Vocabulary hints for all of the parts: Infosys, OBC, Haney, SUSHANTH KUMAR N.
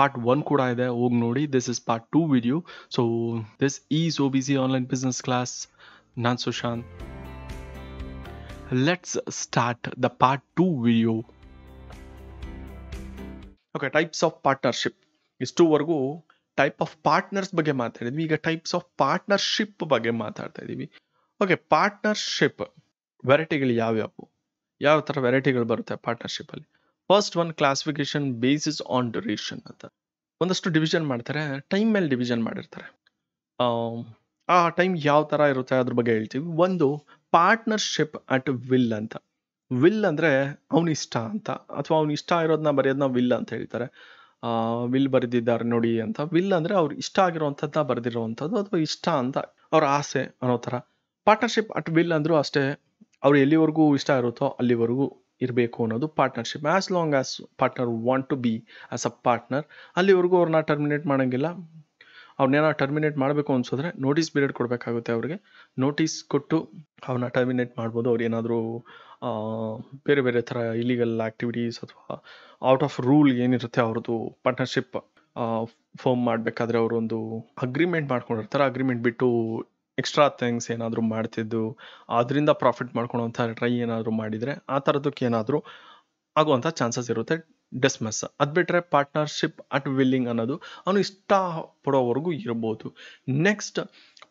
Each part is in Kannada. Part 1 ಕೂಡ ಇದೆ, ಹೋಗಿ ನೋಡಿ. This is part 2 video. So this is OBC online business class. ನಾನು Sushant. Let's start the part 2 video. Okay, types of partnership. ಇಷ್ಟುವರೆಗೂ type of partners ಬಗ್ಗೆ ಮಾತಾಡಿದ್ವಿ, ಈಗ types of partnership ಬಗ್ಗೆ ಮಾತಾಡ್ತಾ ಇದೀವಿ. Okay, partnership ವೆರೈಟಿಗಳು ಯಾವ್ಯಾವು, ಯಾವ ತರ ವೆರೈಟಿಗಳು ಬರುತ್ತೆ ಪಾರ್ಟ್ನರ್ಶಿಪ್ ಅಲ್ಲಿ? First one, classification basis on duration ಅಂತ ಒಂದಷ್ಟು ಡಿವಿಷನ್ ಮಾಡ್ತಾರೆ, ಟೈಮ್ ಮೇಲೆ ಡಿವಿಷನ್ ಮಾಡಿರ್ತಾರೆ. ಆ ಟೈಮ್ ಯಾವ ಥರ ಇರುತ್ತೆ ಅದ್ರ ಬಗ್ಗೆ ಹೇಳ್ತೀವಿ. ಒಂದು ಪಾರ್ಟ್ನರ್ಶಿಪ್ ಅಟ್ ವಿಲ್ ಅಂತ, ವಿಲ್ ಅಂದರೆ ಅವನಿಷ್ಟ ಅಂತ, ಅಥವಾ ಅವನಿಷ್ಟ ಇರೋದನ್ನ ಬರೆಯೋದನ್ನ ವಿಲ್ ಅಂತ ಹೇಳ್ತಾರೆ. ವಿಲ್ ಬರೆದಿದ್ದಾರೆ ನೋಡಿ ಅಂತ, ವಿಲ್ ಅಂದರೆ ಅವ್ರು ಇಷ್ಟ ಆಗಿರೋವಂಥದ್ದನ್ನ ಬರೆದಿರೋವಂಥದ್ದು, ಅಥವಾ ಇಷ್ಟ ಅಂತ ಅವ್ರ ಆಸೆ ಅನ್ನೋ ಥರ. ಪಾರ್ಟ್ನರ್ಶಿಪ್ ಅಟ್ ವಿಲ್ ಅಂದರೂ ಅಷ್ಟೇ, ಅವ್ರು ಎಲ್ಲಿವರೆಗೂ ಇಷ್ಟ ಇರುತ್ತೋ ಅಲ್ಲಿವರೆಗೂ ಇರಬೇಕು ಅನ್ನೋದು partnership. As long as partner want to be as a partner, ಅಲ್ಲಿವರೆಗೂ ಅವ್ರನ್ನ ಟರ್ಮಿನೇಟ್ ಮಾಡೋಂಗಿಲ್ಲ. ಅವ್ರನ್ನೇನೋ ಟರ್ಮಿನೇಟ್ ಮಾಡಬೇಕು ಅನಿಸಿದ್ರೆ ನೋಟಿಸ್ ಪೀರಿಯಡ್ ಕೊಡಬೇಕಾಗುತ್ತೆ ಅವ್ರಿಗೆ. ನೋಟಿಸ್ ಕೊಟ್ಟು ಅವ್ರನ್ನ ಟರ್ಮಿನೇಟ್ ಮಾಡ್ಬೋದು. ಅವ್ರು ಏನಾದರೂ ಬೇರೆ ಬೇರೆ ಥರ ಇಲೀಗಲ್ ಆ್ಯಕ್ಟಿವಿಟೀಸ್ ಅಥವಾ ಔಟ್ ಆಫ್ ರೂಲ್ ಏನಿರುತ್ತೆ ಅವ್ರದ್ದು ಪಾರ್ಟ್ನರ್ಶಿಪ್ ಫಾರ್ಮ್ ಮಾಡಬೇಕಾದ್ರೆ, ಅವರೊಂದು ಅಗ್ರಿಮೆಂಟ್ ಮಾಡ್ಕೊಂಡಿರ್ತಾರೆ. ಅಗ್ರಿಮೆಂಟ್ ಬಿಟ್ಟು ಎಕ್ಸ್ಟ್ರಾ ಥಿಂಗ್ಸ್ ಏನಾದರೂ ಮಾಡ್ತಿದ್ದು, ಅದರಿಂದ ಪ್ರಾಫಿಟ್ ಮಾಡ್ಕೊಳೋಂಥ ಟ್ರೈ ಏನಾದರೂ ಮಾಡಿದರೆ ಆ ಥರದಕ್ಕೆ ಏನಾದರೂ ಆಗುವಂಥ ಚಾನ್ಸಸ್ ಇರುತ್ತೆ, ಡಿಸ್ಮಸ್. ಅದು ಬಿಟ್ಟರೆ ಪಾರ್ಟ್ನರ್ಶಿಪ್ ಅಟ್ ವಿಲ್ಲಿಂಗ್ ಅನ್ನೋದು ಅವನು ಇಷ್ಟ ಪಡೋವರೆಗೂ ಇರ್ಬೋದು. Next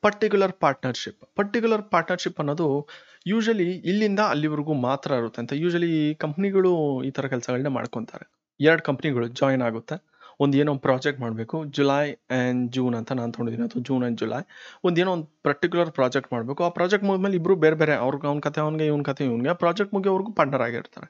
particular partnership. Particular partnership ಅನ್ನೋದು ಯೂಶಲಿ ಇಲ್ಲಿಂದ ಅಲ್ಲಿವರೆಗೂ ಮಾತ್ರ ಇರುತ್ತೆ ಅಂತ. ಯೂಶಲಿ ಕಂಪ್ನಿಗಳು ಈ ಥರ ಕೆಲಸಗಳನ್ನ ಮಾಡ್ಕೊತಾರೆ. 2 ಕಂಪ್ನಿಗಳು ಜಾಯಿನ್ ಆಗುತ್ತೆ. ಒಂದು ಏನೋ ಒಂದು ಪ್ರಾಜೆಕ್ಟ್ ಮಾಡಬೇಕು, ಜುಲೈ ಆ್ಯಂಡ್ ಜೂನ್ ಅಂತ ನಾನು ತೊಗೊಂಡಿದ್ದೀನಿ, ಅಥವಾ ಜೂನ್ ಆ್ಯಂಡ್ ಜುಲೈ. ಒಂದೇನೋ ಒಂದು ಪರ್ಟಿಕ್ಯುಲರ್ ಪ್ರಾಜೆಕ್ಟ್ ಮಾಡಬೇಕು. ಆ ಪ್ರಾಜೆಕ್ಟ್ ಮುಗಿದ್ಮೇಲೆ ಇಬ್ಬರು ಬೇರೆ ಬೇರೆ, ಅವ್ರಿಗೆ ಅವ್ನ ಕತೆ ಅವನಿಗೆ, ಇವ್ನ ಕತೆ ಇವನಿಗೆ, ಪ್ರಾಜೆಕ್ಟ್ ಮುಗಿಯೋವರೆಗೂ ಪಾರ್ಟ್ನರ್ ಆಗಿರ್ತಾರೆ.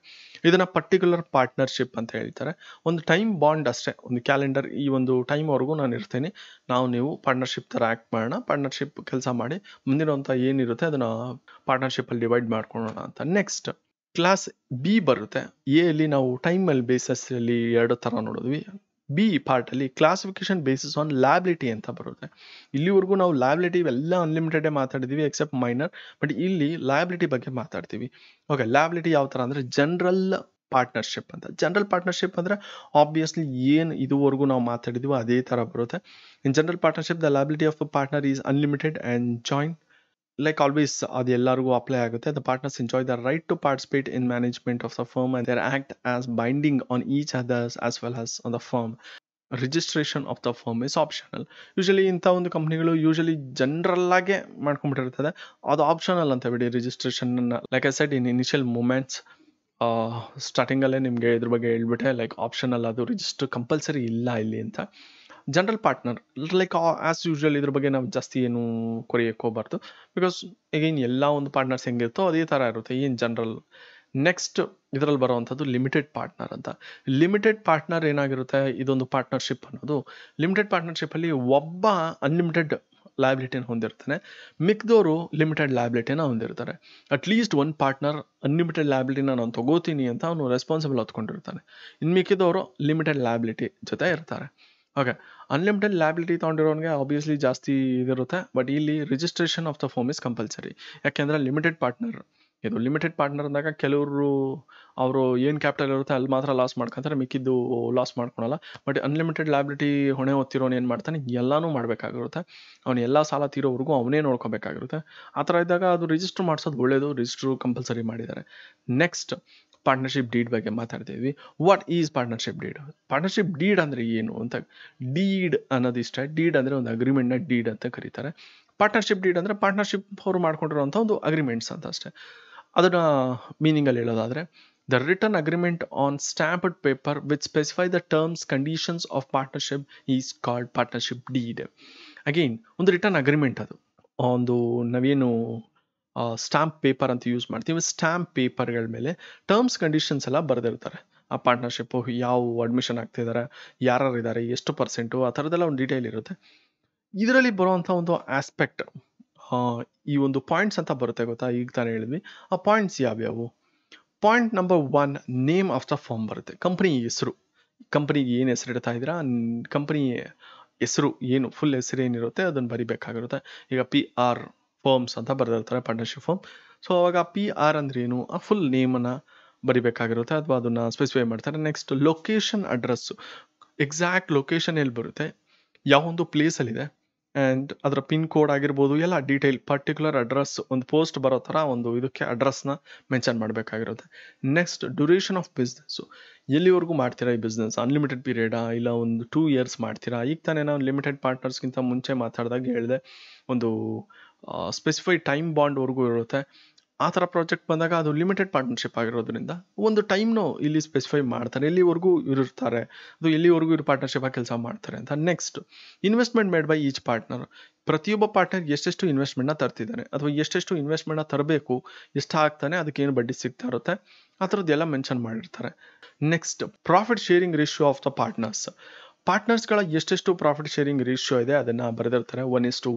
ಇದನ್ನು ಪರ್ಟಿಕ್ಯುಲರ್ ಪಾರ್ಟ್ನರ್ಶಿಪ್ ಅಂತ ಹೇಳ್ತಾರೆ. ಒಂದು ಟೈಮ್ ಬಾಂಡ್ ಅಷ್ಟೇ, ಒಂದು ಕ್ಯಾಲೆಂಡರ್, ಈ ಒಂದು ಟೈಮ್ವರೆಗೂ ನಾನು ಇರ್ತೀನಿ, ನಾವು ನೀವು ಪಾರ್ಟ್ನರ್ಶಿಪ್ ಥರ ಆ್ಯಕ್ಟ್ ಮಾಡೋಣ, ಪಾರ್ಟ್ನರ್ಶಿಪ್ ಕೆಲಸ ಮಾಡಿ ಮುಂದಿರೋಂಥ ಏನಿರುತ್ತೆ ಅದನ್ನು ಪಾರ್ಟ್ನರ್ಶಿಪ್ಪಲ್ಲಿ ಡಿವೈಡ್ ಮಾಡ್ಕೊಳ್ಳೋಣ ಅಂತ. ನೆಕ್ಸ್ಟ್ ಕ್ಲಾಸ್ ಬಿ ಬರುತ್ತೆ. ಎ ಅಲ್ಲಿ ನಾವು ಟೈಮಲ್ಲಿ ಬೇಸಲ್ಲಿ 2 ಥರ ನೋಡಿದ್ವಿ. ಬಿ ಪಾರ್ಟಲ್ಲಿ ಕ್ಲಾಸಿಫಿಕೇಶನ್ ಬೇಸಿಸ್ ಆನ್ ಲ್ಯಾಬಿಲಿಟಿ ಅಂತ ಬರುತ್ತೆ. ಇಲ್ಲಿವರೆಗೂ ನಾವು ಲ್ಯಾಬಿಲಿಟಿ ಎಲ್ಲ ಅನ್ಲಿಮಿಟೆಡೇ ಮಾತಾಡಿದ್ದೀವಿ ಎಕ್ಸೆಪ್ಟ್ ಮೈನರ್, ಬಟ್ ಇಲ್ಲಿ ಲ್ಯಾಬಿಲಿಟಿ ಬಗ್ಗೆ ಮಾತಾಡ್ತೀವಿ. ಓಕೆ, ಲ್ಯಾಬಿಲಿಟಿ ಯಾವ ಥರ ಅಂದರೆ ಜನರಲ್ ಪಾರ್ಟ್ನರ್ಶಿಪ್ ಅಂತ. ಜನರಲ್ ಪಾರ್ಟ್ನರ್ಶಿಪ್ ಅಂದರೆ ಆಬ್ವಿಯಸ್ಲಿ ಏನು ಇದುವರೆಗೂ ನಾವು ಮಾತಾಡಿದ್ದೀವಿ ಅದೇ ಥರ ಬರುತ್ತೆ. In general partnership the liability of a partner is unlimited and joint like always, ಅದು ಎಲ್ಲರಿಗೂ ಅಪ್ಲೈ ಆಗುತ್ತೆ. The partners enjoy the right to participate in management of the firm and their act as binding on each others as well as on the firm. Registration of the firm is optional. Usually ಇಂಥ ಒಂದು ಕಂಪ್ನಿಗಳು ಯೂಶಲಿ ಜನರಲ್ ಆಗೇ ಮಾಡ್ಕೊಂಡ್ಬಿಟ್ಟಿರ್ತದೆ, ಅದು ಆಪ್ಷನಲ್ ಅಂತ ಬಿಡಿ registration. Like I said in initial moments, ಸ್ಟಾರ್ಟಿಂಗಲ್ಲೇ ನಿಮಗೆ ಇದ್ರ ಬಗ್ಗೆ ಹೇಳ್ಬಿಟ್ಟೆ, ಲೈಕ್ ಆಪ್ಷನಲ್, ಅದು ರಿಜಿಸ್ಟರ್ ಕಂಪಲ್ಸರಿ ಇಲ್ಲ ಇಲ್ಲಿ ಅಂತ. General partner like as usual, ಇದ್ರ ಬಗ್ಗೆ ನಾವು ಜಾಸ್ತಿ ಏನು ಕೊರಿಯಕ್ಕೆ ಹೋಗ್ಬಾರ್ದು, ಬಿಕಾಸ್ ಅಗೇನ್ ಎಲ್ಲ ಒಂದು ಪಾರ್ಟ್ನರ್ಸ್ ಹೆಂಗಿರುತ್ತೋ ಅದೇ ಥರ ಇರುತ್ತೆ, ಏನು ಜನರಲ್. ನೆಕ್ಸ್ಟ್ ಇದರಲ್ಲಿ ಬರೋವಂಥದ್ದು ಲಿಮಿಟೆಡ್ ಪಾರ್ಟ್ನರ್ ಅಂತ. ಲಿಮಿಟೆಡ್ ಪಾರ್ಟ್ನರ್ ಏನಾಗಿರುತ್ತೆ, ಇದೊಂದು ಪಾರ್ಟ್ನರ್ಶಿಪ್ ಅನ್ನೋದು. ಲಿಮಿಟೆಡ್ ಪಾರ್ಟ್ನರ್ಶಿಪ್ಪಲ್ಲಿ ಒಬ್ಬ ಅನ್ಲಿಮಿಟೆಡ್ ಲಯಬಿಲಿಟಿನ ಹೊಂದಿರ್ತಾನೆ, ಮಿಕ್ದವರು ಲಿಮಿಟೆಡ್ ಲಯಬಿಲಿಟಿನ ಹೊಂದಿರ್ತಾರೆ. ಅಟ್ಲೀಸ್ಟ್ ಒಂದು ಪಾರ್ಟ್ನರ್ ಅನ್ಲಿಮಿಟೆಡ್ ಲಯಬಿಲಿಟಿನ ನಾನು ತೊಗೋತೀನಿ ಅಂತ ಅವನು ರೆಸ್ಪಾನ್ಸಿಬಲ್ ಹೊತ್ಕೊಂಡಿರ್ತಾನೆ, ಇನ್ನು ಮಿಕ್ಕಿದವರು ಲಿಮಿಟೆಡ್ ಲಯಬಿಲಿಟಿ ಜೊತೆ ಇರ್ತಾರೆ. ಓಕೆ, ಅನ್ಲಿಮಿಟೆಡ್ ಲ್ಯಾಬಿಲಿಟಿ ತೊಗೊಂಡಿರೋನಿಗೆ ಆಬ್ವಿಯಸ್ಲಿ ಜಾಸ್ತಿ ಇದಿರುತ್ತೆ, ಬಟ್ ಇಲ್ಲಿ registration of the firm is compulsory. ಯಾಕೆಂದರೆ ಲಿಮಿಟೆಡ್ ಪಾರ್ಟ್ನರ್, ಇದು ಲಿಮಿಟೆಡ್ ಪಾರ್ಟ್ನರ್ ಅಂದಾಗ ಕೆಲವರು ಅವರು ಏನು ಕ್ಯಾಪಿಟಲ್ ಇರುತ್ತೆ ಅಲ್ಲಿ ಮಾತ್ರ ಲಾಸ್ ಮಾಡ್ಕೊತಾರೆ, ಮಿಕ್ಕಿದ್ದು ಲಾಸ್ ಮಾಡ್ಕೊಳಲ್ಲ. ಬಟ್ ಅನ್ಲಿಮಿಟೆಡ್ ಲ್ಯಾಬಿಲಿಟಿ ಹೊಣೆ ಹೊತ್ತಿರೋನು ಏನು ಮಾಡ್ತಾನೆ, ಎಲ್ಲನೂ ಮಾಡಬೇಕಾಗಿರುತ್ತೆ, ಅವನು ಎಲ್ಲ ಸಾಲ ತೀರೋವರೆಗೂ ಅವನೇ ನೋಡ್ಕೋಬೇಕಾಗಿರುತ್ತೆ. ಆ ಥರ ಇದ್ದಾಗ ಅದು ರಿಜಿಸ್ಟ್ರ್ ಮಾಡಿಸೋದು ಒಳ್ಳೆಯದು, ರಿಜಿಸ್ಟ್ರ್ ಕಂಪಲ್ಸರಿ ಮಾಡಿದ್ದಾರೆ. ನೆಕ್ಸ್ಟ್ ಪಾರ್ಟ್ನರ್ಶಿಪ್ ಡೀಡ್ ಬಗ್ಗೆ ಮಾತಾಡ್ತಿದ್ವಿ. What is partnership deed? Partnership deed ಅಂದರೆ ಏನು ಅಂತ, ಡೀಡ್ ಅನ್ನೋದು ಇಷ್ಟ. ಡೀಡ್ ಅಂದರೆ ಒಂದು ಅಗ್ರಿಮೆಂಟ್ನ ಡೀಡ್ ಅಂತ ಕರೀತಾರೆ. ಪಾರ್ಟ್ನರ್ಶಿಪ್ ಡೀಡ್ ಅಂದರೆ ಪಾರ್ಟ್ನರ್ಶಿಪ್ ಅವರು ಮಾಡ್ಕೊಂಡಿರೋಂಥ ಒಂದು ಅಗ್ರಿಮೆಂಟ್ಸ್ ಅಂತ ಅಷ್ಟೇ. ಅದನ್ನು ಮೀನಿಂಗಲ್ಲಿ ಹೇಳೋದಾದರೆ, the return agreement on stamped paper which specify the terms conditions of partnership is called partnership deed. Again ಒಂದು ರಿಟರ್ನ್ ಅಗ್ರಿಮೆಂಟ್, ಅದು ಒಂದು ನಾವೇನು ಸ್ಟ್ಯಾಂಪ್ ಪೇಪರ್ ಅಂತ ಯೂಸ್ ಮಾಡ್ತೀವಿ, ಸ್ಟ್ಯಾಂಪ್ ಪೇಪರ್ಗಳ ಮೇಲೆ ಟರ್ಮ್ಸ್ ಕಂಡೀಷನ್ಸ್ ಎಲ್ಲ ಬರೆದಿರ್ತಾರೆ. ಆ ಪಾರ್ಟ್ನರ್ಶಿಪ್ಪು ಯಾವ ಅಡ್ಮಿಷನ್ ಆಗ್ತಿದ್ದಾರೆ, ಯಾರ್ಯಾರು ಇದ್ದಾರೆ, ಎಷ್ಟು ಪರ್ಸೆಂಟು, ಆ ಥರದ್ದೆಲ್ಲ ಒಂದು ಡೀಟೇಲ್ ಇರುತ್ತೆ. ಇದರಲ್ಲಿ ಬರುವಂಥ ಒಂದು ಆಸ್ಪೆಕ್ಟ್ ಈ ಒಂದು ಪಾಯಿಂಟ್ಸ್ ಅಂತ ಬರುತ್ತೆ, ಗೊತ್ತಾ, ಈಗ ತಾನೇ ಹೇಳಿದ್ವಿ. ಆ ಪಾಯಿಂಟ್ಸ್ ಯಾವ್ಯಾವು? Point number 1, name of the firm ಬರುತ್ತೆ. ಕಂಪ್ನಿ ಹೆಸರು, ಕಂಪ್ನಿಗೆ ಏನು ಹೆಸರು ಇಡ್ತಾ ಇದ್ದೀರಾ, ಕಂಪ್ನಿ ಹೆಸರು ಏನು, ಫುಲ್ ಹೆಸರು ಏನಿರುತ್ತೆ ಅದನ್ನು ಬರಿಬೇಕಾಗಿರುತ್ತೆ. ಈಗ PR ಫರ್ಮ್ಸ್ ಅಂತ ಬರೆದಿರ್ತಾರೆ, ಪಾರ್ಟ್ನರ್ಶಿಪ್ ಫರ್ಮ್. ಸೊ ಅವಾಗ PR ಅಂದರೆ ಏನು, ಆ ಫುಲ್ ನೇಮನ್ನು ಬರಿಬೇಕಾಗಿರುತ್ತೆ, ಅಥವಾ ಅದನ್ನು ಸ್ಪೆಸಿಫೈ ಮಾಡ್ತಾರೆ. Next location, address. Exact location ಎಲ್ಲಿ ಬರುತ್ತೆ ಯಾವೊಂದು ಪ್ಲೇಸ್ ಅಲ್ಲಿ ಇದೆ and ಅದರ ಪಿನ್ ಕೋಡ್ ಆಗಿರಬಹುದು ಎಲ್ಲ ಡೀಟೇಲ್ ಪರ್ಟಿಕ್ಯುಲರ್ ಅಡ್ರೆಸ್ ಒಂದು ಪೋಸ್ಟ್ ಬರೋ ತರ ಒಂದು ಇದಕ್ಕೆ ಅಡ್ರೆಸ್ ನ ಮೆನ್ಷನ್ ಮಾಡಬೇಕಾಗಿರುತ್ತೆ ನೆಕ್ಸ್ಟ್ ಡ್ಯೂರೇಷನ್ ಆಫ್ ಬಿಸಿನೆಸ್ ಎಲ್ಲಿವರೆಗೂ ಮಾಡ್ತೀರಾ ಈ ಬಿಸಿನೆಸ್ ಅನ್ಲಿಮಿಟೆಡ್ ಪೀರಿಯಡ್ ಇಲ್ಲ ಒಂದು 2 ಇಯರ್ಸ್ ಮಾಡ್ತೀರಾ ಈಗ ತಾನೇ ನಾನು ಲಿಮಿಟೆಡ್ ಪಾರ್ಟ್ನರ್ಸ್ ಗಿಂತ ಮುಂಚೆ ಮಾತಾಡಿದಾಗ ಹೇಳಿದೆ ಒಂದು ಸ್ಪೆಸಿಫೈಡ್ ಟೈಮ್ ಬಾಂಡ್ ವರೆಗೂ ಇರುತ್ತೆ ಆ ತರ ಪ್ರಾಜೆಕ್ಟ್ ಬಂದಾಗ ಅದು ಲಿಮಿಟೆಡ್ ಪಾರ್ಟ್ನರ್ಶಿಪ್ ಆಗಿರೋದ್ರಿಂದ ಒಂದು ಟೈಮ್ ನೋ ಇಲ್ಲಿ ಸ್ಪೆಸಿಫೈ ಮಾಡ್ತಾರೆ ಎಲ್ಲಿವರೆಗೂ ಇರುತ್ತಾರೆ ಅದು ಎಲ್ಲಿವರೆಗೂ ಇರೋ ಪಾರ್ಟ್ನರ್ಶಿಪ್ ಆಗಿ ಕೆಲಸ ಮಾಡ್ತಾರೆ ಅಂತ next investment made by each partner ಪ್ರತಿಯೊಬ್ಬ ಪಾರ್ಟ್ನರ್ ಎಷ್ಟು ಇನ್ವೆಸ್ಟ್ಮೆಂಟ್ ನ ತರ್ತಿದ್ದಾರೆ ಅಥವಾ ಎಷ್ಟು ಇನ್ವೆಸ್ಟ್ಮೆಂಟ್ ನ ತರಬೇಕು ಎಷ್ಟು ಹಾಕ್ತಾನೆ ಅದಕ್ಕೆ ಏನು ಬಡ್ಡಿ ಸಿಗ್ತಾ ಇರುತ್ತೆ ಆ ತರದೆಲ್ಲ ಮೆನ್ಷನ್ ಮಾಡಿರ್ತಾರೆ next profit sharing ratio of the partners partners profit sharing ratio है अदान बरदीतर 1:1,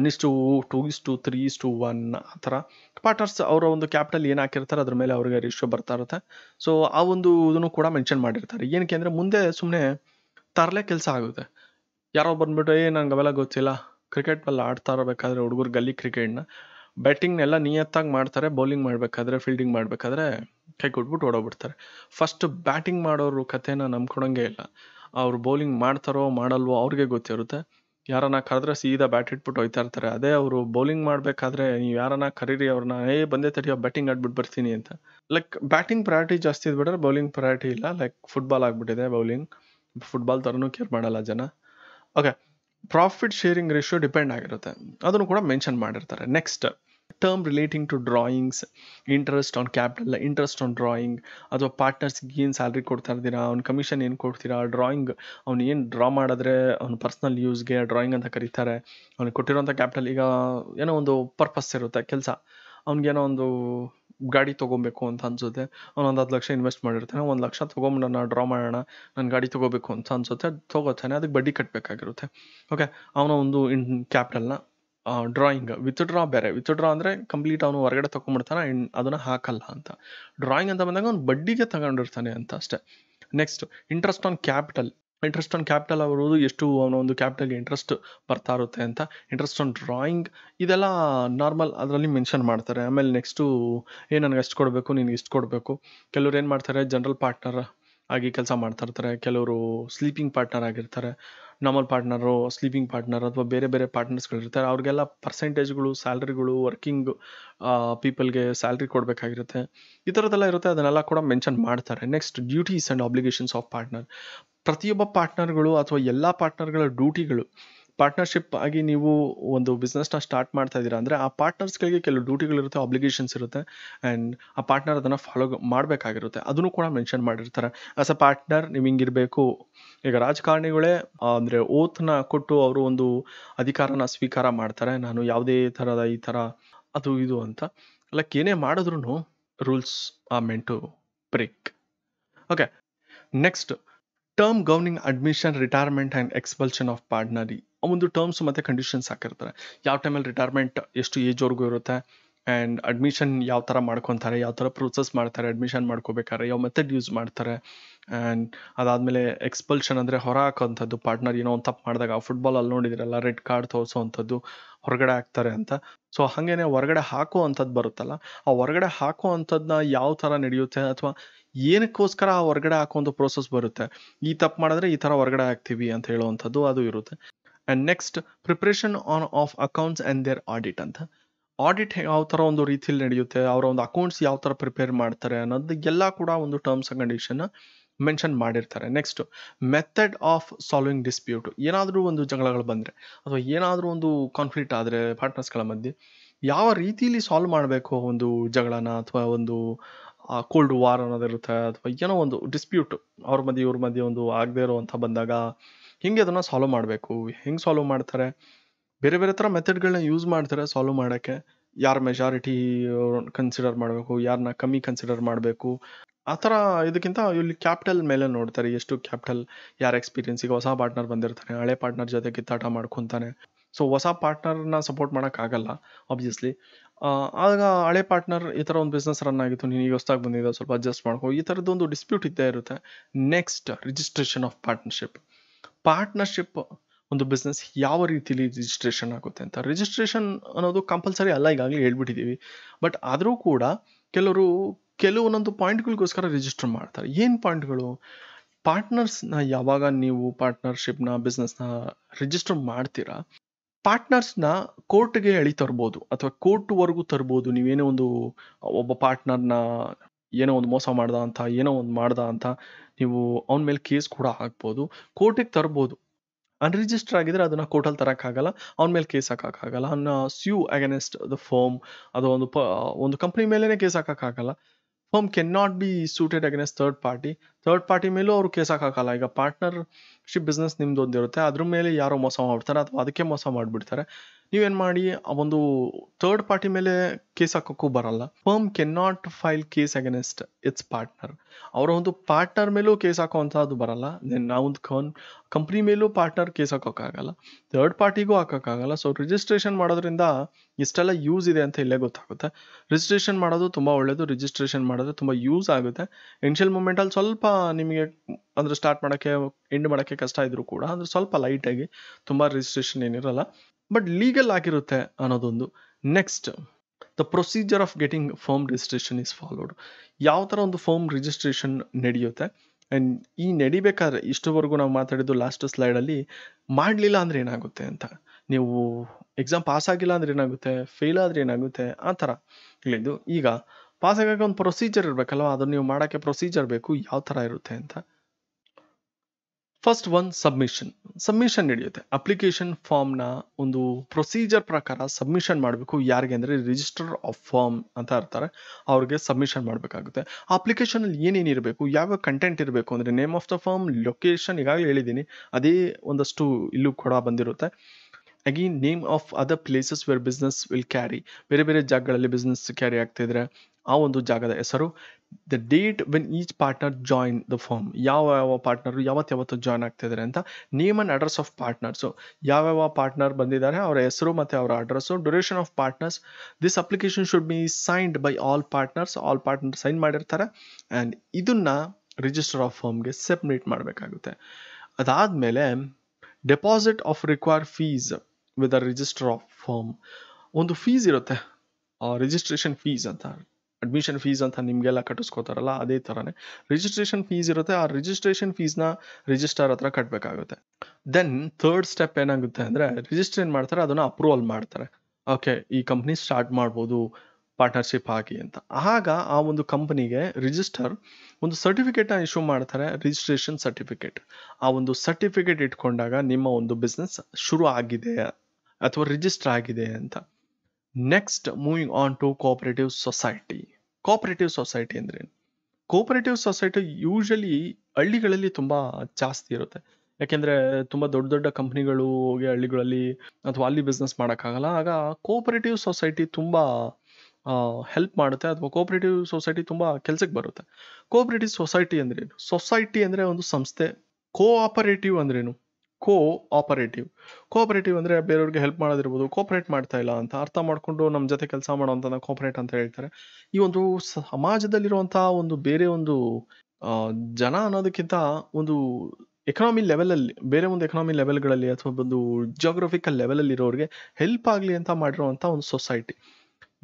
1:2, 2:3, 1 आर पार्टनर्स कैपिटल ऐन हाकितर अद्वर मेले और रेशियो बरता सो आदू मेंशन ऐन मुदे सूम्ने तरले केस आगते यारो बंदू नंबे गोल क्रिकेट बल आड़ता हुड़गर गली क्रिकेटन बैटिंग नियत्तर बौलिंग फील्डिंग कई कोट्बिट ओडोबिड़े फस्ट बैटिंग कथेन नमकड़े और बौलिंग माड्तारो माडल्वो अवरिगे गोत्तिरुत्ते यारना करेद्रे सीधा बैट इट्बिट्टु होय्ता इर्तारे अदे अवरु बौलिंग माडबेकाद्रे नीवु यारना करीरी अवरना ए बंदे तडियो बैटिंग आड्बिट्टु बर्तीनि अंत लाइक बैटिंग प्रायोरिटी ಜಾಸ್ತಿ ಇದ್ಬಿಟ್ರೆ ಬೌಲಿಂಗ್ ಪ್ರಾಯೋರಿಟಿ ಇಲ್ಲ लाइक फुटबॉल ಆಗ್ಬಿಟ್ಟಿದೆ ಬೌಲಿಂಗ್ फुटबॉल ತರನು ಕೇರ್ ಮಾಡಲ್ಲ ಜನ okay profit sharing ratio depend ಆಗಿರುತ್ತೆ ಅದನ್ನು ಕೂಡ ಮೆನ್ಷನ್ ಮಾಡಿರ್ತಾರೆ next term relating to drawings interest on capital interest on drawing athwa partners ge en salary kodta irdira on commission en kodtira drawing avun en draw madidre avun personal use ge drawing anta karitare avun kotironta capital iga eno ondu purpose irutte kelsa avunge eno ondu ಗಾಡಿ ತಗೋಬೇಕು ಅಂತ ಅನ್ಸುತ್ತೆ ಅವನು ಒಂದು 10 ಲಕ್ಷ ಇನ್ವೆಸ್ಟ್ ಮಾಡಿರ್ತಾನೆ 1 ಲಕ್ಷ ತಗೊಂಡು ನಾನು ಡ್ರಾ ಮಾಡೋಣ ನಾನು ಗಾಡಿ ತಗೋಬೇಕು ಅಂತ ಅನ್ಸುತ್ತೆ ತಗೋತಾನೆ ಅದಕ್ಕೆ ಬಡ್ಡಿ ಕಟ್ಟಬೇಕಾಗಿರುತ್ತೆ ಓಕೆ ಅವನು ಒಂದು ಕ್ಯಾಪಿಟಲ್ ನ ಡ್ರಾಯಿಂಗ್ ವಿತ್ಡ್ರಾ ಬೇರೆ ವಿತ್ಡ್ರಾ ಅಂದರೆ ಕಂಪ್ಲೀಟ್ ಅವನು ಹೊರಗಡೆ ತಗೊಂಡ್ಬಿಡ್ತಾನೆ ಅದನ್ನ ಹಾಕಲ್ಲ ಅಂತ ಡ್ರಾಯಿಂಗ್ ಅಂತ ಬಂದಾಗ ಅವನು ಬಡ್ಡಿಗೆ ತಗೊಂಡಿರ್ತಾನೆ ಅಂತ ಅಷ್ಟೇ ನೆಕ್ಸ್ಟ್ ಇಂಟ್ರೆಸ್ಟ್ ಆನ್ ಕ್ಯಾಪಿಟಲ್ ಅವರದು ಎಷ್ಟು ಅವನ ಒಂದು ಕ್ಯಾಪಿಟಲ್ಗೆ ಇಂಟ್ರೆಸ್ಟ್ ಬರ್ತಾ ಇರುತ್ತೆ ಅಂತ ಇಂಟ್ರೆಸ್ಟ್ ಆನ್ ಡ್ರಾಯಿಂಗ್ ಇದೆಲ್ಲ ನಾರ್ಮಲ್ ಅದರಲ್ಲಿ ಮೆನ್ಷನ್ ಮಾಡ್ತಾರೆ ಆಮೇಲೆ ನೆಕ್ಸ್ಟು ನನಗೆ ಅಷ್ಟು ಕೊಡಬೇಕು ನಿನಗೆ ಇಷ್ಟು ಕೊಡಬೇಕು ಕೆಲವರು ಏನು ಮಾಡ್ತಾರೆ ಜನರಲ್ ಪಾರ್ಟ್ನರ್ ಆಗಿ ಕೆಲಸ ಮಾಡ್ತಾ ಇರ್ತಾರೆ ಕೆಲವರು ಸ್ಲೀಪಿಂಗ್ ಪಾರ್ಟ್ನರ್ ಆಗಿರ್ತಾರೆ ನಾರ್ಮಲ್ ಪಾರ್ಟ್ನರು ಸ್ಲೀಪಿಂಗ್ ಪಾರ್ಟ್ನರ್ ಅಥವಾ ಬೇರೆ ಬೇರೆ ಪಾರ್ಟ್ನರ್ಸ್ಗಳಿರ್ತಾರೆ ಅವ್ರಿಗೆಲ್ಲ ಪರ್ಸೆಂಟೇಜ್ಗಳು ಸ್ಯಾಲ್ರಿಗಳು ವರ್ಕಿಂಗ್ ಪೀಪಲ್ಗೆ ಸ್ಯಾಲ್ರಿ ಕೊಡಬೇಕಾಗಿರುತ್ತೆ ಈ ಥರದ್ದೆಲ್ಲ ಇರುತ್ತೆ ಅದನ್ನೆಲ್ಲ ಕೂಡ ಮೆನ್ಷನ್ ಮಾಡ್ತಾರೆ next duties and obligations of partner ಪ್ರತಿಯೊಬ್ಬ ಪಾರ್ಟ್ನರ್ಗಳು ಅಥವಾ ಎಲ್ಲ ಪಾರ್ಟ್ನರ್ಗಳ ಡ್ಯೂಟಿಗಳು ಪಾರ್ಟ್ನರ್ಶಿಪ್ ಆಗಿ ನೀವು ಒಂದು ಬಿಸ್ನೆಸ್ನ ಸ್ಟಾರ್ಟ್ ಮಾಡ್ತಾ ಇದ್ದೀರಾ ಅಂದರೆ ಆ ಪಾರ್ಟ್ನರ್ಸ್ಗಳಿಗೆ ಕೆಲವು ಡ್ಯೂಟಿಗಳಿರುತ್ತೆ ಆಬ್ಲಿಗೇಷನ್ಸ್ ಇರುತ್ತೆ ಆ್ಯಂಡ್ ಆ ಪಾರ್ಟ್ನರ್ ಅದನ್ನು ಫಾಲೋ ಮಾಡಬೇಕಾಗಿರುತ್ತೆ ಅದನ್ನು ಕೂಡ ಮೆನ್ಷನ್ ಮಾಡಿರ್ತಾರೆ ಆಸ್ ಅ ಪಾರ್ಟ್ನರ್ ನೀವು ಹಿಂಗಿರಬೇಕು ಈಗ ರಾಜಕಾರಣಿಗಳೇ ಅಂದರೆ ಓತ್ನ ಕೊಟ್ಟು ಅವರು ಒಂದು ಅಧಿಕಾರನ ಸ್ವೀಕಾರ ಮಾಡ್ತಾರೆ ನಾನು ಯಾವುದೇ ಥರದ ಈ ಥರ ಅದು ಇದು ಅಂತ ಲೈಕ್ ಏನೇ ಮಾಡಿದ್ರೂ rules are meant to break okay next term governing admission retirement and expulsion of ಪಾರ್ಟ್ನರಿ ಒಂದು ಟರ್ಮ್ಸ್ ಮತ್ತು ಕಂಡೀಷನ್ಸ್ ಹಾಕಿರ್ತಾರೆ ಯಾವ ಟೈಮಲ್ಲಿ ರಿಟೈರ್ಮೆಂಟ್ ಎಷ್ಟು ಏಜ್ವರೆಗೂ ಇರುತ್ತೆ ಆ್ಯಂಡ್ ಅಡ್ಮಿಷನ್ ಯಾವ ಥರ ಮಾಡ್ಕೊತಾರೆ ಯಾವ ಥರ ಪ್ರೊಸೆಸ್ ಮಾಡ್ತಾರೆ ಅಡ್ಮಿಷನ್ ಮಾಡ್ಕೋಬೇಕಾದ್ರೆ ಯಾವ ಮೆಥಡ್ ಯೂಸ್ ಮಾಡ್ತಾರೆ ಆ್ಯಂಡ್ ಅದಾದಮೇಲೆ ಎಕ್ಸ್ಪಲ್ಷನ್ ಅಂದರೆ ಹೊರ ಹಾಕೋವಂಥದ್ದು ಪಾರ್ಟ್ನರ್ ಏನೋ ಒಂದು ತಪ್ಪು ಮಾಡಿದಾಗ ಫುಟ್ಬಾಲಲ್ಲಿ ನೋಡಿದ್ರಲ್ಲ ರೆಡ್ ಕಾರ್ಡ್ ತೋರಿಸೋವಂಥದ್ದು ಹೊರಗಡೆ ಹಾಕ್ತಾರೆ ಅಂತ ಸೊ ಹಾಗೇನೆ ಹೊರಗಡೆ ಹಾಕೋ ಅಂಥದ್ದು ಬರುತ್ತಲ್ಲ ಆ ಹೊರಗಡೆ ಹಾಕೋ ಅಂಥದ್ದನ್ನ ಯಾವ ಥರ ನಡೆಯುತ್ತೆ ಅಥವಾ ಏನಕ್ಕೋಸ್ಕರ ಆ ಹೊರಗಡೆ ಹಾಕೋವಂಥ ಪ್ರೋಸೆಸ್ ಬರುತ್ತೆ ಈ ತಪ್ಪು ಮಾಡಿದ್ರೆ ಈ ಥರ ಹೊರಗಡೆ ಹಾಕ್ತೀವಿ ಅಂತ ಹೇಳುವಂಥದ್ದು ಅದು ಇರುತ್ತೆ and next preparation on of accounts and their audit ಅಂತ ಆಡಿಟ್ ಯಾವ ಥರ ಒಂದು ರೀತಿಯಲ್ಲಿ ನಡೆಯುತ್ತೆ ಅವರ ಒಂದು ಅಕೌಂಟ್ಸ್ ಯಾವ ಥರ ಪ್ರಿಪೇರ್ ಮಾಡ್ತಾರೆ ಅನ್ನೋದು ಎಲ್ಲ ಕೂಡ ಒಂದು ಟರ್ಮ್ಸ್ ಆ್ಯಂಡ್ ಕಂಡೀಷನ್ನ ಮೆನ್ಷನ್ ಮಾಡಿರ್ತಾರೆ next method of solving dispute ಏನಾದರೂ ಒಂದು ಜಗಳಗಳು ಬಂದರೆ ಅಥವಾ ಏನಾದರೂ ಒಂದು ಕಾನ್ಫ್ಲಿಕ್ಟ್ ಆದರೆ ಪಾರ್ಟ್ನರ್ಸ್ಗಳ ಮಧ್ಯೆ ಯಾವ ರೀತಿಯಲ್ಲಿ ಸಾಲ್ವ್ ಮಾಡಬೇಕು ಒಂದು ಜಗಳನ ಅಥವಾ ಒಂದು ಕೋಲ್ಡ್ ವಾರ್ ಅನ್ನೋದಿರುತ್ತೆ ಅಥವಾ ಏನೋ ಒಂದು ಡಿಸ್ಪ್ಯೂಟ್ ಅವ್ರ ಮಧ್ಯೆ ಇವ್ರ ಮಧ್ಯೆ ಒಂದು ಆಗದೇ ಇರೋ ಅಂತ ಬಂದಾಗ ಹೆಂಗೆ ಅದನ್ನು ಸಾಲ್ವ್ ಮಾಡಬೇಕು ಹೆಂಗೆ ಸಾಲ್ವ್ ಮಾಡ್ತಾರೆ ಬೇರೆ ಬೇರೆ ಥರ ಮೆಥಡ್ಗಳನ್ನ ಯೂಸ್ ಮಾಡ್ತಾರೆ ಸಾಲ್ವ್ ಮಾಡೋಕ್ಕೆ ಯಾರು ಮೆಜಾರಿಟಿ ಕನ್ಸಿಡರ್ ಮಾಡಬೇಕು ಯಾರನ್ನ ಕಮ್ಮಿ ಕನ್ಸಿಡರ್ ಮಾಡಬೇಕು ಆ ಥರ ಇದಕ್ಕಿಂತ ಇಲ್ಲಿ ಕ್ಯಾಪಿಟಲ್ ಮೇಲೆ ನೋಡ್ತಾರೆ ಎಷ್ಟು ಕ್ಯಾಪಿಟಲ್ ಯಾರ ಎಕ್ಸ್ಪೀರಿಯನ್ಸಿಗೆ ಹೊಸ ಪಾರ್ಟ್ನರ್ ಬಂದಿರ್ತಾನೆ ಹಳೆ ಪಾರ್ಟ್ನರ್ ಜೊತೆ ಕಿತ್ತಾಟ ಮಾಡ್ಕೊತಾನೆ ಸೊ ಹೊಸ ಪಾರ್ಟ್ನರ್ನ ಸಪೋರ್ಟ್ ಮಾಡೋಕ್ಕಾಗಲ್ಲ ಆಬ್ವಿಯಸ್ಲಿ ಆಗ ಹಳೆ ಪಾರ್ಟ್ನರ್ ಈ ಥರ ಒಂದು ಬಿಸ್ನೆಸ್ ರನ್ ಆಗಿತ್ತು ನೀನು ಈಗ ಹೊಸದಾಗಿ ಬಂದಿದ್ದ ಸ್ವಲ್ಪ ಅಡ್ಜಸ್ಟ್ ಮಾಡ್ಕೊ ಈ ಥರದ್ದೊಂದು ಡಿಸ್ಪ್ಯೂಟ್ ಇದ್ದೇ ಇರುತ್ತೆ ನೆಕ್ಸ್ಟ್ ರಿಜಿಸ್ಟ್ರೇಷನ್ ಆಫ್ ಪಾರ್ಟ್ನರ್ಶಿಪ್ ಒಂದು ಬಿಸ್ನೆಸ್ ಯಾವ ರೀತಿಯಲ್ಲಿ ರಿಜಿಸ್ಟ್ರೇಷನ್ ಆಗುತ್ತೆ ಅಂತ ರಿಜಿಸ್ಟ್ರೇಷನ್ ಅನ್ನೋದು ಕಂಪಲ್ಸರಿ ಅಲ್ಲ ಈಗಾಗಲೇ ಹೇಳ್ಬಿಟ್ಟಿದ್ದೀವಿ ಬಟ್ ಆದರೂ ಕೂಡ ಕೆಲವೊಂದೊಂದು ಪಾಯಿಂಟ್ಗಳಿಗೋಸ್ಕರ ರಿಜಿಸ್ಟರ್ ಮಾಡ್ತಾರೆ ಏನು ಪಾಯಿಂಟ್ಗಳು ಪಾರ್ಟ್ನರ್ಸ್ನ ಯಾವಾಗ ನೀವು ಪಾರ್ಟ್ನರ್ಶಿಪ್ನ ಬಿಸ್ನೆಸ್ನ ರಿಜಿಸ್ಟರ್ ಮಾಡ್ತೀರಾ, ಪಾರ್ಟ್ನರ್ಸ್ನ ಕೋರ್ಟ್ಗೆ ಎಳಿ ತರ್ಬೋದು ಅಥವಾ ಕೋರ್ಟ್ವರೆಗೂ ತರ್ಬೋದು. ನೀವೇನೋ ಒಂದು ಒಬ್ಬ ಪಾರ್ಟ್ನರ್ನ ಏನೋ ಒಂದು ಮೋಸ ಮಾಡ್ದ ಅಂತ ನೀವು ಅವನ ಮೇಲೆ ಕೇಸ್ ಕೂಡ ಹಾಕ್ಬೋದು, ಕೋರ್ಟಿಗೆ ತರ್ಬೋದು. ಅನ್ರಿಜಿಸ್ಟರ್ ಆಗಿದ್ರೆ ಅದನ್ನು ಕೋರ್ಟಲ್ಲಿ ತರೋಕ್ಕಾಗಲ್ಲ, ಅವನ ಮೇಲೆ ಕೇಸ್ ಹಾಕೋಕ್ಕಾಗಲ್ಲ, ಅವನ್ನ ಸ್ಯೂ ಅಗೇನೆಸ್ಟ್ ದ ಫರ್ಮ್, ಅದು ಒಂದು ಕಂಪ್ನಿ ಮೇಲೇ ಕೇಸ್ ಹಾಕೋಕ್ಕಾಗಲ್ಲ. Firm cannot be suited against third party ಮೇಲೂ ಅವರು ಕೇಸ್ ಹಾಕಲ್ಲ. ಈಗ ಪಾರ್ಟ್ನರ್ಶಿಪ್ ಬಿಸ್ನೆಸ್ ನಿಮ್ದು ಒಂದಿರುತ್ತೆ, ಅದ್ರ ಮೇಲೆ ಯಾರೋ ಮೋಸ ಮಾಡ್ತಾರೆ ಅಥವಾ ಅದಕ್ಕೆ ಮೋಸ ಮಾಡಿಬಿಡ್ತಾರೆ. ನೀವೇನು ಮಾಡಿ ಒಂದು ಥರ್ಡ್ ಪಾರ್ಟಿ ಮೇಲೆ ಕೇಸ್ ಹಾಕೋಕ್ಕೂ ಬರಲ್ಲ. Firm cannot file case against its partner, ಅವರ ಒಂದು ಪಾರ್ಟ್ನರ್ ಮೇಲೂ ಕೇಸ್ ಹಾಕೋವಂಥದ್ದು ಬರಲ್ಲ. ದೆನ್ ನಾವೊಂದು ಕಂಪ್ನಿ ಮೇಲೂ ಪಾರ್ಟ್ನರ್ ಕೇಸ್ ಹಾಕೋಕ್ಕಾಗಲ್ಲ, ಥರ್ಡ್ ಪಾರ್ಟಿಗೂ ಹಾಕೋಕ್ಕಾಗಲ್ಲ. ಸೊ ರಿಜಿಸ್ಟ್ರೇಷನ್ ಮಾಡೋದ್ರಿಂದ ಇಷ್ಟೆಲ್ಲ ಯೂಸ್ ಇದೆ ಅಂತ ಇಲ್ಲೇ ಗೊತ್ತಾಗುತ್ತೆ. ರಿಜಿಸ್ಟ್ರೇಷನ್ ಮಾಡೋದು ತುಂಬ ಒಳ್ಳೆಯದು, ರಿಜಿಸ್ಟ್ರೇಷನ್ ಮಾಡಿದ್ರೆ ತುಂಬ ಯೂಸ್ ಆಗುತ್ತೆ. ಇನಿಷಿಯಲ್ ಮೂಮೆಂಟಲ್ಲಿ ಸ್ವಲ್ಪ ನಿಮಗೆ ಅಂದರೆ ಸ್ಟಾರ್ಟ್ ಮಾಡೋಕ್ಕೆ ಎಂಡ್ ಮಾಡೋಕ್ಕೆ ಕಷ್ಟ ಇದ್ದರೂ ಕೂಡ ಅಂದರೆ ಸ್ವಲ್ಪ ಲೈಟಾಗಿ, ತುಂಬ ರಿಜಿಸ್ಟ್ರೇಷನ್ ಏನಿರಲ್ಲ, ಬಟ್ ಲೀಗಲ್ ಆಗಿರುತ್ತೆ ಅನ್ನೋದೊಂದು. Next, the procedure of getting firm registration is followed. ಯಾವ ಥರ ಒಂದು ಫರ್ಮ್ ರಿಜಿಸ್ಟ್ರೇಷನ್ ನಡೆಯುತ್ತೆ ಆ್ಯಂಡ್ ಈ ನಡಿಬೇಕಾದ್ರೆ, ಇಷ್ಟುವರೆಗೂ ನಾವು ಮಾತಾಡಿದ್ದು ಲಾಸ್ಟ್ ಸ್ಲೈಡಲ್ಲಿ ಮಾಡಲಿಲ್ಲ ಅಂದರೆ ಏನಾಗುತ್ತೆ ಅಂತ. ನೀವು ಎಕ್ಸಾಮ್ ಪಾಸ್ ಆಗಿಲ್ಲ ಅಂದರೆ ಏನಾಗುತ್ತೆ, ಫೇಲ್ ಆದರೆ ಏನಾಗುತ್ತೆ, ಆ ಥರ ಹೇಳಿದ್ದು. ಈಗ ಪಾಸ್ ಆಗೋಕ್ಕೆ ಒಂದು ಪ್ರೊಸೀಜರ್ ಇರಬೇಕಲ್ವ, ಅದನ್ನು ನೀವು ಮಾಡೋಕ್ಕೆ ಪ್ರೊಸೀಜರ್ ಬೇಕು, ಯಾವ ಥರ ಇರುತ್ತೆ ಅಂತ. ಫಸ್ಟ್ ಒನ್, ಸಬ್ಮಿಷನ್ ನಡೆಯುತ್ತೆ. ಅಪ್ಲಿಕೇಶನ್ ಫಾರ್ಮ್ನ ಒಂದು ಪ್ರೊಸೀಜರ್ ಪ್ರಕಾರ ಸಬ್ಮಿಷನ್ ಮಾಡಬೇಕು. ಯಾರಿಗೆ ಅಂದರೆ ರಿಜಿಸ್ಟರ್ ಆಫ್ ಫಾರ್ಮ್ ಅಂತ ಇರ್ತಾರೆ, ಅವ್ರಿಗೆ ಸಬ್ಮಿಷನ್ ಮಾಡಬೇಕಾಗುತ್ತೆ. ಆ ಅಪ್ಲಿಕೇಶನಲ್ಲಿ ಏನೇನಿರಬೇಕು, ಯಾವ್ಯಾವ ಕಂಟೆಂಟ್ ಇರಬೇಕು ಅಂದರೆ name of the form, location ಈಗಾಗಲೇ ಹೇಳಿದ್ದೀನಿ, ಅದೇ ಒಂದಷ್ಟು ಇಲ್ಲೂ ಕೂಡ ಬಂದಿರುತ್ತೆ. Again, name of other places where business will carry, ಬೇರೆ ಬೇರೆ ಜಾಗಗಳಲ್ಲಿ ಬಿಸ್ನೆಸ್ ಕ್ಯಾರಿ ಆಗ್ತಿದ್ರೆ ಆ ಒಂದು ಜಾಗದ ಹೆಸರು. The date when each partner join the firm, ಯಾವ ಪಾರ್ಟ್ನರು ಯಾವತ್ತು ಜಾಯ್ನ್ ಆಗ್ತಿದ್ದಾರೆ ಅಂತ. Name and address of partners, ಯಾವ್ಯಾವ ಪಾರ್ಟ್ನರ್ ಬಂದಿದ್ದಾರೆ ಅವರ ಹೆಸರು ಮತ್ತು ಅವರ address. Duration of partners, this application should be signed by all partner sign ಮಾಡಿರ್ತಾರೆ. ಆ್ಯಂಡ್ ಇದನ್ನು ರಿಜಿಸ್ಟರ್ ಆಫ್ ಫರ್ಮ್ಗೆ ಸಬ್ಮಿಟ್ ಮಾಡಬೇಕಾಗುತ್ತೆ. ಅದಾದಮೇಲೆ deposit of require fees with the register of firm. ಒಂದು ಫೀಸ್ ಇರುತ್ತೆ ರಿಜಿಸ್ಟ್ರೇಷನ್ ಫೀಸ್ ಅಂತ, ಅಡ್ಮಿಷನ್ ಫೀಸ್ ಅಂತ ನಿಮಗೆಲ್ಲ ಕಟ್ಟಿಸ್ಕೋತಾರಲ್ಲ ಅದೇ ಥರನೇ ರಿಜಿಸ್ಟ್ರೇಷನ್ ಫೀಸ್ ಇರುತ್ತೆ. ಆ ರಿಜಿಸ್ಟ್ರೇಷನ್ ಫೀಸ್ನ ರಿಜಿಸ್ಟ್ರಾರ್ ಹತ್ರ ಕಟ್ಟಬೇಕಾಗುತ್ತೆ. ದೆನ್ ಥರ್ಡ್ ಸ್ಟೆಪ್ ಏನಾಗುತ್ತೆ ಅಂದರೆ, ರಿಜಿಸ್ಟರ್ ಏನು ಮಾಡ್ತಾರೆ, ಅದನ್ನು ಅಪ್ರೂವಲ್ ಮಾಡ್ತಾರೆ. ಓಕೆ, ಈ ಕಂಪ್ನಿ ಸ್ಟಾರ್ಟ್ ಮಾಡ್ಬೋದು ಪಾರ್ಟ್ನರ್ಶಿಪ್ ಆಗಿ ಅಂತ. ಆಗ ಆ ಒಂದು ಕಂಪ್ನಿಗೆ ರಿಜಿಸ್ಟರ್ ಒಂದು ಸರ್ಟಿಫಿಕೇಟ್ನ ಇಶ್ಯೂ ಮಾಡ್ತಾರೆ, ರಿಜಿಸ್ಟ್ರೇಷನ್ ಸರ್ಟಿಫಿಕೇಟ್. ಆ ಒಂದು ಸರ್ಟಿಫಿಕೇಟ್ ಇಟ್ಕೊಂಡಾಗ ನಿಮ್ಮ ಒಂದು ಬಿಸ್ನೆಸ್ ಶುರು ಆಗಿದೆ ಅಥವಾ ರಿಜಿಸ್ಟರ್ ಆಗಿದೆ ಅಂತ. Next, moving on to cooperative society ಅಂದ್ರೆ ಕೋಆಪರೇಟಿವ್ ಸೊಸೈಟಿ ಯೂಶಲಿ ಹಳ್ಳಿಗಳಲ್ಲಿ ತುಂಬ ಜಾಸ್ತಿ ಇರುತ್ತೆ. ಯಾಕೆಂದರೆ ತುಂಬ ದೊಡ್ಡ ಕಂಪ್ನಿಗಳು ಹೋಗಿ ಹಳ್ಳಿಗಳಲ್ಲಿ ಅಥವಾ ಅಲ್ಲಿ ಬಿಸ್ನೆಸ್ ಮಾಡೋಕ್ಕಾಗಲ್ಲ. ಆಗ ಕೋಆಪರೇಟಿವ್ ಸೊಸೈಟಿ ತುಂಬ ಹೆಲ್ಪ್ ಮಾಡುತ್ತೆ ಅಥವಾ ಕೋಆಪರೇಟಿವ್ ಸೊಸೈಟಿ ತುಂಬ ಕೆಲಸಕ್ಕೆ ಬರುತ್ತೆ. ಕೋಆಪರೇಟಿವ್ ಸೊಸೈಟಿ ಅಂದ್ರೇನು? ಸೊಸೈಟಿ ಅಂದರೆ ಒಂದು ಸಂಸ್ಥೆ, ಕೋಆಪರೇಟಿವ್ ಅಂದ್ರೇನು? ಕೋಆಪರೇಟಿವ್ ಅಂದರೆ ಬೇರೆಯವ್ರಿಗೆ ಹೆಲ್ಪ್ ಮಾಡೋದಿರ್ಬೋದು. ಕೋಆಪರೇಟ್ ಮಾಡ್ತಾ ಇಲ್ಲ ಅಂತ ಅರ್ಥ ಮಾಡಿಕೊಂಡು ನಮ್ಮ ಜೊತೆ ಕೆಲಸ ಮಾಡೋವಂಥ ಕೋಆಪರೇಟ್ ಅಂತ ಹೇಳ್ತಾರೆ. ಈ ಒಂದು ಸಮಾಜದಲ್ಲಿರುವಂಥ ಒಂದು ಬೇರೆ ಒಂದು ಜನ ಅನ್ನೋದಕ್ಕಿಂತ ಒಂದು ಎಕನಾಮಿ ಲೆವೆಲಲ್ಲಿ, ಬೇರೆ ಒಂದು ಎಕನಾಮಿ ಲೆವೆಲ್ಗಳಲ್ಲಿ ಅಥವಾ ಒಂದು ಜಿಯೋಗ್ರಫಿಕಲ್ ಲೆವೆಲಲ್ಲಿ ಇರೋರಿಗೆ ಹೆಲ್ಪ್ ಆಗಲಿ ಅಂತ ಮಾಡಿರುವಂಥ ಒಂದು ಸೊಸೈಟಿ.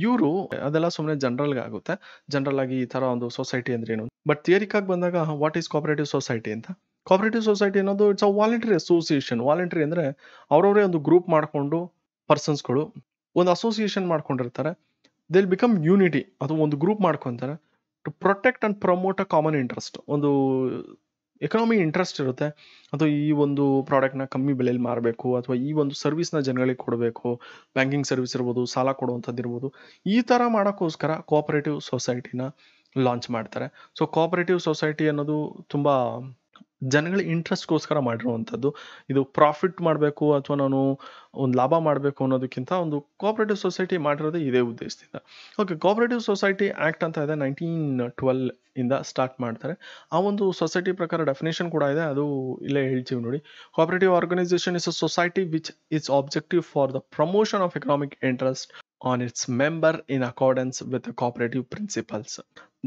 ಇವರು ಅದೆಲ್ಲ ಸುಮ್ಮನೆ ಜನರಲ್ಗೆ ಆಗುತ್ತೆ, ಜನರಲ್ ಆಗಿ ಈ ಥರ ಒಂದು ಸೊಸೈಟಿ ಅಂದರೆ ಏನು. ಬಟ್ ಥಿಯರಿಕಾಗಿ ಬಂದಾಗ ವಾಟ್ ಈಸ್ ಕೋಆಪರೇಟಿವ್ ಸೊಸೈಟಿ ಅಂತ. ಕೋಆಪರೇಟಿವ್ ಸೊಸೈಟಿ ಅನ್ನೋದು it's a voluntary association. Voluntary ಅಂದರೆ ಅವರವರೇ ಒಂದು ಗ್ರೂಪ್ ಮಾಡಿಕೊಂಡು ಪರ್ಸನ್ಸ್ಗಳು ಒಂದು ಅಸೋಸಿಯೇಷನ್ ಮಾಡ್ಕೊಂಡಿರ್ತಾರೆ. ದೇ ವಿಲ್ ಬಿಕಮ್ ಯೂನಿಟಿ, ಅದು ಒಂದು ಗ್ರೂಪ್ ಮಾಡ್ಕೊತಾರೆ to protect and promote a common interest. ಒಂದು ಎಕನಾಮಿ ಇಂಟ್ರೆಸ್ಟ್ ಇರುತ್ತೆ, ಅಥವಾ ಈ ಒಂದು ಪ್ರಾಡಕ್ಟ್ನ ಕಮ್ಮಿ ಬೆಲೆಯಲ್ಲಿ ಮಾರಬೇಕು, ಅಥವಾ ಈ ಒಂದು ಸರ್ವಿಸ್ನ ಜನಗಳಿಗೆ ಕೊಡಬೇಕು, ಬ್ಯಾಂಕಿಂಗ್ ಸರ್ವಿಸ್ ಇರ್ಬೋದು, ಸಾಲ ಕೊಡುವಂಥದ್ದು ಇರ್ಬೋದು. ಈ ಥರ ಮಾಡೋಕ್ಕೋಸ್ಕರ ಕೋಆಪರೇಟಿವ್ ಸೊಸೈಟಿನ ಲಾಂಚ್ ಮಾಡ್ತಾರೆ. ಸೊ ಕೋಆಪರೇಟಿವ್ ಸೊಸೈಟಿ ಅನ್ನೋದು ತುಂಬ ಜನಗಳ ಇಂಟ್ರೆಸ್ಟ್ಗೋಸ್ಕರ ಮಾಡಿರುವಂಥದ್ದು. ಇದು ಪ್ರಾಫಿಟ್ ಮಾಡಬೇಕು ಅಥವಾ ನಾನು ಒಂದು ಲಾಭ ಮಾಡಬೇಕು ಅನ್ನೋದಕ್ಕಿಂತ ಒಂದು ಕೋಆಪರೇಟಿವ್ ಸೊಸೈಟಿ ಮಾಡಿರೋದೇ ಇದೇ ಉದ್ದೇಶದಿಂದ. ಓಕೆ, ಕೋಆಪರೇಟಿವ್ ಸೊಸೈಟಿ ಆ್ಯಕ್ಟ್ ಅಂತ ಇದೆ, 1912 ಇಂದ ಸ್ಟಾರ್ಟ್ ಮಾಡ್ತಾರೆ. ಆ ಒಂದು ಸೊಸೈಟಿ ಪ್ರಕಾರ ಡೆಫಿನೇಷನ್ ಕೂಡ ಇದೆ, ಅದು ಇಲ್ಲೇ ಹೇಳ್ತೀವಿ ನೋಡಿ. Cooperative organisation is a society which is objective for the promotion of economic interest on its member in accordance with the cooperative principles.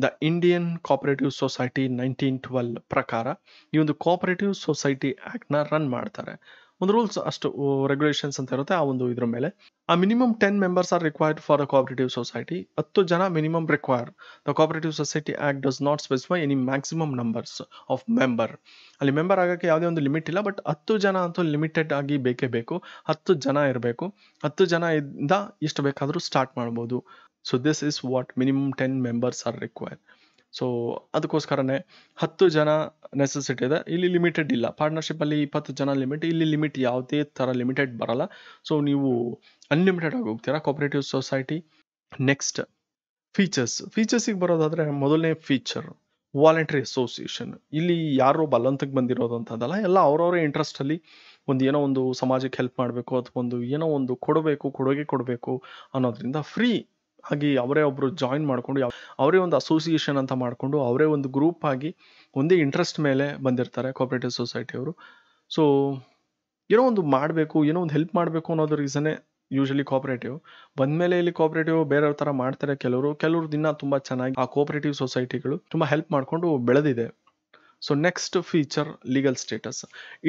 The Indian Cooperative Society 1912 ಪ್ರಕಾರ ಈ ಒಂದು ಕೋಆಪರೇಟಿವ್ ಸೊಸೈಟಿ ಆ್ಯಕ್ಟ್ನ ರನ್ ಮಾಡ್ತಾರೆ. rules ashtu regulations anta irutte aa ondu idra mele a minimum 10 members are required for a cooperative society 10 jana minimum required the cooperative society act does not specify any maximum numbers of member alli member agake yavade ondu limit illa but 10 jana antu limited agi beke beku 10 jana irbeku 10 jana inda ishtu bekadru start madabodu so this is what minimum 10 members are required so ಅದಕ್ಕೋಸ್ಕರನೇ 10 ಜನ ನೆಸೆಸಿಟಿ ಇದೆ ಇಲ್ಲಿ ಲಿಮಿಟೆಡ್ ಇಲ್ಲ ಪಾರ್ಟ್ನರ್‌ಶಿಪ್ ಅಲ್ಲಿ 20 ಜನ ಲಿಮಿಟ್ ಇಲ್ಲಿ ಲಿಮಿಟ್ ಯಾವುದೇ ತರ ಲಿಮಿಟೆಡ್ ಬರಲ್ಲ ಸೊ ನೀವು ಅನ್ಲಿಮಿಟೆಡ್ ಆಗಿ ಹೋಗ್ತೀರಾ ಕೋಆಪರೇಟಿವ್ ಸೊಸೈಟಿ ನೆಕ್ಸ್ಟ್ ಫೀಚರ್ಸ್ ಗೆ ಬರೋದಾದ್ರೆ ಮೊದಲನೇ ಫೀಚರ್ ವಾಲಂಟರಿ ಅಸೋಸಿಯೇಷನ್ ಇಲ್ಲಿ ಯಾರು ಬಲಂತಕ್ಕೆ ಬಂದಿರೋದು ಅಂತದಲ್ಲ ಎಲ್ಲ ಅವರವರ ಇಂಟರೆಸ್ಟ್ ಅಲ್ಲಿ ಒಂದು ಏನೋ ಒಂದು ಸಮಾಜಕ್ಕೆ ಹೆಲ್ಪ್ ಮಾಡಬೇಕು ಅಥವಾ ಒಂದು ಏನೋ ಒಂದು ಕೊಡುಗೆ ಕೊಡಬೇಕು ಅನ್ನೋದ್ರಿಂದ ಫ್ರೀ आगे अवरे ओब्रो जॉइन ಮಾಡ್ಕೊಂಡು ಅವರೇ ಒಂದು ಅಸೋಸಿಯೇಷನ್ ಅಂತ ಮಾಡ್ಕೊಂಡು ಅವರೇ ಒಂದು ಗ್ರೂಪ್ ಆಗಿ ಒಂದೇ ಇಂಟರೆಸ್ಟ್ ಮೇಲೆ ಬಂದಿರ್ತಾರೆ ಕೋಆಪರೇಟಿವ್ ಸೊಸೈಟಿ ಅವರು ಸೋ ಏನೋ ಒಂದು ಮಾಡಬೇಕು ಏನೋ ಒಂದು ಹೆಲ್ಪ್ ಮಾಡಬೇಕು ಅನ್ನೋದು ರೀಸನ್ ಯೂಶುವಲಿ ಕೋಆಪರೇಟಿವ್ ಬಂದಮೇಲೆ ಇಲ್ಲಿ ಕೋಆಪರೇಟಿವ್ ಬೇರೆಯವರ ತರ ಮಾಡ್ತಾರೆ ಕೆಲವರು ದಿನ ತುಂಬಾ ಚೆನ್ನಾಗಿ ಆ ಕೋಆಪರೇಟಿವ್ ಸೊಸೈಟಿಗಳು ತುಂಬಾ ಹೆಲ್ಪ್ ಮಾಡ್ಕೊಂಡು ಬೆಳೆದಿದೆ so next feature legal status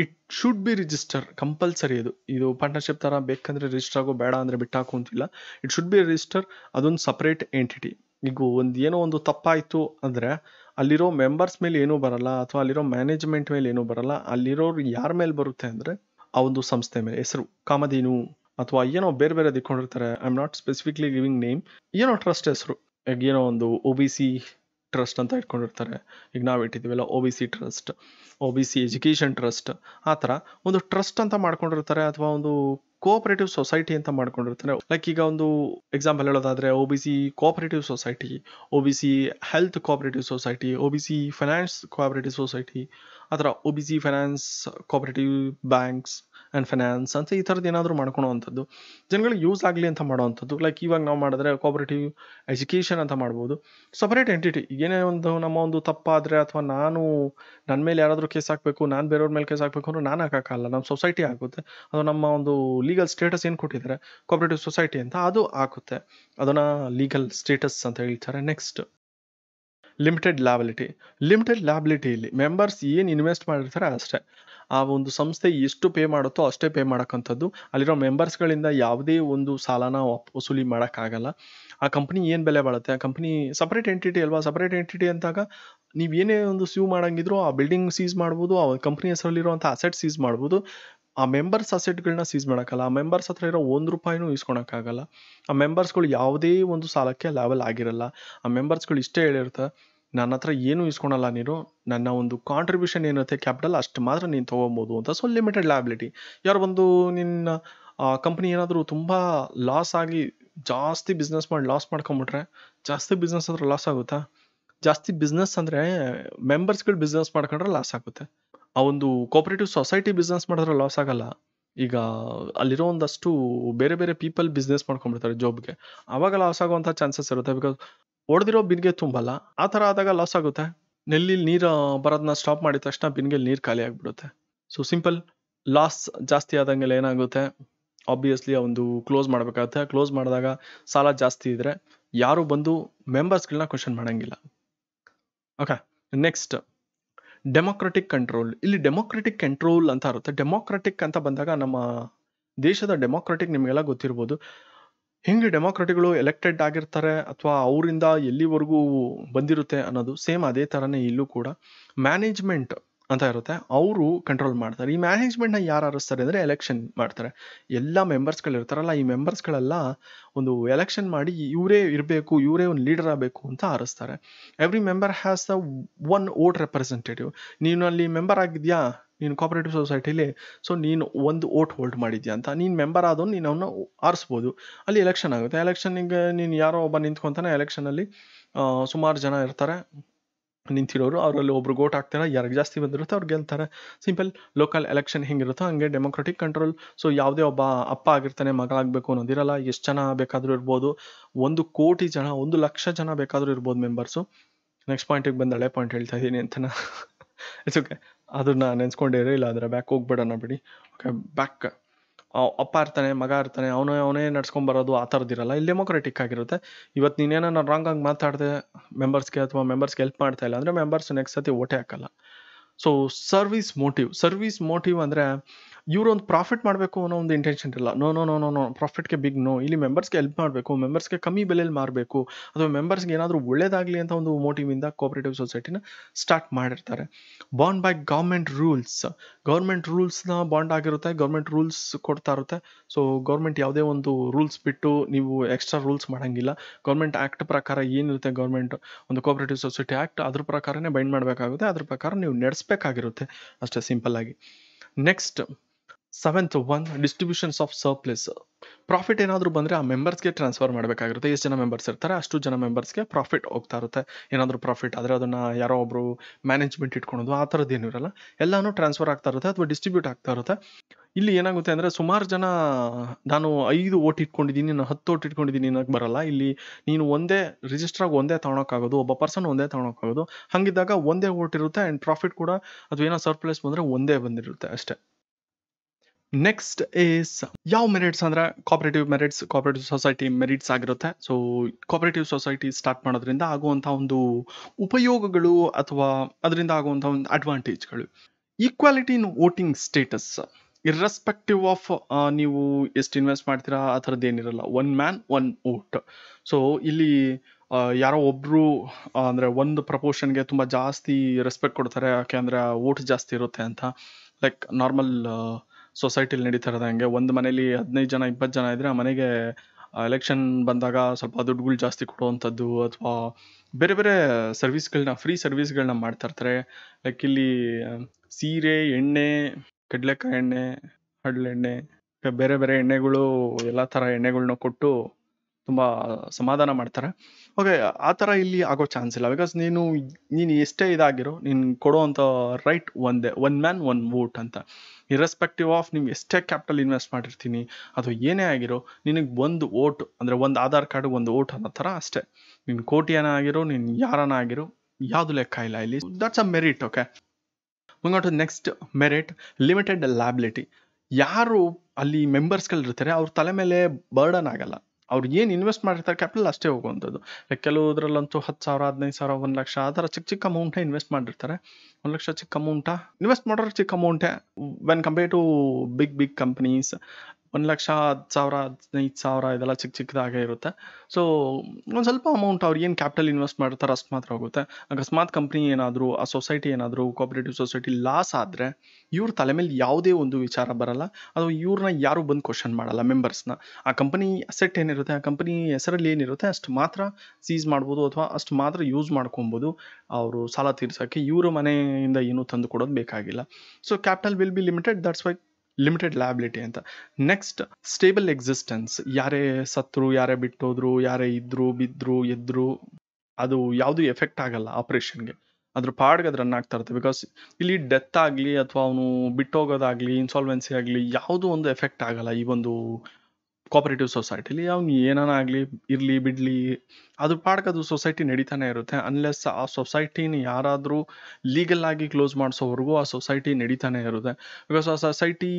it should be registered compulsory idu partnership tara bekandre register ago beda andre bittaku antilla it should be registered adon separate entity igu ond eno ond tappaitu andre alliro members mele eno baralla athwa alliro management mele eno baralla alliroru yar mele barutte andre aa ondu samsthe mele hesaru kamadinu athwa eno bere bere dikondirtare I am not specifically giving name eno trust hesaru eno ondu OBC trust ಅಂತ ಇಟ್ಕೊಂಡಿರ್ತಾರೆ ಈಗ ನಾವು ಇಟ್ಟಿದ್ದೀವಲ್ಲ OBC trust OBC education trust ಆ ತರ ಒಂದು ಟ್ರಸ್ಟ್ ಅಂತ ಮಾಡ್ಕೊಂಡಿರ್ತಾರೆ ಅಥವಾ ಒಂದು ಕೋಆಪರೇಟಿವ್ ಸೊಸೈಟಿ ಅಂತ ಮಾಡ್ಕೊಂಡಿರ್ತಾರೆ ಲೈಕ್ ಈಗ ಒಂದು ಎಕ್ಸಾಂಪಲ್ ಹೇಳೋದಾದ್ರೆ OBC cooperative society OBC health cooperative society OBC finance cooperative society ಆ ತರ OBC finance cooperative banks and finance ಅಂತ ಈ ಥರದ್ದು ಏನಾದರೂ ಮಾಡ್ಕೊಳ್ಳೋವಂಥದ್ದು ಜನಗಳಿಗೆ ಯೂಸ್ ಆಗಲಿ ಅಂತ ಮಾಡೋವಂಥದ್ದು ಲೈಕ್ ಇವಾಗ ನಾವು ಮಾಡಿದ್ರೆ ಕೋಆಪರೇಟಿವ್ ಎಜುಕೇಷನ್ ಅಂತ ಮಾಡ್ಬೋದು ಸಪರೇಟ್ ಎಂಟಿಟಿ ಏನೇ ಒಂದು ನಮ್ಮ ಒಂದು ತಪ್ಪಾದರೆ ಅಥವಾ ನಾನು ನನ್ನ ಮೇಲೆ ಯಾರಾದರೂ ಕೇಸ್ ಹಾಕಬೇಕು ನಾನು ಬೇರೆಯವ್ರ ಮೇಲೆ ಕೇಸ್ ಹಾಕಬೇಕು ಅಂದ್ರೆ ನಾನು ಹಾಕೋಕ್ಕಲ್ಲ ನಮ್ಮ ಸೊಸೈಟಿ ಆಗುತ್ತೆ ಅದು ನಮ್ಮ ಒಂದು ಲೀಗಲ್ ಸ್ಟೇಟಸ್ ಏನು ಕೊಟ್ಟಿದ್ದಾರೆ ಕೋಆಪರೇಟಿವ್ ಸೊಸೈಟಿ ಅಂತ ಅದು ಹಾಕುತ್ತೆ ಅದನ್ನು ಲೀಗಲ್ ಸ್ಟೇಟಸ್ ಅಂತ ಹೇಳ್ತಾರೆ ನೆಕ್ಸ್ಟ್ ಲಿಮಿಟೆಡ್ ಲ್ಯಾಬಿಲಿಟಿ ಇಲ್ಲಿ ಮೆಂಬರ್ಸ್ ಏನು ಇನ್ವೆಸ್ಟ್ ಮಾಡಿರ್ತಾರೆ ಅಷ್ಟೇ ಆ ಒಂದು ಸಂಸ್ಥೆ ಎಷ್ಟು ಪೇ ಮಾಡುತ್ತೋ ಅಷ್ಟೇ ಪೇ ಮಾಡೋಕ್ಕಂಥದ್ದು ಅಲ್ಲಿರೋ ಮೆಂಬರ್ಸ್ಗಳಿಂದ ಯಾವುದೇ ಒಂದು ಸಾಲನ ವಸೂಲಿ ಮಾಡೋಕ್ಕಾಗಲ್ಲ ಆ ಕಂಪ್ನಿ ಏನು ಬೆಲೆ ಬಾಳುತ್ತೆ ಆ ಕಂಪ್ನಿ ಸಪ್ರೇಟ್ ಎಂಟಿಟಿ ಅಲ್ವಾ ಸಪ್ರೇಟ್ ಎಂಟಿಟಿ ಅಂತಾಗ ನೀವೇನೇ ಒಂದು ಸ್ಯೂ ಮಾಡೋಂಗಿದ್ರು ಆ ಬಿಲ್ಡಿಂಗ್ ಸೀಸ್ ಮಾಡ್ಬೋದು ಆ ಕಂಪ್ನಿ ಹೆಸರಲ್ಲಿರುವಂಥ ಅಸೆಟ್ ಸೀಸ್ ಮಾಡ್ಬೋದು ಆ ಮೆಂಬರ್ಸ್ ಅಸೆಟ್ಗಳನ್ನ ಸೀಸ್ ಮಾಡೋಕ್ಕಲ್ಲ ಆ ಮೆಂಬರ್ಸ್ ಹತ್ರ ಇರೋ ಒಂದು ರೂಪಾಯಿನೂ ಇಸ್ಕೊಳಕ್ಕಾಗಲ್ಲ ಆ ಮೆಂಬರ್ಸ್ಗಳು ಯಾವುದೇ ಒಂದು ಸಾಲಕ್ಕೆ ಲೆವೆಲ್ ಆಗಿರಲ್ಲ ಆ ಮೆಂಬರ್ಸ್ಗಳು ಇಷ್ಟೇ ಹೇಳಿರುತ್ತೆ ನನ್ನ ಹತ್ರ ಏನೂ ಇಸ್ಕೊಳಲ್ಲ ನೀನು ನನ್ನ ಒಂದು ಕಾಂಟ್ರಿಬ್ಯೂಷನ್ ಏನಿರುತ್ತೆ ಕ್ಯಾಪಿಟಲ್ ಅಷ್ಟು ಮಾತ್ರ ನೀನು ತೊಗೊಬೋದು ಅಂತ ಸೊ ಲಿಮಿಟೆಡ್ ಲ್ಯಾಬಿಲಿಟಿ ಯಾರು ಬಂದು ನಿನ್ನ ಕಂಪ್ನಿ ಏನಾದರೂ ತುಂಬ ಲಾಸ್ ಆಗಿ ಜಾಸ್ತಿ ಬಿಸ್ನೆಸ್ ಮಾಡಿ ಲಾಸ್ ಮಾಡ್ಕೊಂಬಿಟ್ರೆ ಜಾಸ್ತಿ ಬಿಸ್ನೆಸ್ ಅಂದ್ರೆ ಲಾಸ್ ಆಗುತ್ತಾ ಜಾಸ್ತಿ ಬಿಸ್ನೆಸ್ ಅಂದರೆ ಮೆಂಬರ್ಸ್ಗಳು ಬಿಸ್ನೆಸ್ ಮಾಡ್ಕೊಂಡ್ರೆ ಲಾಸ್ ಆಗುತ್ತೆ ಆ ಒಂದು ಕೋಆಪರೇಟಿವ್ ಸೊಸೈಟಿ ಬಿಸ್ನೆಸ್ ಮಾಡಿದ್ರೆ ಲಾಸ್ ಆಗಲ್ಲ ಈಗ ಅಲ್ಲಿರೋ ಒಂದಷ್ಟು ಬೇರೆ ಬೇರೆ ಪೀಪಲ್ ಬಿಸ್ನೆಸ್ ಮಾಡ್ಕೊಂಡ್ಬಿಡ್ತಾರೆ ಜಾಬ್ಗೆ ಆವಾಗ ಲಾಸ್ ಆಗುವಂಥ ಚಾನ್ಸಸ್ ಇರುತ್ತೆ ಬಿಕಾಸ್ ಹೊಡೆದಿರೋ ಬಿನ್ಗೆ ತುಂಬಲ್ಲ ಆ ಥರ ಆದಾಗ ಲಾಸ್ ಆಗುತ್ತೆ ನೆಲ್ಲಿಲಿ ನೀರು ಬರೋದನ್ನ ಸ್ಟಾಪ್ ಮಾಡಿದ ತಕ್ಷಣ ಬಿನ್ಗೆ ನೀರು ಖಾಲಿ ಆಗಿಬಿಡುತ್ತೆ ಸೊ ಸಿಂಪಲ್ ಲಾಸ್ ಜಾಸ್ತಿ ಆದಂಗೆಲ್ಲ ಏನಾಗುತ್ತೆ ಆಬ್ವಿಯಸ್ಲಿ ಒಂದು ಕ್ಲೋಸ್ ಮಾಡಬೇಕಾಗುತ್ತೆ ಕ್ಲೋಸ್ ಮಾಡಿದಾಗ ಸಾಲ ಜಾಸ್ತಿ ಇದ್ದರೆ ಯಾರು ಬಂದು ಮೆಂಬರ್ಸ್ಗಳನ್ನ ಕ್ವಶನ್ ಮಾಡೋಂಗಿಲ್ಲ ಓಕೆ ನೆಕ್ಸ್ಟ್ ಡೆಮೊಕ್ರೆಟಿಕ್ ಕಂಟ್ರೋಲ್ ಇಲ್ಲಿ ಡೆಮೊಕ್ರೆಟಿಕ್ ಕಂಟ್ರೋಲ್ ಅಂತ ಇರುತ್ತೆ ಡೆಮೊಕ್ರೆಟಿಕ್ ಅಂತ ಬಂದಾಗ ನಮ್ಮ ದೇಶದ ಡೆಮೊಕ್ರೆಟಿಕ್ ನಿಮಗೆಲ್ಲ ಗೊತ್ತಿರ್ಬೋದು ಹೆಂಗೆ ಡೆಮೊಕ್ರೆಟಿಗಳು ಎಲೆಕ್ಟೆಡ್ ಆಗಿರ್ತಾರೆ ಅಥವಾ ಅವರಿಂದ ಎಲ್ಲಿವರೆಗೂ ಬಂದಿರುತ್ತೆ ಅನ್ನೋದು ಸೇಮ್ ಅದೇ ಥರನೇ ಇಲ್ಲೂ ಕೂಡ ಮ್ಯಾನೇಜ್ಮೆಂಟ್ ಅಂತ ಇರುತ್ತೆ ಅವರು ಕಂಟ್ರೋಲ್ ಮಾಡ್ತಾರೆ ಈ ಮ್ಯಾನೇಜ್ಮೆಂಟ್ನ ಯಾರು ಆರಿಸ್ತಾರೆ ಅಂದರೆ ಎಲೆಕ್ಷನ್ ಮಾಡ್ತಾರೆ ಎಲ್ಲ ಮೆಂಬರ್ಸ್ಗಳಿರ್ತಾರಲ್ಲ ಈ ಮೆಂಬರ್ಸ್ಗಳೆಲ್ಲ ಒಂದು ಎಲೆಕ್ಷನ್ ಮಾಡಿ ಇವರೇ ಇರಬೇಕು ಇವರೇ ಒಂದು ಲೀಡರ್ ಆಗಬೇಕು ಅಂತ ಆರಿಸ್ತಾರೆ every member has the one vote representative ನೀನು ಅಲ್ಲಿ ಮೆಂಬರ್ ಆಗಿದ್ಯಾ ನೀನು ಕೋಆಪರೇಟಿವ್ ಸೊಸೈಟಿಲಿ ಸೊ ನೀನು ಒಂದು ವೋಟ್ ಹೋಲ್ಡ್ ಮಾಡಿದ್ಯಾ ಅಂತ ನೀನು ಮೆಂಬರ್ ಆದವನು ನೀನು ಅವನ್ನ ಆರಿಸ್ಬೋದು ಅಲ್ಲಿ ಎಲೆಕ್ಷನ್ ಆಗುತ್ತೆ ಎಲೆಕ್ಷನಿಗೆ ನೀನು ಯಾರೋ ಒಬ್ಬ ನಿಂತ್ಕೊತಾನೆ ಎಲೆಕ್ಷನಲ್ಲಿ ಸುಮಾರು ಜನ ಇರ್ತಾರೆ ನಿಂತಿರೋರು ಅವರಲ್ಲಿ ಒಬ್ರು ಗೋಟ್ ಹಾಕ್ತಾರೆ ಯಾರಿಗೆ ಜಾಸ್ತಿ ಬಂದಿರುತ್ತೆ ಅವ್ರು ಗೆಲ್ತಾರೆ ಸಿಂಪಲ್ ಲೋಕಲ್ ಎಲೆಕ್ಷನ್ ಹೆಂಗಿರುತ್ತೋ ಹಂಗೆ ಡೆಮೊಕ್ರೆಟಿಕ್ ಕಂಟ್ರೋಲ್ ಸೊ ಯಾವುದೇ ಒಬ್ಬ ಅಪ್ಪ ಆಗಿರ್ತಾನೆ ಮಗ ಆಗಬೇಕು ಅನ್ನೋದಿರಲ್ಲ ಎಷ್ಟು ಜನ ಬೇಕಾದರೂ ಇರ್ಬೋದು 1 ಕೋಟಿ ಜನ 1 ಲಕ್ಷ ಜನ ಬೇಕಾದರೂ ಇರ್ಬೋದು ಮೆಂಬರ್ಸು ನೆಕ್ಸ್ಟ್ ಪಾಯಿಂಟಿಗೆ ಬಂದು ಹಳೆ ಪಾಯಿಂಟ್ ಹೇಳ್ತಾ ಇದ್ದೀನಿ ಅಂತನಾ ಇಟ್ಸ್ ಓಕೆ ಅದನ್ನ ನೆನೆಸ್ಕೊಂಡಿರೋ ಇಲ್ಲ ಅಂದರೆ ಬ್ಯಾಕ್ ಹೋಗ್ಬೇಡೋಣ ಬಿಡಿ ಓಕೆ ಬ್ಯಾಕ್ ಅಪ್ಪ ಇರ್ತಾನೆ ಮಗ ಇರ್ತಾನೆ ಅವನೇ ನಡ್ಸ್ಕೊಂಬರೋದು ಆ ಥರದ್ದಿರಲ್ಲ ಇಲ್ಲಿ ಡೆಮೊಕ್ರೆಟಿಕ್ ಆಗಿರುತ್ತೆ ಇವತ್ತು ನೀನೇನೋ ನಾನು ರಾಂಗ್ ಆಗಿ ಮಾತಾಡಿದೆ ಮೆಂಬರ್ಸ್ಗೆ ಅಥವಾ ಮೆಂಬರ್ಸ್ಗೆ ಹೆಲ್ಪ್ ಮಾಡ್ತಾ ಇಲ್ಲ ಅಂದರೆ ಮೆಂಬರ್ಸ್ ನೆಕ್ಸ್ಟ್ ಸತಿ ಓಟೆ ಹಾಕಲ್ಲ ಸೊ ಸರ್ವಿಸ್ ಮೋಟಿವ್ ಅಂದರೆ ಇವರು ಒಂದು ಪ್ರಾಫಿಟ್ ಮಾಡಬೇಕು ಅನ್ನೋ ಒಂದು ಇಂಟೆನ್ಷನ್ ಇಲ್ಲ. No no no no no ಪ್ರಾಫಿಟ್ಗೆ ಬಿಗ್ ನೋ. ಇಲ್ಲಿ ಮೆಂಬರ್ಸ್ಗೆ ಹೆಲ್ಪ್ ಮಾಡಬೇಕು, ಮೆಂಬರ್ಸ್ಗೆ ಕಮ್ಮಿ ಬೆಲೆಯಲ್ಲಿ ಮಾರಬೇಕು ಅಥವಾ ಮೆಂಬರ್ಸ್ಗೆ ಏನಾದರೂ ಒಳ್ಳೇದಾಗಲಿ ಅಂತ ಒಂದು ಮೋಟಿವಿಂದ ಕೋಆಪರೇಟಿವ್ ಸೊಸೈಟಿನ ಸ್ಟಾರ್ಟ್ ಮಾಡಿರ್ತಾರೆ. Bond by government rules, government ರೂಲ್ಸ್ನ ಬಾಂಡ್ ಆಗಿರುತ್ತೆ, ಗೌರ್ಮೆಂಟ್ ರೂಲ್ಸ್ ಕೊಡ್ತಾ ಇರುತ್ತೆ. ಸೊ ಗೌರ್ಮೆಂಟ್ ಯಾವುದೇ ಒಂದು ರೂಲ್ಸ್ ಬಿಟ್ಟು ನೀವು ಎಕ್ಸ್ಟ್ರಾ ರೂಲ್ಸ್ ಮಾಡೋಂಗಿಲ್ಲ. ಗೌರ್ಮೆಂಟ್ ಆ್ಯಕ್ಟ್ ಪ್ರಕಾರ ಏನಿರುತ್ತೆ, ಗೌರ್ಮೆಂಟ್ ಒಂದು ಕೋಆಪರೇಟಿವ್ ಸೊಸೈಟಿ ಆ್ಯಕ್ಟ್ ಅದ್ರ ಪ್ರಕಾರನೇ ಬೈಂಡ್ ಮಾಡಬೇಕಾಗುತ್ತೆ, ಅದ್ರ ಪ್ರಕಾರ ನೀವು ನಡೆಸಬೇಕಾಗಿರುತ್ತೆ, ಅಷ್ಟೇ ಸಿಂಪಲ್ ಆಗಿ. Next 7th one, distributions of surplus. Profit ಏನಾದರೂ ಬಂದರೆ ಆ ಮೆಂಬರ್ಸ್ಗೆ ಟ್ರಾನ್ಸ್ಫರ್ ಮಾಡಬೇಕಾಗಿರುತ್ತೆ. ಎಷ್ಟು ಜನ ಮೆಂಬರ್ಸ್ ಇರ್ತಾರೆ ಅಷ್ಟು ಜನ ಮೆಂಬರ್ಸ್ಗೆ ಪ್ರಾಫಿಟ್ ಹೋಗ್ತಾ ಇರುತ್ತೆ. ಏನಾದರೂ ಪ್ರಾಫಿಟ್ ಆದರೆ ಅದನ್ನು ಯಾರೋ ಒಬ್ಬರು ಮ್ಯಾನೇಜ್ಮೆಂಟ್ ಇಟ್ಕೊಳೋದು ಆ ಥರದ್ದು ಏನೂ ಇರಲ್ಲ, ಎಲ್ಲನೂ ಟ್ರಾನ್ಸ್ಫರ್ ಆಗ್ತಾ ಇರುತ್ತೆ ಅಥವಾ ಡಿಸ್ಟ್ರಿಬ್ಯೂಟ್ ಆಗ್ತಾ ಇರುತ್ತೆ. ಇಲ್ಲಿ ಏನಾಗುತ್ತೆ ಅಂದರೆ ಸುಮಾರು ಜನ ನಾನು 5 vote ಇಟ್ಕೊಂಡಿದ್ದೀನಿ, ನಾನು 10 vote ಇಟ್ಕೊಂಡಿದ್ದೀನಿ ಅನ್ನೋಕ್ಕೆ ಬರಲ್ಲ. ಇಲ್ಲಿ ನೀನು ಒಂದೇ ರಿಜಿಸ್ಟ್ರಾಗಿ ಒಂದೇ ತಗೊಳಕ್ಕಾಗೋದು, ಒಬ್ಬ ಪರ್ಸನ್ ಒಂದೇ ತಗೊಳಕ್ಕಾಗೋದು. ಹಾಗಿದ್ದಾಗ ಒಂದೇ ವೋಟ್ ಇರುತ್ತೆ ಆ್ಯಂಡ್ ಪ್ರಾಫಿಟ್ ಕೂಡ ಅದು ಏನೋ ಸರ್ಪ್ಲೈಸ್ ಬಂದರೆ ಒಂದೇ ಬಂದಿರುತ್ತೆ, ಅಷ್ಟೇ. ನೆಕ್ಸ್ಟ್ ಈಸ್ ಯಾವ ಮೆರಿಟ್ಸ್ ಅಂದರೆ cooperative merits, cooperative society merits ಆಗಿರುತ್ತೆ. ಸೊ ಕೋಆಪರೇಟಿವ್ ಸೊಸೈಟಿ ಸ್ಟಾರ್ಟ್ ಮಾಡೋದ್ರಿಂದ ಆಗುವಂಥ ಒಂದು ಉಪಯೋಗಗಳು ಅಥವಾ ಅದರಿಂದ ಆಗುವಂಥ ಒಂದು ಅಡ್ವಾಂಟೇಜ್ಗಳು. Equality in voting status, irrespective of ನೀವು ಎಷ್ಟು ಇನ್ವೆಸ್ಟ್ ಮಾಡ್ತೀರಾ ಆ ಥರದ್ದು ಏನಿರಲ್ಲ. One man one vote. So ಇಲ್ಲಿ ಯಾರೋ ಒಬ್ಬರು ಅಂದರೆ ಒಂದು ಪ್ರಪೋರ್ಷನ್ಗೆ ತುಂಬ ಜಾಸ್ತಿ ರೆಸ್ಪೆಕ್ಟ್ ಕೊಡ್ತಾರೆ, ಯಾಕೆ ಅಂದರೆ ವೋಟ್ ಜಾಸ್ತಿ ಇರುತ್ತೆ ಅಂತ. ಲೈಕ್ ನಾರ್ಮಲ್ ಸೊಸೈಟಿಲಿ ನಡೀತಾ ಇರೋದು ಹಂಗೆ, ಒಂದು ಮನೇಲಿ 15 ಜನ 20 ಜನ ಇದ್ದರೆ ಆ ಮನೆಗೆ ಎಲೆಕ್ಷನ್ ಬಂದಾಗ ಸ್ವಲ್ಪ ದುಡ್ಡುಗಳು ಜಾಸ್ತಿ ಕೊಡುವಂಥದ್ದು ಅಥವಾ ಬೇರೆ ಬೇರೆ ಸರ್ವಿಸ್ಗಳನ್ನ, ಫ್ರೀ ಸರ್ವಿಸ್ಗಳನ್ನ ಮಾಡ್ತಾ ಇರ್ತಾರೆ. ಲೈಕ್ ಇಲ್ಲಿ ಸೀರೆ, ಎಣ್ಣೆ, ಕಡಲೆಕಾಯಿ ಎಣ್ಣೆ, ಹಡಲೆಣ್ಣೆ, ಬೇರೆ ಬೇರೆ ಎಣ್ಣೆಗಳು, ಎಲ್ಲ ಥರ ಎಣ್ಣೆಗಳನ್ನ ಕೊಟ್ಟು ತುಂಬ ಸಮಾಧಾನ ಮಾಡ್ತಾರೆ. ಓಕೆ, ಆ ಥರ ಇಲ್ಲಿ ಆಗೋ ಚಾನ್ಸ್ ಇಲ್ಲ. ಬಿಕಾಸ್ ನೀನು ಎಷ್ಟೇ ಇದಾಗಿರೋ ನೀನು ಕೊಡೋವಂಥ ರೈಟ್ ಒಂದೇ, ಒನ್ ಮ್ಯಾನ್ ಒನ್ ವೋಟ್ ಅಂತ. ಇರ್ರೆಸ್ಪೆಕ್ಟಿವ್ ಆಫ್ ನೀವು ಎಷ್ಟೇ ಕ್ಯಾಪಿಟಲ್ ಇನ್ವೆಸ್ಟ್ ಮಾಡಿರ್ತೀನಿ ಅಥವಾ ಏನೇ ಆಗಿರೋ ನಿನಗೆ ಒಂದು ವೋಟ್, ಅಂದರೆ ಒಂದು ಆಧಾರ್ ಕಾರ್ಡ್ ಒಂದು ವೋಟ್ ಅನ್ನೋ ಥರ, ಅಷ್ಟೇ. ನೀನು ಕೋಟಿಯಾನ ಆಗಿರೋ ನೀನು ಯಾರನ್ನ ಆಗಿರೋ ಯಾವುದು ಲೆಕ್ಕ ಇಲ್ಲ ಇಲ್ಲಿ. That's a merit. ಓಕೆ, ಮುಂಗಾಟ. Next merit limited liability. ಯಾರು ಅಲ್ಲಿ ಮೆಂಬರ್ಸ್ಗಳಿರ್ತಾರೆ ಅವ್ರ ತಲೆ ಮೇಲೆ ಬರ್ಡನ್ ಆಗಲ್ಲ. ಅವ್ರು ಏನು ಇನ್ವೆಸ್ಟ್ ಮಾಡಿರ್ತಾರೆ ಕ್ಯಾಪಿಟಲ್ ಅಷ್ಟೇ ಹೋಗುವಂಥದ್ದು. ಲೈಕ್ ಕೆಲವುದ್ರಲ್ಲಂತೂ 10,000 15,000 1,00,000 ಆ ಥರ ಚಿಕ್ಕ ಚಿಕ್ಕ ಅಮೌಂಟೇ ಇನ್ವೆಸ್ಟ್ ಮಾಡಿರ್ತಾರೆ. 1,00,000 ಚಿಕ್ಕ ಅಮೌಂಟಾ, ಇನ್ವೆಸ್ಟ್ ಮಾಡೋರು ಚಿಕ್ಕ ಅಮೌಂಟೇ when compare to big companies. 1,00,000 10,000 15,000 ಇದೆಲ್ಲ ಚಿಕ್ಕ ಚಿಕ್ಕದಾಗೇ ಇರುತ್ತೆ. ಸೊ ಒಂದು ಸ್ವಲ್ಪ ಅಮೌಂಟ್ ಅವ್ರು ಏನು ಕ್ಯಾಪಿಟಲ್ ಇನ್ವೆಸ್ಟ್ ಮಾಡ್ತಾರೆ ಅಷ್ಟು ಮಾತ್ರ ಹೋಗುತ್ತೆ. ಅಕಸ್ಮಾತ್ ಕಂಪ್ನಿ ಏನಾದರೂ, ಆ ಸೊಸೈಟಿ ಏನಾದರೂ, ಕೋಆಪರೇಟಿವ್ ಸೊಸೈಟಿ ಲಾಸ್ ಆದರೆ ಇವ್ರ ತಲೆ ಮೇಲೆ ಯಾವುದೇ ಒಂದು ವಿಚಾರ ಬರಲ್ಲ. ಅದು ಇವ್ರನ್ನ ಯಾರೂ ಬಂದು ಕ್ವಶನ್ ಮಾಡಲ್ಲ ಮೆಂಬರ್ಸ್ನ. ಆ ಕಂಪನಿ ಅಸೆಟ್ ಏನಿರುತ್ತೆ, ಆ ಕಂಪನಿ ಹೆಸರಲ್ಲಿ ಏನಿರುತ್ತೆ ಅಷ್ಟು ಮಾತ್ರ ಸೀಸ್ ಮಾಡ್ಬೋದು ಅಥವಾ ಅಷ್ಟು ಮಾತ್ರ ಯೂಸ್ ಮಾಡ್ಕೊಬೋದು. ಅವರು ಸಾಲ ತೀರ್ಸೋಕ್ಕೆ ಇವ್ರ ಮನೆಯಿಂದ ಏನೂ ತಂದು ಕೊಡೋದು ಬೇಕಾಗಿಲ್ಲ. So capital will be limited, that's why limited liability ಅಂತ. Next stable existence. ಯಾರೇ ಸತ್ರು, ಯಾರೇ ಬಿಟ್ಟೋದ್ರು, ಯಾರೇ ಇದ್ದರು, ಬಿದ್ದರು, ಎದ್ರು, ಅದು ಯಾವುದೂ ಎಫೆಕ್ಟ್ ಆಗಲ್ಲ ಆಪ್ರೇಷನ್ಗೆ. ಅದ್ರ ಪಾಡ್ಗೆ ಅದು ರನ್ ಆಗ್ತಾ ಇರುತ್ತೆ. ಬಿಕಾಸ್ ಇಲ್ಲಿ ಡೆತ್ ಆಗಲಿ ಅಥವಾ ಅವನು ಬಿಟ್ಟೋಗೋದಾಗಲಿ, ಇನ್ಸಾಲ್ವೆನ್ಸಿ ಆಗಲಿ, ಯಾವುದೂ ಒಂದು ಎಫೆಕ್ಟ್ ಆಗಲ್ಲ ಈ ಒಂದು ಕೋಆಪರೇಟಿವ್ ಸೊಸೈಟಿಲಿ. ಅವ್ನು ಏನಾಗಲಿ, ಇರಲಿ ಬಿಡಲಿ, ಅದ್ರ ಪಾಡ್ಗೆ ಅದು ಸೊಸೈಟಿ ನಡೀತಾನೆ ಇರುತ್ತೆ. ಅನ್ಲೆಸ್ ಆ ಸೊಸೈಟಿನ ಯಾರಾದರೂ ಲೀಗಲ್ ಆಗಿ ಕ್ಲೋಸ್ ಮಾಡಿಸೋವರೆಗೂ ಆ ಸೊಸೈಟಿ ನಡೀತಾನೆ ಇರುತ್ತೆ. ಬಿಕಾಸ್ ಆ ಸೊಸೈಟಿ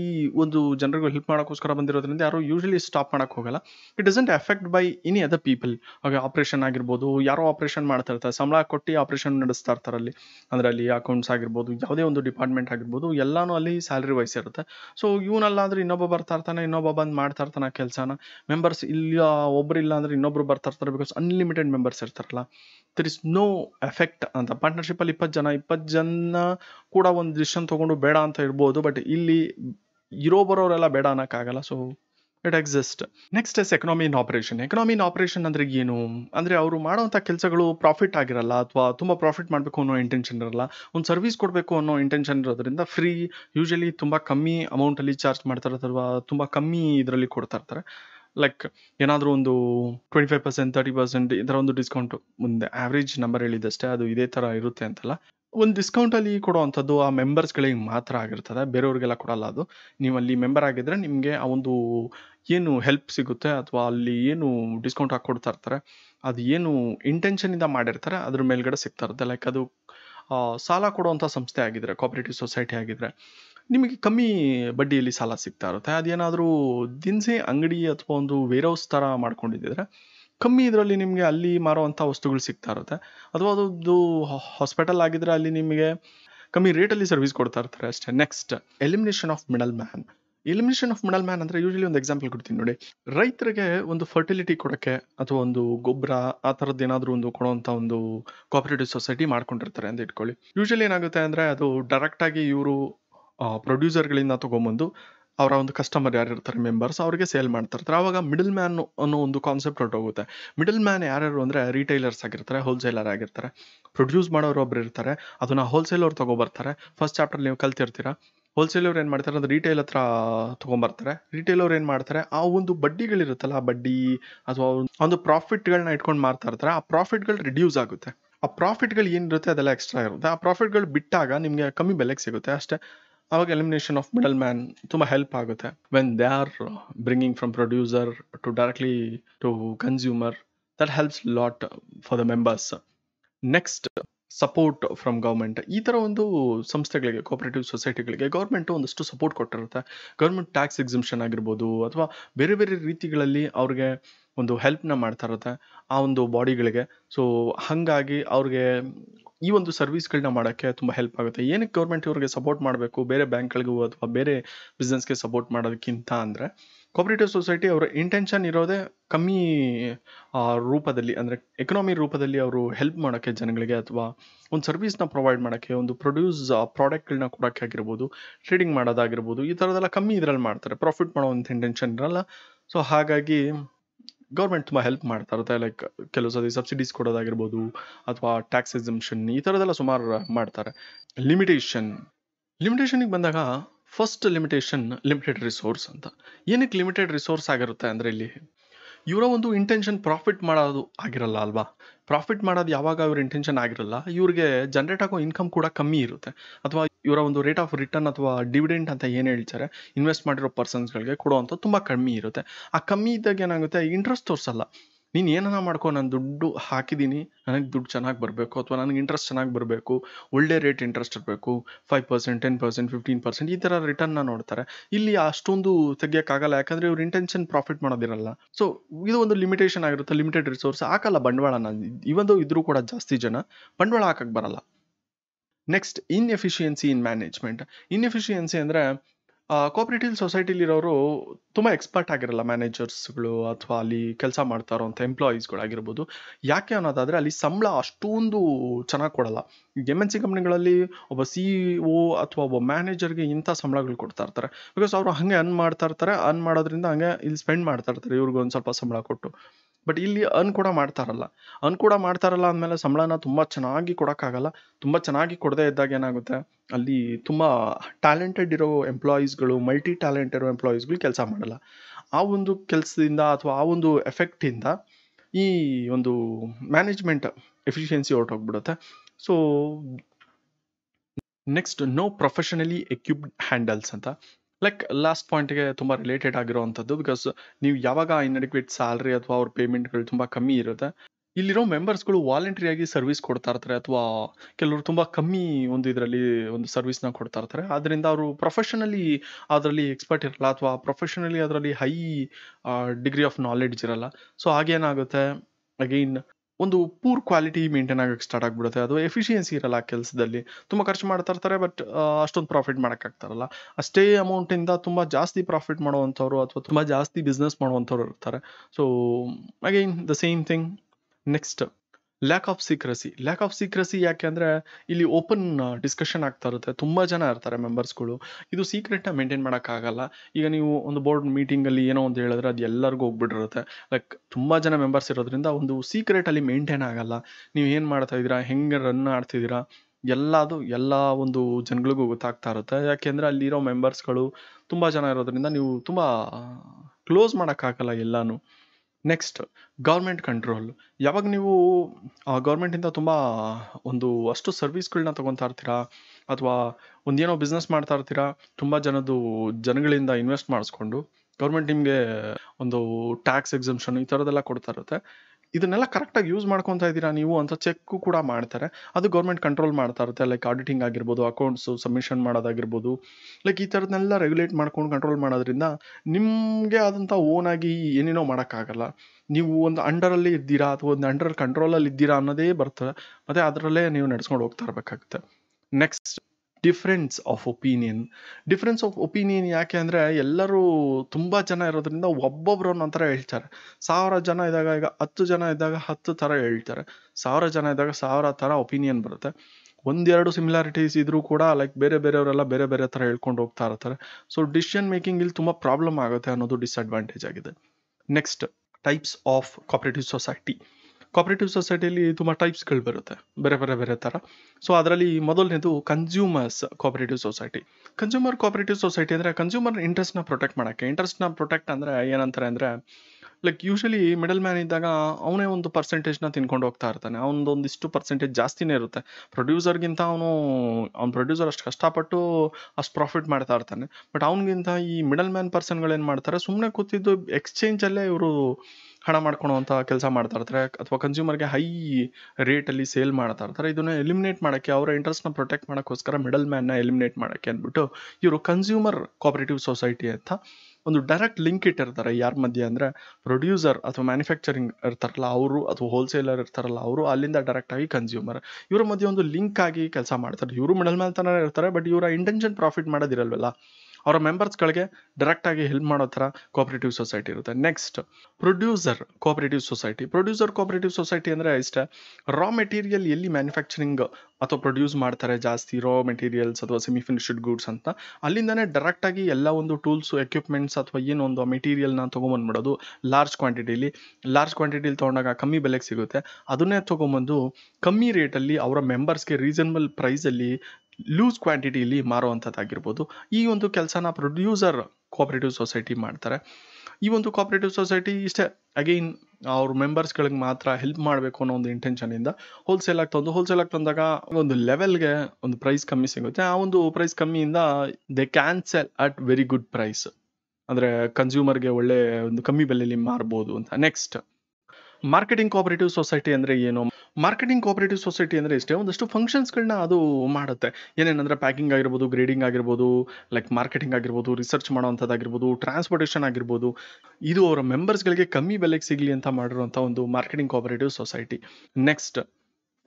ಒಂದು ಜನರಿಗೆ ಹೆಲ್ಪ್ ಮಾಡೋಕ್ಕೋಸ್ಕರ ಬಂದಿರೋದ್ರಿಂದ ಯಾರು ಯೂಶಲಿ ಸ್ಟಾಪ್ ಮಾಡೋಕ್ಕೆ ಹೋಗಲ್ಲ. It doesn't effect by any other people. ಹಾಗೆ ಆಪ್ರೇಷನ್ ಆಗಿರ್ಬೋದು, ಯಾರೋ ಆಪ್ರೇಷನ್ ಮಾಡ್ತಾ ಇರ್ತಾರೆ, ಸಂಬಳ ಕೊಟ್ಟು ಆಪ್ರೇಷನ್ ನಡೆಸ್ತಾ ಇರ್ತಾರೆ. ಅಲ್ಲಿ ಅಂದರೆ ಅಲ್ಲಿ ಅಕೌಂಟ್ಸ್ ಆಗಿರ್ಬೋದು, ಯಾವುದೇ ಒಂದು ಡಿಪಾರ್ಟ್ಮೆಂಟ್ ಆಗಿರ್ಬೋದು, ಎಲ್ಲನೂ ಅಲ್ಲಿ ಸ್ಯಾಲ್ರಿ ವೈಸ್ ಇರುತ್ತೆ. ಸೊ ಇವನಲ್ಲಾದರೆ ಇನ್ನೊಬ್ಬ ಬರ್ತಾ ಇರ್ತಾನೆ, ಇನ್ನೊಬ್ಬ ಬಂದು ಮಾಡ್ತಾ ಇರ್ತಾನೆ ಕೆಲಸ. ಮೆಂಬರ್ಸ್ ಇಲ್ಲ ಒಬ್ಬರಿಲ್ಲ ಅಂದ್ರೆ ಇನ್ನೊಬ್ರು ಬರ್ತಾ ಇರ್ತಾರೆ. ಬಿಕಾಸ್ ಅನ್ಲಿಮಿಟೆಡ್ ಮೆಂಬರ್ಸ್ ಇರ್ತಾರಲ್ಲ, ದರ್ ಇಸ್ ನೋ ಎಫೆಕ್ಟ್ ಅಂತ. ಪಾರ್ಟ್ನರ್ಶಿಪ್ ಅಲ್ಲಿ 20 ಜನ ಕೂಡ ಒಂದು ಡಿಸಿಷನ್ ತಗೊಂಡು ಬೇಡ ಅಂತ ಇರ್ಬೋದು, ಬಟ್ ಇಲ್ಲಿ ಇರೋ ಬರೋರೆಲ್ಲ ಬೇಡ ಅನ್ನೋಕ್ಕಾಗಲ್ಲ. So it exist. Next is economy in operation. Economy in operation ಅಂದರೆ ಏನು ಅಂದರೆ ಅವರು ಮಾಡೋವಂಥ ಕೆಲಸಗಳು ಪ್ರಾಫಿಟ್ ಆಗಿರಲ್ಲ ಅಥವಾ ತುಂಬ ಪ್ರಾಫಿಟ್ ಮಾಡಬೇಕು ಅನ್ನೋ ಇಂಟೆನ್ಷನ್ ಇರಲ್ಲ. ಒಂದು ಸರ್ವಿಸ್ ಕೊಡಬೇಕು ಅನ್ನೋ ಇಂಟೆನ್ಷನ್ ಇರೋದ್ರಿಂದ ಫ್ರೀ ಯೂಶಲಿ ತುಂಬ ಕಮ್ಮಿ ಅಮೌಂಟಲ್ಲಿ ಚಾರ್ಜ್ ಮಾಡ್ತಾರೆ ಅಥವಾ ತುಂಬ ಕಮ್ಮಿ ಇದರಲ್ಲಿ ಕೊಡ್ತಾ ಇರ್ತಾರೆ. ಲೈಕ್ ಏನಾದರೂ ಒಂದು 25% 30% ಈ ಥರ ಒಂದು ಡಿಸ್ಕೌಂಟು, ಮುಂದೆ ಆ್ಯಾವ್ರೇಜ್ ನಂಬರ್ ಹೇಳಿದ್ದಷ್ಟೇ, ಅದು ಇದೇ ಥರ ಇರುತ್ತೆ ಅಂತಲ್ಲ. ಒಂದು ಡಿಸ್ಕೌಂಟಲ್ಲಿ ಕೊಡುವಂಥದ್ದು ಆ ಮೆಂಬರ್ಸ್ಗಳಿಗೆ ಮಾತ್ರ ಆಗಿರ್ತದೆ, ಬೇರೆಯವ್ರಿಗೆಲ್ಲ ಕೊಡಲ್ಲ. ಅದು ನೀವು ಅಲ್ಲಿ ಮೆಂಬರ್ ಆಗಿದ್ದರೆ ನಿಮಗೆ ಆ ಒಂದು ಏನು ಹೆಲ್ಪ್ ಸಿಗುತ್ತೆ ಅಥವಾ ಅಲ್ಲಿ ಏನು ಡಿಸ್ಕೌಂಟ್ ಹಾಕಿ ಕೊಡ್ತಾ ಇರ್ತಾರೆ, ಅದು ಏನು ಇಂಟೆನ್ಷನಿಂದ ಮಾಡಿರ್ತಾರೆ ಅದ್ರ ಮೇಲ್ಗಡೆ ಸಿಗ್ತಾ ಇರುತ್ತೆ. ಲೈಕ್ ಅದು ಸಾಲ ಕೊಡುವಂಥ ಸಂಸ್ಥೆ ಆಗಿದ್ದರೆ, ಕೋಆಪರೇಟಿವ್ ಸೊಸೈಟಿ ಆಗಿದ್ದರೆ ನಿಮಗೆ ಕಮ್ಮಿ ಬಡ್ಡಿಯಲ್ಲಿ ಸಾಲ ಸಿಗ್ತಾ ಇರುತ್ತೆ. ಅದೇನಾದರೂ ದಿನಸಿ ಅಂಗಡಿ ಅಥವಾ ಒಂದು ವೇರ್ಹೌಸ್ ಥರ ಮಾಡ್ಕೊಂಡಿದ್ದರೆ ಕಮ್ಮಿ ಇದರಲ್ಲಿ ನಿಮಗೆ ಅಲ್ಲಿ ಮಾರುವಂಥ ವಸ್ತುಗಳು ಸಿಗ್ತಾ ಇರುತ್ತೆ. ಅಥವಾ ಅದೊಂದು ಹಾಸ್ಪಿಟಲ್ ಆಗಿದ್ದರೆ ಅಲ್ಲಿ ನಿಮಗೆ ಕಮ್ಮಿ ರೇಟಲ್ಲಿ ಸರ್ವಿಸ್ ಕೊಡ್ತಾ ಇರ್ತಾರೆ ಅಷ್ಟೇ. Next elimination of middle man. Elimination of middle man ಅಂದರೆ ಯೂಶಲಿ ಒಂದು ಎಕ್ಸಾಂಪಲ್ ಕೊಡ್ತೀನಿ ನೋಡಿ, ರೈತರಿಗೆ ಒಂದು ಫರ್ಟಿಲಿಟಿ ಕೊಡೋಕ್ಕೆ ಅಥವಾ ಒಂದು ಗೊಬ್ಬರ ಆ ಥರದ್ದು ಏನಾದರೂ ಒಂದು ಕೊಡೋವಂಥ ಒಂದು ಕೋಆಪರೇಟಿವ್ ಸೊಸೈಟಿ ಮಾಡ್ಕೊಂಡಿರ್ತಾರೆ ಅಂತ ಇಟ್ಕೊಳ್ಳಿ. ಯೂಶಲಿ ಏನಾಗುತ್ತೆ ಅಂದರೆ ಅದು ಡೈರೆಕ್ಟಾಗಿ ಇವರು ಪ್ರೊಡ್ಯೂಸರ್ಗಳಿಂದ ತೊಗೊಂಬಂದು ಅವರ ಒಂದು ಕಸ್ಟಮರ್ ಯಾರಿರ್ತಾರೆ ಮೆಂಬರ್ಸ್ ಅವ್ರಿಗೆ ಸೇಲ್ ಮಾಡ್ತಿರ್ತಾರೆ. ಆವಾಗ ಮಿಡಲ್ ಮ್ಯಾನ್ ಅನ್ನೋ ಒಂದು ಕಾನ್ಸೆಪ್ಟ್ ಹೊರಟೋಗುತ್ತೆ. ಮಿಡಲ್ ಮ್ಯಾನ್ ಯಾರ್ಯಾರು ಅಂದರೆ ರಿಟೈಲರ್ಸ್ ಆಗಿರ್ತಾರೆ, ಹೋಲ್ಸೇಲರ್ ಆಗಿರ್ತಾರೆ, ಪ್ರೊಡ್ಯೂಸ್ ಮಾಡೋರು ಒಬ್ರು ಇರ್ತಾರೆ, ಅದನ್ನು ಹೋಲ್ಸೇಲವ್ರು ತೊಗೊಬರ್ತಾರೆ. ಫಸ್ಟ್ ಚಾಪ್ಟರ್ ನೀವು ಕಲ್ತಿರ್ತೀರ. ಹೋಲ್ಸೇಲವ್ರು ಏನು ಮಾಡ್ತಾರೆ ಅಂದರೆ ರಿಟೇಲ್ ಹತ್ರ ತೊಗೊಂಬರ್ತಾರೆ. ರಿಟೇಲವ್ರು ಏನು ಮಾಡ್ತಾರೆ, ಆ ಒಂದು ಬಡ್ಡಿಗಳಿರುತ್ತಲ್ಲ, ಬಡ್ಡಿ ಅಥವಾ ಒಂದು ಪ್ರಾಫಿಟ್ಗಳನ್ನ ಇಟ್ಕೊಂಡು ಮಾರ್ತಾ ಇರ್ತಾರೆ. ಆ ಪ್ರಾಫಿಟ್ಗಳು ರಿಡ್ಯೂಸ್ ಆಗುತ್ತೆ. ಆ ಪ್ರಾಫಿಟ್ಗಳು ಏನಿರುತ್ತೆ ಅದೆಲ್ಲ ಎಕ್ಸ್ಟ್ರಾ ಇರುತ್ತೆ. ಆ ಪ್ರಾಫಿಟ್ಗಳು ಬಿಟ್ಟಾಗ ನಿಮಗೆ ಕಮ್ಮಿ ಬೆಲೆಗೆ ಸಿಗುತ್ತೆ ಅಷ್ಟೇ. ಆವಾಗ ಎಲಿಮಿನೇಷನ್ ಆಫ್ ಮಿಡಲ್ ಮ್ಯಾನ್ ತುಂಬ ಹೆಲ್ಪ್ ಆಗುತ್ತೆ. When they are bringing from producer to directly to consumer, that helps lot for the members. Next support from government. ಈ ಥರ ಒಂದು ಸಂಸ್ಥೆಗಳಿಗೆ, ಕೋಆಪರೇಟಿವ್ ಸೊಸೈಟಿಗಳಿಗೆ ಗೌರ್ಮೆಂಟು ಒಂದಷ್ಟು ಸಪೋರ್ಟ್ ಕೊಟ್ಟಿರುತ್ತೆ. ಗೌರ್ಮೆಂಟ್ ಟ್ಯಾಕ್ಸ್ ಎಕ್ಸಿಮ್ಷನ್ ಆಗಿರ್ಬೋದು ಅಥವಾ ಬೇರೆ ಬೇರೆ ರೀತಿಗಳಲ್ಲಿ ಅವ್ರಿಗೆ ಒಂದು ಹೆಲ್ಪ್ನ ಮಾಡ್ತಾ ಇರುತ್ತೆ ಆ ಒಂದು ಬಾಡಿಗಳಿಗೆ. ಸೊ ಹಾಗಾಗಿ ಅವ್ರಿಗೆ ಈ ಒಂದು ಸರ್ವಿಸ್ಗಳನ್ನ ಮಾಡೋಕ್ಕೆ ತುಂಬ ಹೆಲ್ಪ್ ಆಗುತ್ತೆ. ಏನಕ್ಕೆ ಗೌರ್ಮೆಂಟ್ ಇವ್ರಿಗೆ ಸಪೋರ್ಟ್ ಮಾಡಬೇಕು ಬೇರೆ ಬ್ಯಾಂಕ್ಗಳಿಗೂ ಅಥವಾ ಬೇರೆ ಬಿಸ್ನೆಸ್ಗೆ ಸಪೋರ್ಟ್ ಮಾಡೋದಕ್ಕಿಂತ ಅಂದರೆ, ಕೋಆಪರೇಟಿವ್ ಸೊಸೈಟಿ ಅವರ ಇಂಟೆನ್ಷನ್ ಇರೋದೇ ಕಮ್ಮಿ ರೂಪದಲ್ಲಿ, ಅಂದರೆ ಎಕನಾಮಿ ರೂಪದಲ್ಲಿ ಅವರು ಹೆಲ್ಪ್ ಮಾಡೋಕ್ಕೆ ಜನಗಳಿಗೆ, ಅಥವಾ ಒಂದು ಸರ್ವಿಸ್ನ ಪ್ರೊವೈಡ್ ಮಾಡೋಕ್ಕೆ, ಒಂದು ಪ್ರಾಡಕ್ಟ್ಗಳನ್ನ ಕೊಡೋಕ್ಕೆ ಆಗಿರ್ಬೋದು, ಟ್ರೇಡಿಂಗ್ ಮಾಡೋದಾಗಿರ್ಬೋದು, ಈ ಥರದ್ದೆಲ್ಲ ಕಮ್ಮಿ ಇದರಲ್ಲಿ ಮಾಡ್ತಾರೆ. ಪ್ರಾಫಿಟ್ ಮಾಡೋವಂಥ ಇಂಟೆನ್ಷನ್ ಇರಲ್ಲ. ಸೊ ಹಾಗಾಗಿ ಗೌರ್ಮೆಂಟ್ ತುಂಬ ಹೆಲ್ಪ್ ಮಾಡ್ತಾ ಇರುತ್ತೆ. ಲೈಕ್ ಕೆಲವು ಸತಿ ಸಬ್ಸಿಡೀಸ್ ಕೊಡೋದಾಗಿರ್ಬೋದು ಅಥವಾ ಟ್ಯಾಕ್ಸ್ ಎಕ್ಸಂಪ್ಷನ್, ಈ ಥರದ್ದೆಲ್ಲ ಸುಮಾರು ಮಾಡ್ತಾರೆ. ಲಿಮಿಟೇಷನ್ಗೆ ಬಂದಾಗ ಫಸ್ಟ್ ಲಿಮಿಟೇಷನ್ ಲಿಮಿಟೆಡ್ ರಿಸೋರ್ಸ್ ಅಂತ. ಏನಕ್ಕೆ ಲಿಮಿಟೆಡ್ ರಿಸೋರ್ಸ್ ಆಗಿರುತ್ತೆ ಅಂದರೆ, ಇಲ್ಲಿ ಇವರ ಒಂದು ಇಂಟೆನ್ಷನ್ ಪ್ರಾಫಿಟ್ ಮಾಡೋದು ಆಗಿರಲ್ಲ ಅಲ್ವಾ. ಪ್ರಾಫಿಟ್ ಮಾಡೋದು ಯಾವಾಗ ಇವ್ರ ಇಂಟೆನ್ಷನ್ ಆಗಿರಲ್ಲ, ಇವ್ರಿಗೆ ಜನ್ರೇಟ್ ಆಗೋ ಇನ್ಕಮ್ ಕೂಡ ಕಮ್ಮಿ ಇರುತ್ತೆ. ಅಥವಾ ಇವರ ಒಂದು ರೇಟ್ ಆಫ್ ರಿಟರ್ನ್ ಅಥವಾ ಡಿವಿಡೆಂಟ್ ಅಂತ ಏನು ಹೇಳ್ತಾರೆ ಇನ್ವೆಸ್ಟ್ ಮಾಡಿರೋ ಪರ್ಸನ್ಸ್ಗಳಿಗೆ ಕೊಡೋವಂಥ ತುಂಬ ಕಮ್ಮಿ ಇರುತ್ತೆ. ಆ ಕಮ್ಮಿ ಇದ್ದಾಗ ಏನಾಗುತ್ತೆ, ಇಂಟ್ರೆಸ್ಟ್ ತೋರಿಸಲ್ಲ. ನೀನು ಏನನ್ನ ಮಾಡ್ಕೊ, ನಾನು ದುಡ್ಡು ಹಾಕಿದ್ದೀನಿ, ನನಗೆ ದುಡ್ಡು ಚೆನ್ನಾಗಿ ಬರಬೇಕು ಅಥವಾ ನನಗೆ ಇಂಟ್ರೆಸ್ಟ್ ಚೆನ್ನಾಗಿ ಬರಬೇಕು, ಒಳ್ಳೆ ರೇಟ್ ಇಂಟ್ರೆಸ್ಟ್ ಇರಬೇಕು, 5%, 10%, 15% ಈ ಥರ ರಿಟರ್ನ್ನ ನೋಡ್ತಾರೆ. ಇಲ್ಲಿ ಅಷ್ಟೊಂದು ತೆಗಿಯೋಕ್ಕಾಗಲ್ಲ, ಯಾಕಂದರೆ ಇವ್ರ ಇಂಟೆನ್ಷನ್ ಪ್ರಾಫಿಟ್ ಮಾಡೋದಿರಲ್ಲ. ಸೊ ಇದು ಒಂದು ಲಿಮಿಟೇಷನ್ ಆಗಿರುತ್ತೆ. ಲಿಮಿಟೆಡ್ ರಿಸೋರ್ಸ್ ಹಾಕಲ್ಲ ಬಂಡವಾಳನ, ಇವಂದು ಇದ್ರೂ ಕೂಡ ಜಾಸ್ತಿ ಜನ ಬಂಡವಾಳ ಹಾಕಕ್ಕೆ ಬರಲ್ಲ. Next inefficiency in management. Inefficiency ಅಂದರೆ ಕೋಆಪರೇಟಿವ್ ಸೊಸೈಟಿಲಿರೋರು ತುಂಬ ಎಕ್ಸ್ಪರ್ಟ್ ಆಗಿರಲ್ಲ, ಮ್ಯಾನೇಜರ್ಸ್ಗಳು ಅಥವಾ ಅಲ್ಲಿ ಕೆಲಸ ಮಾಡ್ತಾ ಇರೋವಂಥ ಎಂಪ್ಲಾಯೀಸ್ಗಳಾಗಿರ್ಬೋದು. ಯಾಕೆ ಅನ್ನೋದಾದರೆ ಅಲ್ಲಿ ಸಂಬಳ ಅಷ್ಟೊಂದು ಚೆನ್ನಾಗಿ ಕೊಡಲ್ಲ. ಎಮ್ ಎನ್ ಸಿ ಕಂಪ್ನಿಗಳಲ್ಲಿ ಒಬ್ಬ ಸಿ ಇ ಒ ಅಥವಾ ಒಬ್ಬ ಮ್ಯಾನೇಜರ್ಗೆ ಇಂಥ ಸಂಬಳಗಳು ಕೊಡ್ತಾ ಇರ್ತಾರೆ. ಬಿಕಾಸ್ ಅವರು ಹಾಗೆ ಅರ್ನ್ ಮಾಡ್ತಾ ಇರ್ತಾರೆ, ಅರ್ನ್ ಮಾಡೋದ್ರಿಂದ ಹಾಗೆ ಇಲ್ಲಿ ಸ್ಪೆಂಡ್ ಮಾಡ್ತಾ ಇರ್ತಾರೆ ಇವ್ರಿಗೊಂದು ಸ್ವಲ್ಪ ಸಂಬಳ ಕೊಟ್ಟು. ಬಟ್ ಇಲ್ಲಿ ಅರ್ನ್ ಕೂಡ ಮಾಡ್ತಾರಲ್ಲ. ಅರ್ನ್ ಕೂಡ ಮಾಡ್ತಾರಲ್ಲ ಅಂದಮೇಲೆ ಸಂಬಳನ ತುಂಬ ಚೆನ್ನಾಗಿ ಕೊಡೋಕ್ಕಾಗಲ್ಲ. ತುಂಬ ಚೆನ್ನಾಗಿ ಕೊಡದೇ ಇದ್ದಾಗ ಏನಾಗುತ್ತೆ, ಅಲ್ಲಿ ತುಂಬ ಟ್ಯಾಲೆಂಟೆಡ್ ಇರೋ ಎಂಪ್ಲಾಯೀಸ್ಗಳು, ಮಲ್ಟಿ ಟ್ಯಾಲೆಂಟ್ ಇರೋ ಎಂಪ್ಲಾಯೀಸ್ಗಳು ಕೆಲಸ ಮಾಡಲ್ಲ. ಆ ಒಂದು ಕೆಲಸದಿಂದ ಅಥವಾ ಆ ಒಂದು ಎಫೆಕ್ಟಿಂದ ಈ ಒಂದು ಮ್ಯಾನೇಜ್ಮೆಂಟ್ ಎಫಿಷಿಯನ್ಸಿ ಹೊರಟೋಗ್ಬಿಡುತ್ತೆ. So next no professionally equipped handles ಅಂತ. ಲೈಕ್ ಲಾಸ್ಟ್ ಪಾಯಿಂಟ್ಗೆ ತುಂಬ ರಿಲೇಟೆಡ್ ಆಗಿರೋವಂಥದ್ದು. ಬಿಕಾಸ್ ನೀವು ಯಾವಾಗ ಇನ್ಅಡಿಕ್ವೇಟ್ ಸ್ಯಾಲ್ರಿ ಅಥವಾ ಅವ್ರ ಪೇಮೆಂಟ್ಗಳು ತುಂಬ ಕಮ್ಮಿ ಇರುತ್ತೆ, ಇಲ್ಲಿರೋ ಮೆಂಬರ್ಸ್ಗಳು ವಾಲಂಟ್ರಿಯಾಗಿ ಸರ್ವಿಸ್ ಕೊಡ್ತಾ ಇರ್ತಾರೆ ಅಥವಾ ಕೆಲವರು ತುಂಬ ಕಮ್ಮಿ ಒಂದು ಇದರಲ್ಲಿ ಒಂದು ಸರ್ವಿಸ್ನ ಕೊಡ್ತಾ ಇರ್ತಾರೆ. ಆದ್ದರಿಂದ ಅವರು ಪ್ರೊಫೆಷನಲಿ ಅದರಲ್ಲಿ ಎಕ್ಸ್ಪರ್ಟ್ ಇರಲ್ಲ ಅಥವಾ ಪ್ರೊಫೆಷನಲಿ ಅದರಲ್ಲಿ ಹೈ ಡಿಗ್ರಿ ಆಫ್ ನಾಲೆಡ್ಜ್ ಇರಲ್ಲ. ಸೊ ಹಾಗೇನಾಗುತ್ತೆ, ಅಗೈನ್ ಒಂದು ಪೂರ್ ಕ್ವಾಲಿಟಿ ಮೇಂಟೈನ್ ಆಗೋಕ್ಕೆ ಸ್ಟಾರ್ಟ್ ಆಗಿಬಿಡುತ್ತೆ. ಅದು ಎಫಿಷಿಯನ್ಸಿ ಇರಲ್ಲ, ಕೆಲಸದಲ್ಲಿ ತುಂಬ ಖರ್ಚು ಮಾಡ್ತಾ ಇರ್ತಾರೆ, ಬಟ್ ಅಷ್ಟೊಂದು ಪ್ರಾಫಿಟ್ ಮಾಡೋಕ್ಕಾಗ್ತಾರಲ್ಲ. ಅಷ್ಟೇ ಅಮೌಂಟಿಂದ ತುಂಬ ಜಾಸ್ತಿ ಪ್ರಾಫಿಟ್ ಮಾಡುವಂಥವ್ರು ಅಥವಾ ತುಂಬ ಜಾಸ್ತಿ ಬಿಸ್ನೆಸ್ ಮಾಡುವಂಥವ್ರು ಇರ್ತಾರೆ. So again the same thing. Next lack of secrecy. Lack of secrecy ಯಾಕೆ ಅಂದರೆ, ಇಲ್ಲಿ ಓಪನ್ ಡಿಸ್ಕಷನ್ ಆಗ್ತಾ ಇರುತ್ತೆ, ತುಂಬ ಜನ ಇರ್ತಾರೆ ಮೆಂಬರ್ಸ್ಗಳು, ಇದು ಸೀಕ್ರೆಟ್ನ ಮೇಂಟೈನ್ ಮಾಡೋಕ್ಕಾಗಲ್ಲ. ಈಗ ನೀವು ಒಂದು ಬೋರ್ಡ್ ಮೀಟಿಂಗಲ್ಲಿ ಏನೋ ಒಂದು ಹೇಳಿದ್ರೆ ಅದು ಎಲ್ಲರಿಗೂ ಹೋಗ್ಬಿಟ್ಟಿರುತ್ತೆ. ಲೈಕ್ ತುಂಬ ಜನ ಮೆಂಬರ್ಸ್ ಇರೋದ್ರಿಂದ ಒಂದು ಸೀಕ್ರೆಟಲ್ಲಿ ಮೇಂಟೈನ್ ಆಗಲ್ಲ. ನೀವು ಏನು ಮಾಡ್ತಾಯಿದ್ದೀರಾ, ಹೆಂಗೆ ರನ್ ಮಾಡ್ತಿದ್ದೀರಾ, ಎಲ್ಲ ಒಂದು ಜನಗಳಿಗೂ ಗೊತ್ತಾಗ್ತಾ ಇರುತ್ತೆ. ಯಾಕೆಂದರೆ ಅಲ್ಲಿರೋ ಮೆಂಬರ್ಸ್ಗಳು ತುಂಬ ಜನ ಇರೋದ್ರಿಂದ ನೀವು ತುಂಬ ಕ್ಲೋಸ್ ಮಾಡೋಕ್ಕಾಗಲ್ಲ ಎಲ್ಲನೂ. Next government control. ಯಾವಾಗ ನೀವು ಗೌರ್ಮೆಂಟಿಂದ ತುಂಬ ಒಂದು ಅಷ್ಟು ಸರ್ವಿಸ್ಗಳನ್ನ ತೊಗೊತಾ ಇರ್ತೀರಾ ಅಥವಾ ಒಂದೇನೋ ಬಿಸ್ನೆಸ್ ಮಾಡ್ತಾ ಇರ್ತೀರಾ, ತುಂಬ ಜನಗಳಿಂದ ಇನ್ವೆಸ್ಟ್ ಮಾಡಿಸ್ಕೊಂಡು ಗೌರ್ಮೆಂಟ್ ನಿಮಗೆ ಒಂದು ಟ್ಯಾಕ್ಸ್ ಎಕ್ಸಂಪ್ಷನ್ ಈ ಥರದ್ದೆಲ್ಲ ಕೊಡ್ತಾ ಇರುತ್ತೆ. ಇದನ್ನೆಲ್ಲ ಕರೆಕ್ಟಾಗಿ ಯೂಸ್ ಮಾಡ್ಕೊತಾ ಇದ್ದೀರಾ ನೀವು ಅಂತ ಚೆಕ್ಕು ಕೂಡ ಮಾಡ್ತಾರೆ. ಅದು ಗೌರ್ಮೆಂಟ್ ಕಂಟ್ರೋಲ್ ಮಾಡ್ತಾ ಇರುತ್ತೆ. ಲೈಕ್ ಆಡಿಟಿಂಗ್ ಆಗಿರ್ಬೋದು, ಅಕೌಂಟ್ಸು ಸಬ್ಮಿಷನ್ ಮಾಡೋದಾಗಿರ್ಬೋದು, ಲೈಕ್ ಈ ಥರದನ್ನೆಲ್ಲ ರೆಗ್ಯುಲೇಟ್ ಮಾಡ್ಕೊಂಡು ಕಂಟ್ರೋಲ್ ಮಾಡೋದ್ರಿಂದ ನಿಮಗೆ ಆದಂಥ ಓನಾಗಿ ಏನೇನೋ ಮಾಡೋಕ್ಕಾಗಲ್ಲ. ನೀವು ಒಂದು ಅಂಡರಲ್ಲಿ ಇದ್ದೀರಾ ಅಥವಾ ಒಂದು ಅಂಡರ್ ಕಂಟ್ರೋಲಲ್ಲಿ ಇದ್ದೀರಾ ಅನ್ನೋದೇ ಬರ್ತದೆ, ಮತ್ತು ಅದರಲ್ಲೇ ನೀವು ನಡೆಸ್ಕೊಂಡು ಹೋಗ್ತಾ ಇರಬೇಕಾಗುತ್ತೆ. Next difference of opinion. Difference of opinion ಯಾಕೆ ಅಂದರೆ ಎಲ್ಲರೂ ತುಂಬ ಜನ ಇರೋದ್ರಿಂದ ಒಬ್ಬೊಬ್ರು ಒಂದೊಂದು ಥರ ಹೇಳ್ತಾರೆ. 1000 ಜನ ಇದ್ದಾಗ ಈಗ 10 ಜನ ಇದ್ದಾಗ 10 ಥರ ಹೇಳ್ತಾರೆ, 1000 ಜನ ಇದ್ದಾಗ 1000 ಥರ ಒಪಿನಿಯನ್ ಬರುತ್ತೆ. ಒಂದೆರಡು ಸಿಮಿಲಾರಿಟೀಸ್ ಇದ್ರೂ ಕೂಡ ಲೈಕ್ ಬೇರೆ ಬೇರೆಯವರೆಲ್ಲ ಬೇರೆ ಬೇರೆ ಥರ ಹೇಳ್ಕೊಂಡು ಹೋಗ್ತಾ ಇರ್ತಾರೆ. ಸೊ ಡಿಸಿಷನ್ ಮೇಕಿಂಗ್ ಇಲ್ಲಿ ತುಂಬ ಪ್ರಾಬ್ಲಮ್ ಆಗುತ್ತೆ ಅನ್ನೋದು ಡಿಸ್ಅಡ್ವಾಂಟೇಜ್ ಆಗಿದೆ. Next, types of cooperative society. Cooperative ಸೊಸೈಟಿಯಲ್ಲಿ ತುಂಬ ಟೈಪ್ಸ್ಗಳು ಬರುತ್ತೆ ಬೇರೆ ಬೇರೆ ಬೇರೆ ಥರ. ಸೊ ಅದರಲ್ಲಿ ಮೊದಲನೇದು consumers cooperative society. Consumer cooperative society ಅಂದರೆ ಕನ್ಸ್ಯೂಮರ್ ಇಂಟ್ರೆಸ್ಟ್ನ ಪ್ರೊಟೆಕ್ಟ್ ಮಾಡೋಕ್ಕೆ. ಇಂಟ್ರೆಸ್ಟ್ನ ಪ್ರೊಟೆಕ್ಟ್ ಅಂದರೆ ಏನಂತಾರೆ ಅಂದರೆ ಲೈಕ್ ಯೂಶಲಿ ಮಿಡಲ್ ಮ್ಯಾನ್ ಇದ್ದಾಗ ಅವನೇ ಒಂದು ಪರ್ಸೆಂಟೇಜ್ನ ತಿನ್ಕೊಂಡು ಹೋಗ್ತಾ ಇರ್ತಾನೆ. ಅವನದೊಂದಿಷ್ಟು ಪರ್ಸೆಂಟೇಜ್ ಜಾಸ್ತಿನೇ ಇರುತ್ತೆ ಪ್ರೊಡ್ಯೂಸರ್ಗಿಂತ. ಅವ್ನು ಪ್ರೊಡ್ಯೂಸರ್ ಅಷ್ಟು ಕಷ್ಟಪಟ್ಟು ಅಷ್ಟು ಪ್ರಾಫಿಟ್ ಮಾಡ್ತಾ ಇರ್ತಾನೆ. ಬಟ್ ಅವನಿಗಿಂತ ಈ ಮಿಡಲ್ ಮ್ಯಾನ್ ಪರ್ಸನ್ಗಳೇನು ಮಾಡ್ತಾರೆ, ಸುಮ್ಮನೆ ಕೂತಿದ್ದು ಎಕ್ಸ್ಚೇಂಜಲ್ಲೇ ಇವರು ಹಣ ಮಾಡ್ಕೊಳೋವಂಥ ಕೆಲಸ ಮಾಡ್ತಾ ಇರ್ತಾರೆ, ಅಥವಾ ಕನ್ಸ್ಯೂಮರ್ಗೆ ಹೈ ರೇಟಲ್ಲಿ ಸೇಲ್ ಮಾಡ್ತಾ ಇರ್ತಾರೆ. ಇದನ್ನು ಎಲಿಮಿನೇಟ್ ಮಾಡೋಕ್ಕೆ, ಅವರ ಇಂಟ್ರೆಸ್ಟ್ನ ಪ್ರೊಟೆಕ್ಟ್ ಮಾಡೋಕ್ಕೋಸ್ಕರ ಮಿಡಲ್ ಮ್ಯಾನ್ನ ಎಲಿಮಿನೇಟ್ ಮಾಡೋಕ್ಕೆ ಅಂದ್ಬಿಟ್ಟು ಇವರು ಕನ್ಸ್ಯೂಮರ್ ಕೋಆಪರೇಟಿವ್ ಸೊಸೈಟಿ ಅಂತ ಒಂದು ಡೈರೆಕ್ಟ್ ಲಿಂಕ್ ಇಟ್ಟಿರ್ತಾರೆ. ಯಾರ ಮಧ್ಯೆ ಅಂದರೆ ಪ್ರೊಡ್ಯೂಸರ್ ಅಥವಾ ಮ್ಯಾನುಫ್ಯಾಕ್ಚರಿಂಗ್ ಇರ್ತಾರಲ್ಲ ಅವರು, ಅಥವಾ ಹೋಲ್ಸೇಲರ್ ಇರ್ತಾರಲ್ಲ ಅವರು, ಅಲ್ಲಿಂದ ಡೈರೆಕ್ಟಾಗಿ ಕನ್ಸ್ಯೂಮರ್ ಇವರ ಮಧ್ಯೆ ಒಂದು ಲಿಂಕ್ ಆಗಿ ಕೆಲಸ ಮಾಡ್ತಾರೆ. ಇವರು ಮಿಡಲ್ ಮ್ಯಾನ್ ತನಕ ಇರ್ತಾರೆ, ಬಟ್ ಇವರ ಇಂಟೆನ್ಷನ್ ಪ್ರಾಫಿಟ್ ಮಾಡೋದಿರಲ್ವಲ್ಲ, ಅವರ ಮೆಂಬರ್ಸ್ಗಳಿಗೆ ಡೈರೆಕ್ಟಾಗಿ ಹೆಲ್ಪ್ ಮಾಡೋ ಥರ ಕೋಆಪರೇಟಿವ್ ಸೊಸೈಟಿ ಇರುತ್ತೆ. Next, producer cooperative society. Producer cooperative society ಅಂದರೆ ಇಷ್ಟೇ, ರಾ ಮೆಟೀರಿಯಲ್ ಎಲ್ಲಿ ಮ್ಯಾನುಫ್ಯಾಕ್ಚರಿಂಗ್ ಅಥವಾ ಪ್ರೊಡ್ಯೂಸ್ ಮಾಡ್ತಾರೆ ಜಾಸ್ತಿ ರಾ ಮೆಟೀರಿಯಲ್ಸ್ ಅಥವಾ ಸೆಮಿಫಿನಿಶ್ಡ್ ಗೂಡ್ಸ್ ಅಂತ, ಅಲ್ಲಿಂದನೇ ಡೈರೆಕ್ಟಾಗಿ ಎಲ್ಲ ಒಂದು ಟೂಲ್ಸು ಎಕ್ವಿಪ್ಮೆಂಟ್ಸ್ ಅಥವಾ ಏನೊಂದು ಮೆಟೀರಿಯಲ್ನ ತೊಗೊಂಬಂದ್ಬಿಡೋದು ಲಾರ್ಜ್ ಕ್ವಾಂಟಿಟಿಲಿ. ಲಾರ್ಜ್ ಕ್ವಾಂಟಿಟಿಲಿ ತೊಗೊಂಡಾಗ ಕಮ್ಮಿ ಬೆಲೆಗೆ ಸಿಗುತ್ತೆ, ಅದನ್ನೇ ತೊಗೊಂಬಂದು ಕಮ್ಮಿ ರೇಟಲ್ಲಿ ಅವರ ಮೆಂಬರ್ಸ್ಗೆ ರೀಸನಬಲ್ ಪ್ರೈಸಲ್ಲಿ ಲೂಸ್ ಕ್ವಾಂಟಿಟಿಲಿ ಮಾರುವಂಥದ್ದಾಗಿರ್ಬೋದು. ಈ ಒಂದು ಕೆಲಸನ ಪ್ರೊಡ್ಯೂಸರ್ ಕೋಆಪರೇಟಿವ್ ಸೊಸೈಟಿ ಮಾಡ್ತಾರೆ. ಈ ಒಂದು ಕೋಆಪರೇಟಿವ್ ಸೊಸೈಟಿ ಇಷ್ಟೇ, ಅಗೈನ್ ಅವ್ರ ಮೆಂಬರ್ಸ್ಗಳಿಗೆ ಮಾತ್ರ ಹೆಲ್ಪ್ ಮಾಡಬೇಕು ಅನ್ನೋ ಒಂದು ಇಂಟೆನ್ಷನಿಂದ ಹೋಲ್ಸೇಲಾಗಿ ತಂದು, ಹೋಲ್ಸೇಲಾಗಿ ತಂದಾಗ ಒಂದು ಲೆವೆಲ್ಗೆ ಒಂದು ಪ್ರೈಸ್ ಕಮ್ಮಿ ಸಿಗುತ್ತೆ. ಆ ಒಂದು ಪ್ರೈಸ್ ಕಮ್ಮಿಯಿಂದ they can sell at very good price, ಅಂದರೆ ಕನ್ಸ್ಯೂಮರ್ಗೆ ಒಳ್ಳೆ ಒಂದು ಕಮ್ಮಿ ಬೆಲೆಯಲ್ಲಿ ಮಾರ್ಬೋದು ಅಂತ. ನೆಕ್ಸ್ಟ್, ಮಾರ್ಕೆಟಿಂಗ್ ಕೋಆಪರೇಟಿವ್ ಸೊಸೈಟಿ ಅಂದರೆ ಏನು? ಮಾರ್ಕೆಟಿಂಗ್ ಕೋಆಪರೇಟಿವ್ ಸೊಸೈಟಿ ಅಂದರೆ ಇಷ್ಟೇ, ಒಂದಷ್ಟು ಫಂಕ್ಷನ್ಸ್ಗಳನ್ನ ಅದು ಮಾಡುತ್ತೆ. ಏನೇನಂದರೆ ಪ್ಯಾಕಿಂಗ್ ಆಗಿರ್ಬೋದು, ಗ್ರೇಡಿಂಗ್ ಆಗಿರ್ಬೋದು, ಲೈಕ್ ಮಾರ್ಕೆಟಿಂಗ್ ಆಗಿರ್ಬೋದು, ರಿಸರ್ಚ್ ಮಾಡೋವಂಥದ್ದಾಗಿರ್ಬೋದು, ಟ್ರಾನ್ಸ್ಪೋರ್ಟೇಷನ್ ಆಗಿರ್ಬೋದು. ಇದು ಅವರ ಮೆಂಬರ್ಸ್ಗಳಿಗೆ ಕಮ್ಮಿ ಬೆಲೆಗೆ ಸಿಗಲಿ ಅಂತ ಮಾಡಿರುವಂಥ ಒಂದು marketing cooperative society. Next,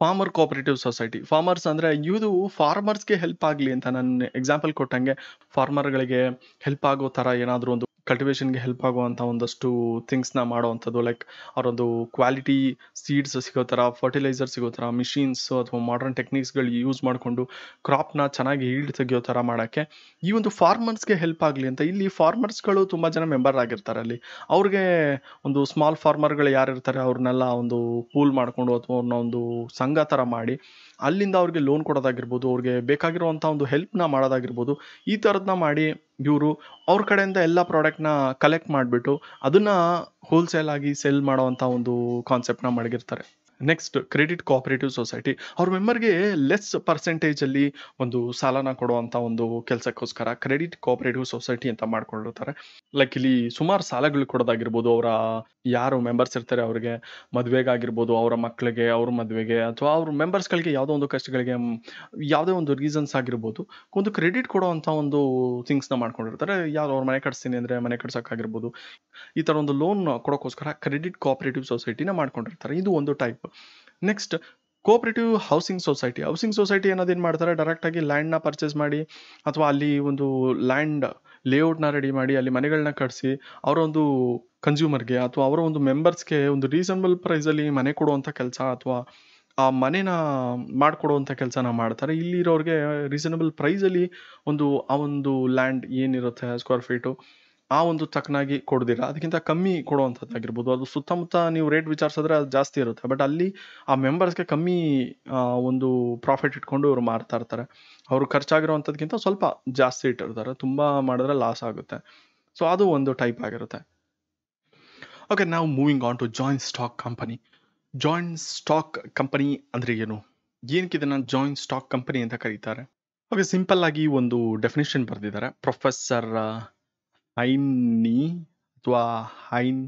farmer cooperative society. Farmers ಅಂದರೆ ಇದು ಫಾರ್ಮರ್ಸ್ಗೆ ಹೆಲ್ಪ್ ಆಗಲಿ ಅಂತ, ನಾನು ಎಕ್ಸಾಂಪಲ್ ಕೊಟ್ಟಂಗೆ ಫಾರ್ಮರ್ಗಳಿಗೆ ಹೆಲ್ಪ್ ಆಗೋ ಥರ ಏನಾದರೂ ಒಂದು ಕಲ್ಟಿವೇಷನ್ಗೆ ಹೆಲ್ಪ್ ಆಗುವಂಥ ಒಂದಷ್ಟು ಥಿಂಗ್ಸ್ನ ಮಾಡೋವಂಥದ್ದು, ಲೈಕ್ ಅವರೊಂದು ಕ್ವಾಲಿಟಿ ಸೀಡ್ಸ್ ಸಿಗೋ ಥರ, ಫರ್ಟಿಲೈಸರ್ ಸಿಗೋ ಥರ, ಮಿಷಿನ್ಸ್ ಅಥವಾ ಮಾಡರ್ನ್ ಟೆಕ್ನಿಕ್ಸ್ಗಳು ಯೂಸ್ ಮಾಡಿಕೊಂಡು ಕ್ರಾಪ್ನ ಚೆನ್ನಾಗಿ ಈಲ್ಡ್ ತೆಗಿಯೋ ಥರ ಮಾಡೋಕ್ಕೆ ಈ ಒಂದು ಫಾರ್ಮರ್ಸ್ಗೆ ಹೆಲ್ಪ್ ಆಗಲಿ ಅಂತ. ಇಲ್ಲಿ ಫಾರ್ಮರ್ಸ್ಗಳು ತುಂಬ ಜನ ಮೆಂಬರ್ ಆಗಿರ್ತಾರೆ. ಅಲ್ಲಿ ಅವ್ರಿಗೆ ಒಂದು ಸ್ಮಾಲ್ ಫಾರ್ಮರ್ಗಳು ಯಾರಿರ್ತಾರೆ ಅವ್ರನ್ನೆಲ್ಲ ಒಂದು ಪೂಲ್ ಮಾಡಿಕೊಂಡು ಅಥವಾ ಅವ್ರನ್ನ ಒಂದು ಸಂಘ ಥರ ಮಾಡಿ ಅಲ್ಲಿಂದ ಅವ್ರಿಗೆ ಲೋನ್ ಕೊಡೋದಾಗಿರ್ಬೋದು, ಅವ್ರಿಗೆ ಬೇಕಾಗಿರುವಂಥ ಒಂದು ಹೆಲ್ಪ್ನ ಮಾಡೋದಾಗಿರ್ಬೋದು, ಈ ಥರದನ್ನ ಮಾಡಿ ಇವರು ಅವ್ರ ಕಡೆಯಿಂದ ಎಲ್ಲ ಪ್ರಾಡಕ್ಟ್ನ ಕಲೆಕ್ಟ್ ಮಾಡಿಬಿಟ್ಟು ಅದನ್ನು ಹೋಲ್ಸೇಲ್ ಆಗಿ ಸೆಲ್ ಮಾಡೋವಂಥ ಒಂದು ಕಾನ್ಸೆಪ್ಟ್ನ ಮಡಗಿರ್ತಾರೆ. Next, credit cooperative society. ಅವ್ರ ಮೆಂಬರ್ಗೆ ಲೆಸ್ ಪರ್ಸೆಂಟೇಜಲ್ಲಿ ಒಂದು ಸಾಲನ ಕೊಡುವಂಥ ಒಂದು ಕೆಲಸಕ್ಕೋಸ್ಕರ ಕ್ರೆಡಿಟ್ ಕೋಆಪರೇಟಿವ್ ಸೊಸೈಟಿ ಅಂತ ಮಾಡ್ಕೊಂಡಿರ್ತಾರೆ. ಲೈಕ್ ಇಲ್ಲಿ ಸುಮಾರು ಸಾಲಗಳು ಕೊಡೋದಾಗಿರ್ಬೋದು, ಅವರ ಯಾರು ಮೆಂಬರ್ಸ್ ಇರ್ತಾರೆ ಅವ್ರಿಗೆ ಮದುವೆಗಾಗಿರ್ಬೋದು, ಅವರ ಮಕ್ಕಳಿಗೆ ಅವ್ರ ಮದುವೆಗೆ, ಅಥವಾ ಅವ್ರ ಮೆಂಬರ್ಸ್ಗಳಿಗೆ ಯಾವುದೋ ಒಂದು ಕಷ್ಟಗಳಿಗೆ ಯಾವುದೇ ಒಂದು ರೀಸನ್ಸ್ ಆಗಿರ್ಬೋದು ಒಂದು ಕ್ರೆಡಿಟ್ ಕೊಡೋವಂಥ ಒಂದು ಥಿಂಗ್ಸ್ನ ಮಾಡ್ಕೊಂಡಿರ್ತಾರೆ. ಯಾರು ಅವ್ರ ಮನೆ ಕಟ್ಸ್ತೀನಿ ಅಂದರೆ ಮನೆ ಕಟ್ಸೋಕ್ಕಾಗಿರ್ಬೋದು, ಈ ಥರ ಒಂದು ಲೋನ್ ಕೊಡೋಕ್ಕೋಸ್ಕರ ಕ್ರೆಡಿಟ್ ಕೋಆಪರೇಟಿವ್ ಸೊಸೈಟಿನ ಮಾಡ್ಕೊಂಡಿರ್ತಾರೆ. ಇದು ಒಂದು type. Next, cooperative housing society. Housing society ಅನ್ನೋದೇನು ಮಾಡ್ತಾರೆ, ಡೈರೆಕ್ಟಾಗಿ ಲ್ಯಾಂಡ್ನ ಪರ್ಚೇಸ್ ಮಾಡಿ ಅಥವಾ ಅಲ್ಲಿ ಒಂದು ಲ್ಯಾಂಡ್ ಲೇಔಟ್ನ ರೆಡಿ ಮಾಡಿ ಅಲ್ಲಿ ಮನೆಗಳನ್ನ ಕಟ್ಸಿ ಅವರೊಂದು ಕನ್ಸ್ಯೂಮರ್ಗೆ ಅಥವಾ ಅವರ ಒಂದು ಮೆಂಬರ್ಸ್ಗೆ ಒಂದು ರೀಸನಬಲ್ ಪ್ರೈಸಲ್ಲಿ ಮನೆ ಕೊಡುವಂಥ ಕೆಲಸ ಅಥವಾ ಆ ಮನೇನ ಮಾಡಿಕೊಡುವಂಥ ಕೆಲಸನ ಮಾಡ್ತಾರೆ. ಇಲ್ಲಿರೋರಿಗೆ ರೀಸನಬಲ್ ಪ್ರೈಸಲ್ಲಿ ಒಂದು ಆ ಒಂದು ಲ್ಯಾಂಡ್ ಏನಿರುತ್ತೆ ಸ್ಕ್ವೇರ್ ಫೀಟು ಆ ಒಂದು ತಕ್ಕನಾಗಿ ಕೊಡದಿರ ಅದಕ್ಕಿಂತ ಕಮ್ಮಿ ಕೊಡುವಂಥದ್ದಾಗಿರ್ಬೋದು. ಅದು ಸುತ್ತಮುತ್ತ ನೀವು ರೇಟ್ ವಿಚಾರಿಸಿದ್ರೆ ಅದು ಜಾಸ್ತಿ ಇರುತ್ತೆ, ಬಟ್ ಅಲ್ಲಿ ಆ ಮೆಂಬರ್ಸ್ಗೆ ಕಮ್ಮಿ ಒಂದು ಪ್ರಾಫಿಟ್ ಇಟ್ಕೊಂಡು ಇವರು ಮಾರ್ತಾ ಇರ್ತಾರೆ. ಅವರು ಖರ್ಚಾಗಿರೋವಂಥದ್ಕಿಂತ ಸ್ವಲ್ಪ ಜಾಸ್ತಿ ಇಟ್ಟಿರ್ತಾರೆ, ತುಂಬ ಮಾಡಿದ್ರೆ ಲಾಸ್ ಆಗುತ್ತೆ. ಸೊ ಅದು ಒಂದು ಟೈಪ್ ಆಗಿರುತ್ತೆ. ಓಕೆ, ನಾವು moving on to joint stock company. Joint stock company ಅಂದರೆ ಏನು, ಏನಕ್ಕೆ ಇದನ್ನು ಜಾಯಿಂಟ್ ಸ್ಟಾಕ್ ಕಂಪನಿ ಅಂತ ಕರೀತಾರೆ? ಓಕೆ, ಸಿಂಪಲ್ ಆಗಿ ಒಂದು ಡೆಫಿನೇಷನ್ ಬರೆದಿದ್ದಾರೆ. ಪ್ರೊಫೆಸರ್ ಹೈನಿ ಅಥವಾ ಹೈನ್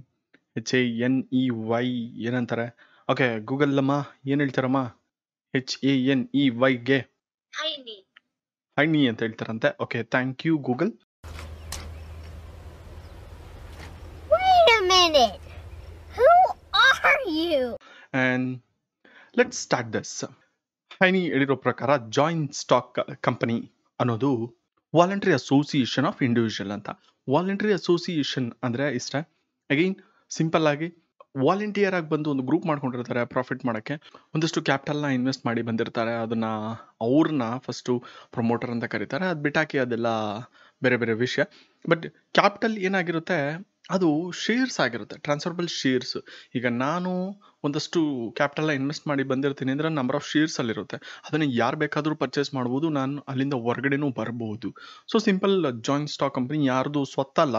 HANEY ಏನಂತಾರೆ? ಓಕೆ ಗೂಗಲ್ ಅಮ್ಮ ಏನು ಹೇಳ್ತಾರಮ್ಮ? HANEYಗೆ ಹೈನಿ ಅಂತ ಹೇಳ್ತಾರಂತೆ. Okay, thank you Google. Let's start this. Haney ಹೇಳಿರೋ ಪ್ರಕಾರ ಜಾಯಿಂಟ್ ಸ್ಟಾಕ್ ಕಂಪನಿ ಅನ್ನೋದು ವಾಲಂಟರಿ ಅಸೋಸಿಯೇಷನ್ ಆಫ್ ಇಂಡಿವಿಜುವಲ್ ಅಂತ. ವಾಲಂಟರಿ ಅಸೋಸಿಯೇಷನ್ ಅಂದರೆ ಇಷ್ಟ. ಅಗೈನ್ ಸಿಂಪಲ್ ಆಗಿ ವಾಲಂಟಿಯರ್ ಆಗಿ ಬಂದು ಒಂದು ಗ್ರೂಪ್ ಮಾಡ್ಕೊಂಡಿರ್ತಾರೆ, ಪ್ರಾಫಿಟ್ ಮಾಡೋಕ್ಕೆ ಒಂದಷ್ಟು ಕ್ಯಾಪಿಟಲ್ನ ಇನ್ವೆಸ್ಟ್ ಮಾಡಿ ಬಂದಿರ್ತಾರೆ. ಅದನ್ನು ಅವ್ರನ್ನ ಫಸ್ಟು ಪ್ರೊಮೋಟರ್ ಅಂತ ಕರೀತಾರೆ, ಅದು ಬಿಟ್ಟಾಕಿ ಅದೆಲ್ಲ ಬೇರೆ ಬೇರೆ ವಿಷಯ. ಬಟ್ ಕ್ಯಾಪಿಟಲ್ ಏನಾಗಿರುತ್ತೆ ಅದು ಶೇರ್ಸ್ ಆಗಿರುತ್ತೆ, ಟ್ರಾನ್ಸ್ಫರ್ಬಲ್ ಶೇರ್ಸ್. ಈಗ ನಾನು ಒಂದಷ್ಟು ಕ್ಯಾಪಿಟಲ್ನ ಇನ್ವೆಸ್ಟ್ ಮಾಡಿ ಬಂದಿರ್ತೀನಿ ಅಂದರೆ ನಂಬರ್ ಆಫ್ ಶೇರ್ಸಲ್ಲಿರುತ್ತೆ, ಅದನ್ನು ಯಾರು ಬೇಕಾದರೂ ಪರ್ಚೇಸ್ ಮಾಡ್ಬೋದು, ನಾನು ಅಲ್ಲಿಂದ ಹೊರಗಡೆನೂ ಬರ್ಬೋದು. So simple joint stock company ಯಾರ್ದು ಸ್ವತ್ತಲ್ಲ.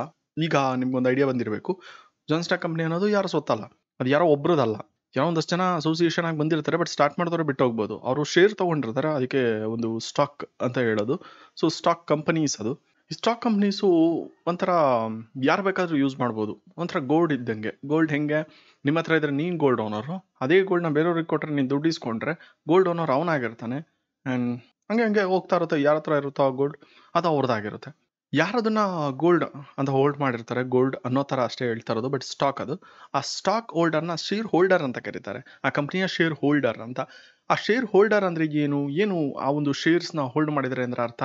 ಈಗ ನಿಮ್ಗೊಂದು ಐಡಿಯಾ ಬಂದಿರಬೇಕು, ಜಾಯಿಂಟ್ ಸ್ಟಾಕ್ ಕಂಪ್ನಿ ಅನ್ನೋದು ಯಾರು ಸ್ವತ್ತಲ್ಲ, ಅದು ಯಾರೋ ಒಬ್ರದಲ್ಲ, ಯಾರೋ ಒಂದಷ್ಟು ಜನ ಅಸೋಸಿಯೇಷನ್ ಆಗಿ ಬಂದಿರ್ತಾರೆ, ಬಟ್ ಸ್ಟಾರ್ಟ್ ಮಾಡಿದವರು ಬಿಟ್ಟು ಹೋಗ್ಬೋದು. ಅವರು ಶೇರ್ ತೊಗೊಂಡಿರ್ತಾರೆ, ಅದಕ್ಕೆ ಒಂದು ಸ್ಟಾಕ್ ಅಂತ ಹೇಳೋದು. ಸೊ ಸ್ಟಾಕ್ ಕಂಪನೀಸ್, ಅದು ಈ ಸ್ಟಾಕ್ ಕಂಪ್ನೀಸು ಒಂಥರ ಯಾರು ಬೇಕಾದರೂ ಯೂಸ್ ಮಾಡ್ಬೋದು, ಒಂಥರ ಗೋಲ್ಡ್ ಇದ್ದಂಗೆ. ಗೋಲ್ಡ್ ಹೆಂಗೆ ನಿಮ್ಮ ಹತ್ರ ಇದ್ದರೆ ನೀನು ಗೋಲ್ಡ್ ಓನರು, ಅದೇ ಗೋಲ್ಡ್ನ ಬೇರೆಯವ್ರಿಗೆ ಕೊಟ್ಟರೆ ನೀನು ದುಡ್ಡು ಇಸ್ಕೊಂಡ್ರೆ ಗೋಲ್ಡ್ ಓನರ್ ಅವನಾಗಿರ್ತಾನೆ. ಆ್ಯಂಡ್ ಹಂಗೆ ಹಂಗೆ ಹೋಗ್ತಾ ಇರುತ್ತೆ, ಯಾರ ಹತ್ರ ಇರುತ್ತೋ ಆ ಗೋಲ್ಡ್ ಅದು ಅವ್ರದ್ದಾಗಿರುತ್ತೆ. ಯಾರದನ್ನು ಗೋಲ್ಡ್ ಅಂತ ಹೋಲ್ಡ್ ಮಾಡಿರ್ತಾರೆ, ಗೋಲ್ಡ್ ಅನ್ನೋ ಥರ ಅಷ್ಟೇ ಹೇಳ್ತಾ ಇರೋದು, ಬಟ್ ಸ್ಟಾಕ್ ಅದು. ಆ ಸ್ಟಾಕ್ ಹೋಲ್ಡರ್ನ ಶೇರ್ ಹೋಲ್ಡರ್ ಅಂತ ಕರೀತಾರೆ, ಆ ಕಂಪ್ನಿಯ ಶೇರ್ ಹೋಲ್ಡರ್ ಅಂತ. ಆ ಶೇರ್ ಹೋಲ್ಡರ್ ಅಂದರೆ ಏನು ಏನು ಆ ಒಂದು ಶೇರ್ಸ್ನ ಹೋಲ್ಡ್ ಮಾಡಿದರೆ ಅಂದರೆ ಅರ್ಥ,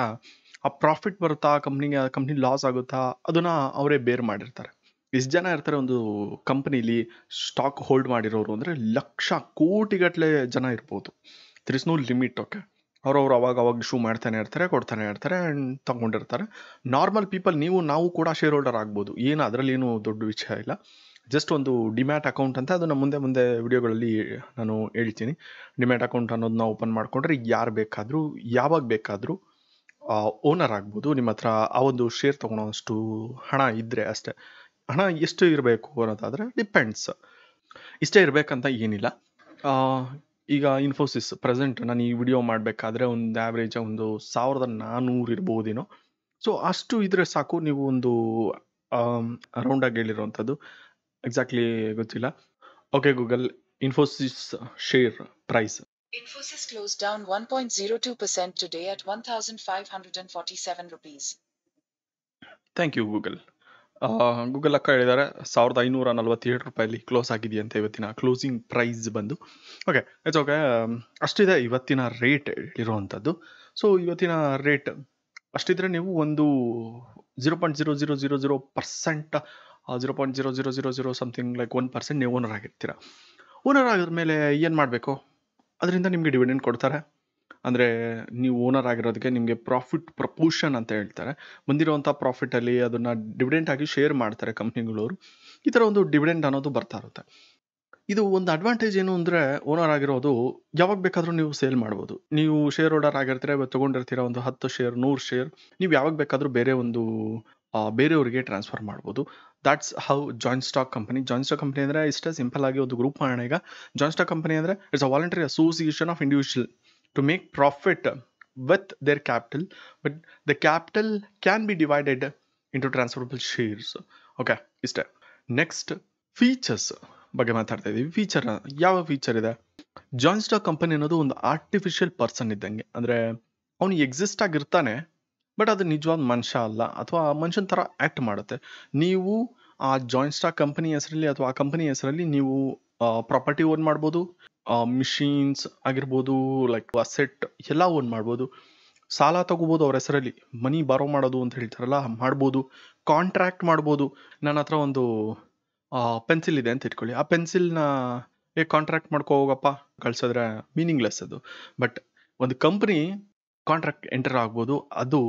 ಆ ಪ್ರಾಫಿಟ್ ಬರುತ್ತಾ ಆ ಕಂಪ್ನಿಗೆ, ಆ ಕಂಪ್ನಿ ಲಾಸ್ ಆಗುತ್ತಾ ಅದನ್ನು ಅವರೇ ಬೇರ್ ಮಾಡಿರ್ತಾರೆ. ಎಷ್ಟು ಜನ ಇರ್ತಾರೆ ಒಂದು ಕಂಪ್ನೀಲಿ ಸ್ಟಾಕ್ ಹೋಲ್ಡ್ ಮಾಡಿರೋರು ಅಂದರೆ ಲಕ್ಷ ಕೋಟಿಗಟ್ಟಲೆ ಜನ ಇರ್ಬೋದು. There is no limit. Okay, ಅವ್ರವ್ರು ಅವಾಗ ಇಶ್ಯೂ ಮಾಡ್ತಾನೆ ಇರ್ತಾರೆ, ಕೊಡ್ತಾನೆ ಇರ್ತಾರೆ ಆ್ಯಂಡ್ ತಗೊಂಡಿರ್ತಾರೆ. ನಾರ್ಮಲ್ ಪೀಪಲ್ ನೀವು ನಾವು ಕೂಡ ಶೇರ್ ಹೋಲ್ಡರ್ ಆಗ್ಬೋದು, ಏನು ಅದರಲ್ಲೇನು ದೊಡ್ಡ ವಿಷಯ ಇಲ್ಲ. ಜಸ್ಟ್ ಒಂದು ಡಿಮ್ಯಾಟ್ ಅಕೌಂಟ್ ಅಂತ, ಅದನ್ನು ಮುಂದೆ ಮುಂದೆ ವಿಡಿಯೋಗಳಲ್ಲಿ ನಾನು ಹೇಳ್ತೀನಿ. ಡಿಮ್ಯಾಟ್ ಅಕೌಂಟ್ ಅನ್ನೋದನ್ನ ಓಪನ್ ಮಾಡಿಕೊಂಡ್ರೆ ಯಾರು ಬೇಕಾದರೂ ಯಾವಾಗ ಬೇಕಾದರೂ ಓನರ್ ಆಗ್ಬೋದು. ನಿಮ್ಮ ಹತ್ರ ಆ ಒಂದು ಶೇರ್ ತೊಗೊಳೋಷ್ಟು ಹಣ ಇದ್ದರೆ ಅಷ್ಟೇ. ಹಣ ಎಷ್ಟು ಇರಬೇಕು ಅನ್ನೋದಾದರೆ ಡಿಪೆಂಡ್ಸ್, ಇಷ್ಟೇ ಇರಬೇಕಂತ ಏನಿಲ್ಲ. ಈಗ ಇನ್ಫೋಸಿಸ್ ಪ್ರೆಸೆಂಟ್ ನಾನು ಈ ವಿಡಿಯೋ ಮಾಡಬೇಕಾದ್ರೆ ಒಂದು ಆ್ಯಾವ್ರೇಜ್ 1,400 ಇರ್ಬೋದೇನೋ. ಸೊ ಅಷ್ಟು ಇದ್ದರೆ ಸಾಕು. ನೀವು ಒಂದು ಅರೌಂಡಾಗಿ ಹೇಳಿರೋವಂಥದ್ದು ಎಕ್ಸಾಕ್ಟ್ಲಿ ಗೊತ್ತಿಲ್ಲ. Okay Google, Infosys share price. Infosys closed down 1.02% today at 1,547 rupees. Thank you Google. Google ಅಕ್ಕ ಹೇಳಿದ್ದಾರೆ 1,547 ರೂಪಾಯಲ್ಲಿ ಕ್ಲೋಸ್ ಆಗಿದೆ ಅಂತ ಇವತ್ತಿನ ಕ್ಲೋಸಿಂಗ್ ಪ್ರೈಸ್ ಬಂದು. ಓಕೆ, ಇಟ್ಸ್ ಓಕೆ, ಅಷ್ಟಿದೆ ಇವತ್ತಿನ ರೇಟ್ ಇರುವಂಥದ್ದು. ಸೊ ಇವತ್ತಿನ ರೇಟ್ ಅಷ್ಟಿದ್ರೆ ನೀವು ಒಂದು 0.0000% 0.0000 ಸಮಥಿಂಗ್ ಲೈಕ್ 1% ನೀವು ಓನರ್ ಆಗಿರ್ತೀರ. ಓನರ್ ಆಗಿದ ಮೇಲೆ ಏನು ಮಾಡಬೇಕು, ಅದರಿಂದ ನಿಮಗೆ ಡಿವಿಡೆಂಡ್ ಕೊಡ್ತಾರೆ. ಅಂದರೆ ನೀವು ಓನರ್ ಆಗಿರೋದಕ್ಕೆ ನಿಮಗೆ ಪ್ರಾಫಿಟ್ ಪ್ರಪೋಷನ್ ಅಂತ ಹೇಳ್ತಾರೆ. ಬಂದಿರುವಂಥ ಪ್ರಾಫಿಟಲ್ಲಿ ಅದನ್ನು ಡಿವಿಡೆಂಟ್ ಆಗಿ ಶೇರ್ ಮಾಡ್ತಾರೆ ಕಂಪ್ನಿಗಳವರು. ಈ ಥರ ಒಂದು ಡಿವಿಡೆಂಟ್ ಅನ್ನೋದು ಬರ್ತಾ ಇರುತ್ತೆ. ಇದು ಒಂದು ಅಡ್ವಾಂಟೇಜ್ ಏನು ಅಂದರೆ ಓನರ್ ಆಗಿರೋದು ಯಾವಾಗ ಬೇಕಾದರೂ ನೀವು ಸೇಲ್ ಮಾಡ್ಬೋದು. ನೀವು ಶೇರ್ ಹೋಲ್ಡರ್ ಆಗಿರ್ತೀರ, ತೊಗೊಂಡಿರ್ತೀರ ಒಂದು 10 ಶೇರ್ 100 ಶೇರ್, ನೀವು ಯಾವಾಗ ಬೇಕಾದರೂ ಬೇರೆಯವ್ರಿಗೆ ಟ್ರಾನ್ಸ್ಫರ್ ಮಾಡ್ಬೋದು. That's how joint stock company. Joint stock company ಅಂದರೆ ಇಷ್ಟೇ ಸಿಂಪಲ್ ಆಗಿ ಒಂದು ಗ್ರೂಪ್ ಮಾಡೋಣ. ಈಗ ಜಾಯಿಂಟ್ ಸ್ಟಾಕ್ ಕಂಪನಿ ಅಂದರೆ it's a voluntary association of individual to make profit with their capital, but the capital can be divided into transferable shares. Okay, ಇಷ್ಟೇ. ನೆಕ್ಸ್ಟ್ ಫೀಚರ್ಸ್ ಬಗ್ಗೆ ಮಾತಾಡ್ತಾ ಇದ್ದೀವಿ. ಫೀಚರ್ ಯಾವ ಫೀಚರ್ ಇದೆ? ಜಾಯಿಂಟ್ ಸ್ಟಾಕ್ ಕಂಪನಿ ಅನ್ನೋದು ಒಂದು ಆರ್ಟಿಫಿಷಿಯಲ್ ಪರ್ಸನ್ ಇದ್ದಂಗೆ. ಅಂದರೆ ಅವನು ಎಕ್ಸಿಸ್ಟ್ ಆಗಿರ್ತಾನೆ, ಬಟ್ ಅದು ನಿಜವಾದ ಮನುಷ್ಯ ಅಲ್ಲ, ಅಥವಾ ಮನುಷ್ಯನ ಥರ ಆ್ಯಕ್ಟ್ ಮಾಡುತ್ತೆ. ನೀವು ಆ ಜಾಯಿಂಟ್ ಸ್ಟಾಕ್ ಕಂಪನಿ ಹೆಸರಲ್ಲಿ ಅಥವಾ ಆ ಕಂಪನಿ ಹೆಸರಲ್ಲಿ ನೀವು ಪ್ರಾಪರ್ಟಿ ಓನ್ ಮಾಡ್ಬೋದು, ಮಿಷಿನ್ಸ್ ಆಗಿರ್ಬೋದು, ಲೈಕ್ ಅಸೆಟ್ ಎಲ್ಲ ಓನ್ ಮಾಡ್ಬೋದು. ಸಾಲ ತಗೋಬೋದು ಅವ್ರ ಹೆಸರಲ್ಲಿ, ಮನಿ ಬಾರೋ ಮಾಡೋದು ಅಂತ ಹೇಳ್ತಾರಲ್ಲ, ಮಾಡ್ಬೋದು. ಕಾಂಟ್ರಾಕ್ಟ್ ಮಾಡ್ಬೋದು. ನನ್ನ ಹತ್ರ ಒಂದು ಪೆನ್ಸಿಲ್ ಇದೆ ಅಂತ ಇಟ್ಕೊಳ್ಳಿ, ಆ ಪೆನ್ಸಿಲ್ನ ಕಾಂಟ್ರಾಕ್ಟ್ ಮಾಡ್ಕೋ ಹೋಗಪ್ಪ ಕಳ್ಸಿದ್ರೆ ಮೀನಿಂಗ್ಲೆಸ್ ಅದು. ಬಟ್ ಒಂದು ಕಂಪ್ನಿ ಕಾಂಟ್ರಾಕ್ಟ್ ಎಂಟರ್ ಆಗ್ಬೋದು, ಅದು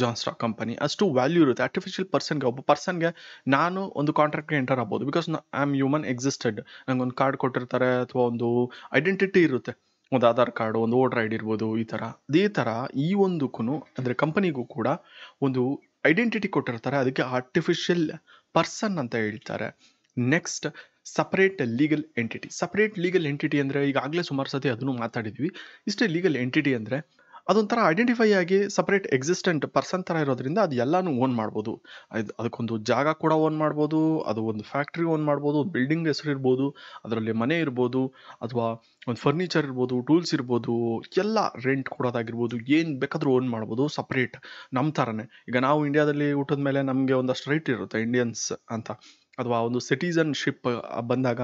ಜಾಯಿಂಟ್ ಸ್ಟಾಕ್ ಕಂಪನಿ. ಅಷ್ಟು ವ್ಯಾಲ್ಯೂ ಇರುತ್ತೆ ಆರ್ಟಿಫಿಷಿಯಲ್ ಪರ್ಸನ್ಗೆ. ಒಬ್ಬ ಪರ್ಸನ್ಗೆ ನಾನು ಒಂದು ಕಾಂಟ್ರಾಕ್ಟ್ಗೆ ಎಂಟರ್ ಆಗ್ಬೋದು, because I am human existed. ನಂಗೆ ಒಂದು ಕಾರ್ಡ್ ಕೊಟ್ಟಿರ್ತಾರೆ, ಅಥವಾ ಒಂದು ಐಡೆಂಟಿಟಿ ಇರುತ್ತೆ, ಒಂದು ಆಧಾರ್ ಕಾರ್ಡು, ಒಂದು ವೋಟರ್ ಐ ಡಿ ಇರ್ಬೋದು ಈ ಥರ. ಅದೇ ಥರ ಈ ಒಂದಕ್ಕೂ ಅಂದರೆ ಕಂಪನಿಗೂ ಕೂಡ ಒಂದು ಐಡೆಂಟಿಟಿ ಕೊಟ್ಟಿರ್ತಾರೆ, ಅದಕ್ಕೆ ಆರ್ಟಿಫಿಷಿಯಲ್ ಪರ್ಸನ್ ಅಂತ ಹೇಳ್ತಾರೆ. Next separate legal entity. Separate legal entity ಅಂದರೆ ಈಗಾಗಲೇ ಸುಮಾರು ಸತಿ ಅದನ್ನು ಮಾತಾಡಿದ್ವಿ. ಇಷ್ಟೇ ಲೀಗಲ್ ಎಂಟಿಟಿ ಅಂದರೆ ಅದೊಂಥರ ಐಡೆಂಟಿಫೈ ಆಗಿ ಸಪ್ರೇಟ್ ಎಕ್ಸಿಸ್ಟೆಂಟ್ ಪರ್ಸನ್ ಥರ ಇರೋದ್ರಿಂದ ಅದು ಎಲ್ಲನೂ ಓನ್ ಮಾಡ್ಬೋದು. ಅದಕ್ಕೊಂದು ಜಾಗ ಕೂಡ ಓನ್ ಮಾಡ್ಬೋದು, ಅದು ಒಂದು ಫ್ಯಾಕ್ಟ್ರಿ ಓನ್ ಮಾಡ್ಬೋದು, ಬಿಲ್ಡಿಂಗ್ ಹೆಸರು ಇರ್ಬೋದು, ಅದರಲ್ಲಿ ಮನೆ ಇರ್ಬೋದು, ಅಥವಾ ಒಂದು ಫರ್ನಿಚರ್ ಇರ್ಬೋದು, ಟೂಲ್ಸ್ ಇರ್ಬೋದು, ಎಲ್ಲ ರೆಂಟ್ ಕೊಡೋದಾಗಿರ್ಬೋದು, ಏನು ಬೇಕಾದರೂ ಓನ್ ಮಾಡ್ಬೋದು ಸಪ್ರೇಟ್ ನಮ್ಮ ಥರನೇ. ಈಗ ನಾವು ಇಂಡಿಯಾದಲ್ಲಿ ಹುಟ್ಟಿದ ಮೇಲೆ ನಮಗೆ ಒಂದಷ್ಟು ರೈಟ್ ಇರುತ್ತೆ ಇಂಡಿಯನ್ಸ್ ಅಂತ, ಅಥವಾ ಒಂದು ಸಿಟಿಸನ್ಶಿಪ್ ಬಂದಾಗ